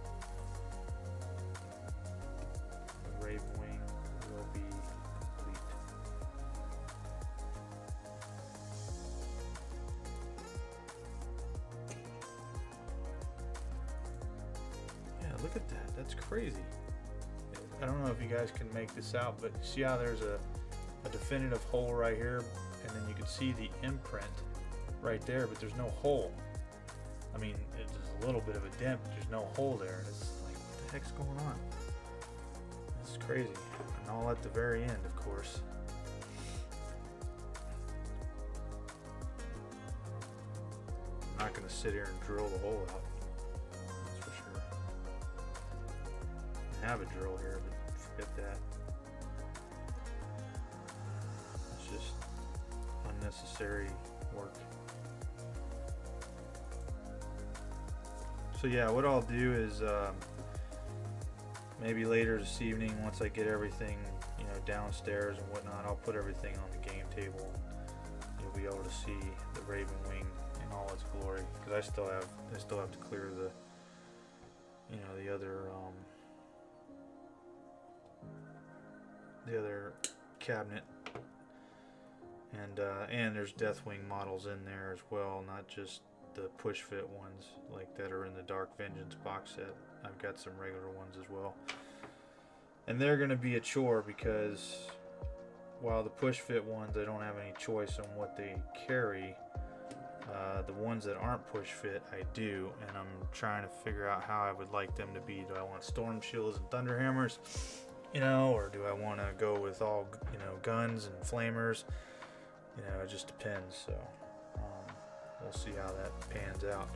the Ravenwing will be complete. Yeah, look at that. That's crazy. I don't know if you guys can make this out, but see how there's a, a definitive hole right here? And then you can see the imprint right there, but there's no hole. I mean, it's just a little bit of a dent, but there's no hole there. It's like, what the heck's going on? This is crazy. And all at the very end, of course. I'm not going to sit here and drill the hole out. That's for sure. I have a drill here, but forget that. It's just necessary work. So yeah, what I'll do is um, maybe later this evening, once I get everything you know downstairs and whatnot, I'll put everything on the game table. You'll be able to see the Ravenwing in all its glory, because I still have I still have to clear the you know the other um, the other cabinet. And, uh, and there's Deathwing models in there as well, not just the push fit ones like that are in the Dark Vengeance box set. I've got some regular ones as well. And they're going to be a chore because while the push fit ones, I don't have any choice on what they carry. Uh, the ones that aren't push fit, I do. And I'm trying to figure out how I would like them to be. Do I want storm shields and thunder hammers, you know, or do I want to go with all, you know, guns and flamers? You know, it just depends, so um, we'll see how that pans out.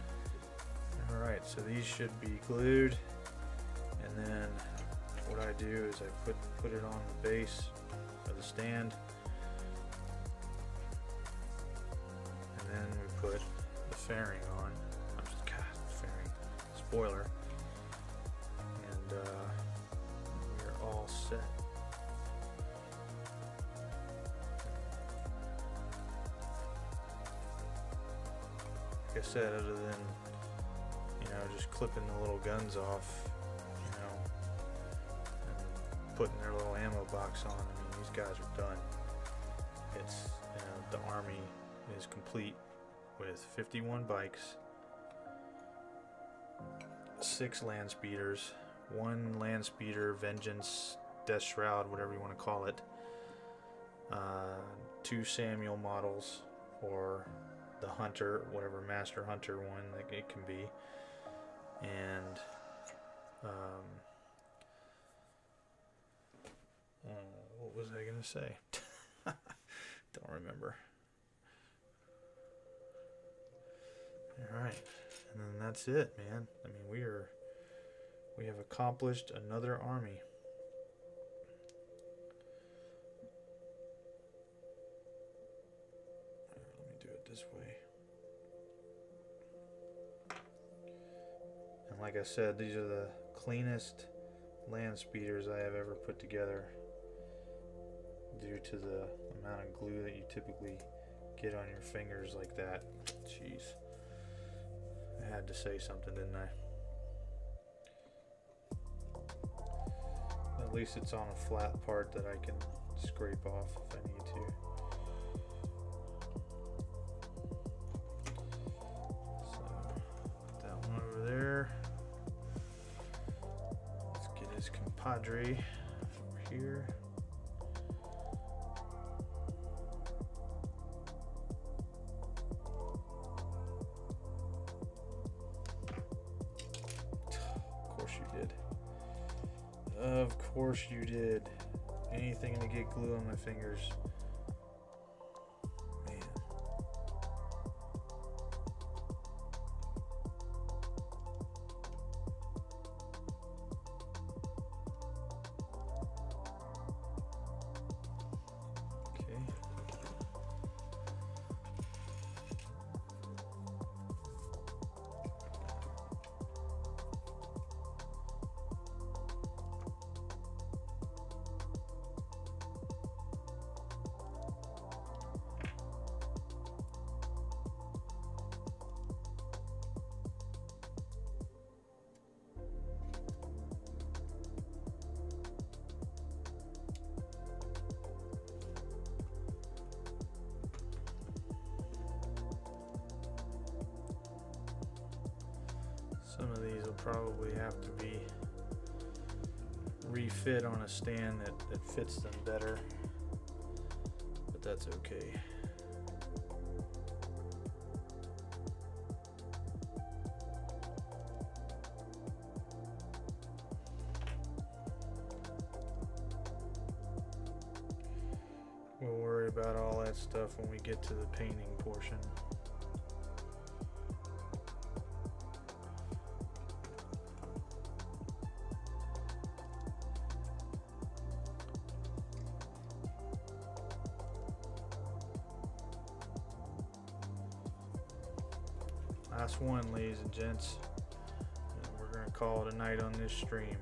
Alright, so these should be glued, and then what I do is I put, put it on the base of the stand, and then we put the fairing on. I'm just, God, the fairing. Spoiler. And uh, we're all set. Like I said, other than, you know, just clipping the little guns off, you know, and putting their little ammo box on, I mean, these guys are done. It's, you know, the army is complete with fifty-one bikes, six land speeders, one land speeder, vengeance, death shroud, whatever you want to call it, uh, two Samuel models, or the hunter, whatever master hunter one, like it can be, and um, uh, what was I gonna say? Don't remember. All right, and then that's it, man. I mean, we are, we have accomplished another army. This way. And like I said, these are the cleanest land speeders I have ever put together due to the amount of glue that you typically get on your fingers like that. Jeez. I had to say something, didn't I? At least it's on a flat part that I can scrape off if I need to. Padre over here. Of course you did. Of course you did. Anything to get glue on my fingers. Some of these will probably have to be refit on a stand that, that fits them better, but that's okay. We'll worry about all that stuff when we get to the painting portion. One, ladies and gents, and we're gonna call it a night on this stream.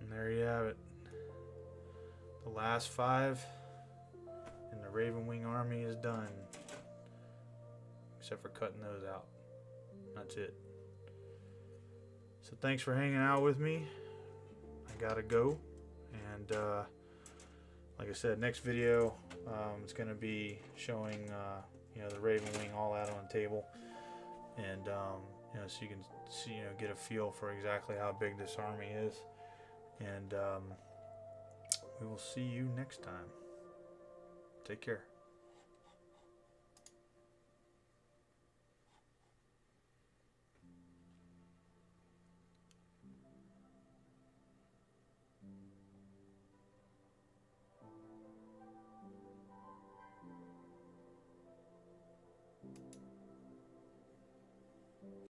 And there you have it, the last five, and the Ravenwing army is done. Except for cutting those out. That's it. So thanks for hanging out with me. I gotta go, and uh, like I said, next video um, it's gonna be showing uh, you know, the Ravenwing all out on the table, and um, you know, so you can see, you know, get a feel for exactly how big this army is, and um, we will see you next time. Take care.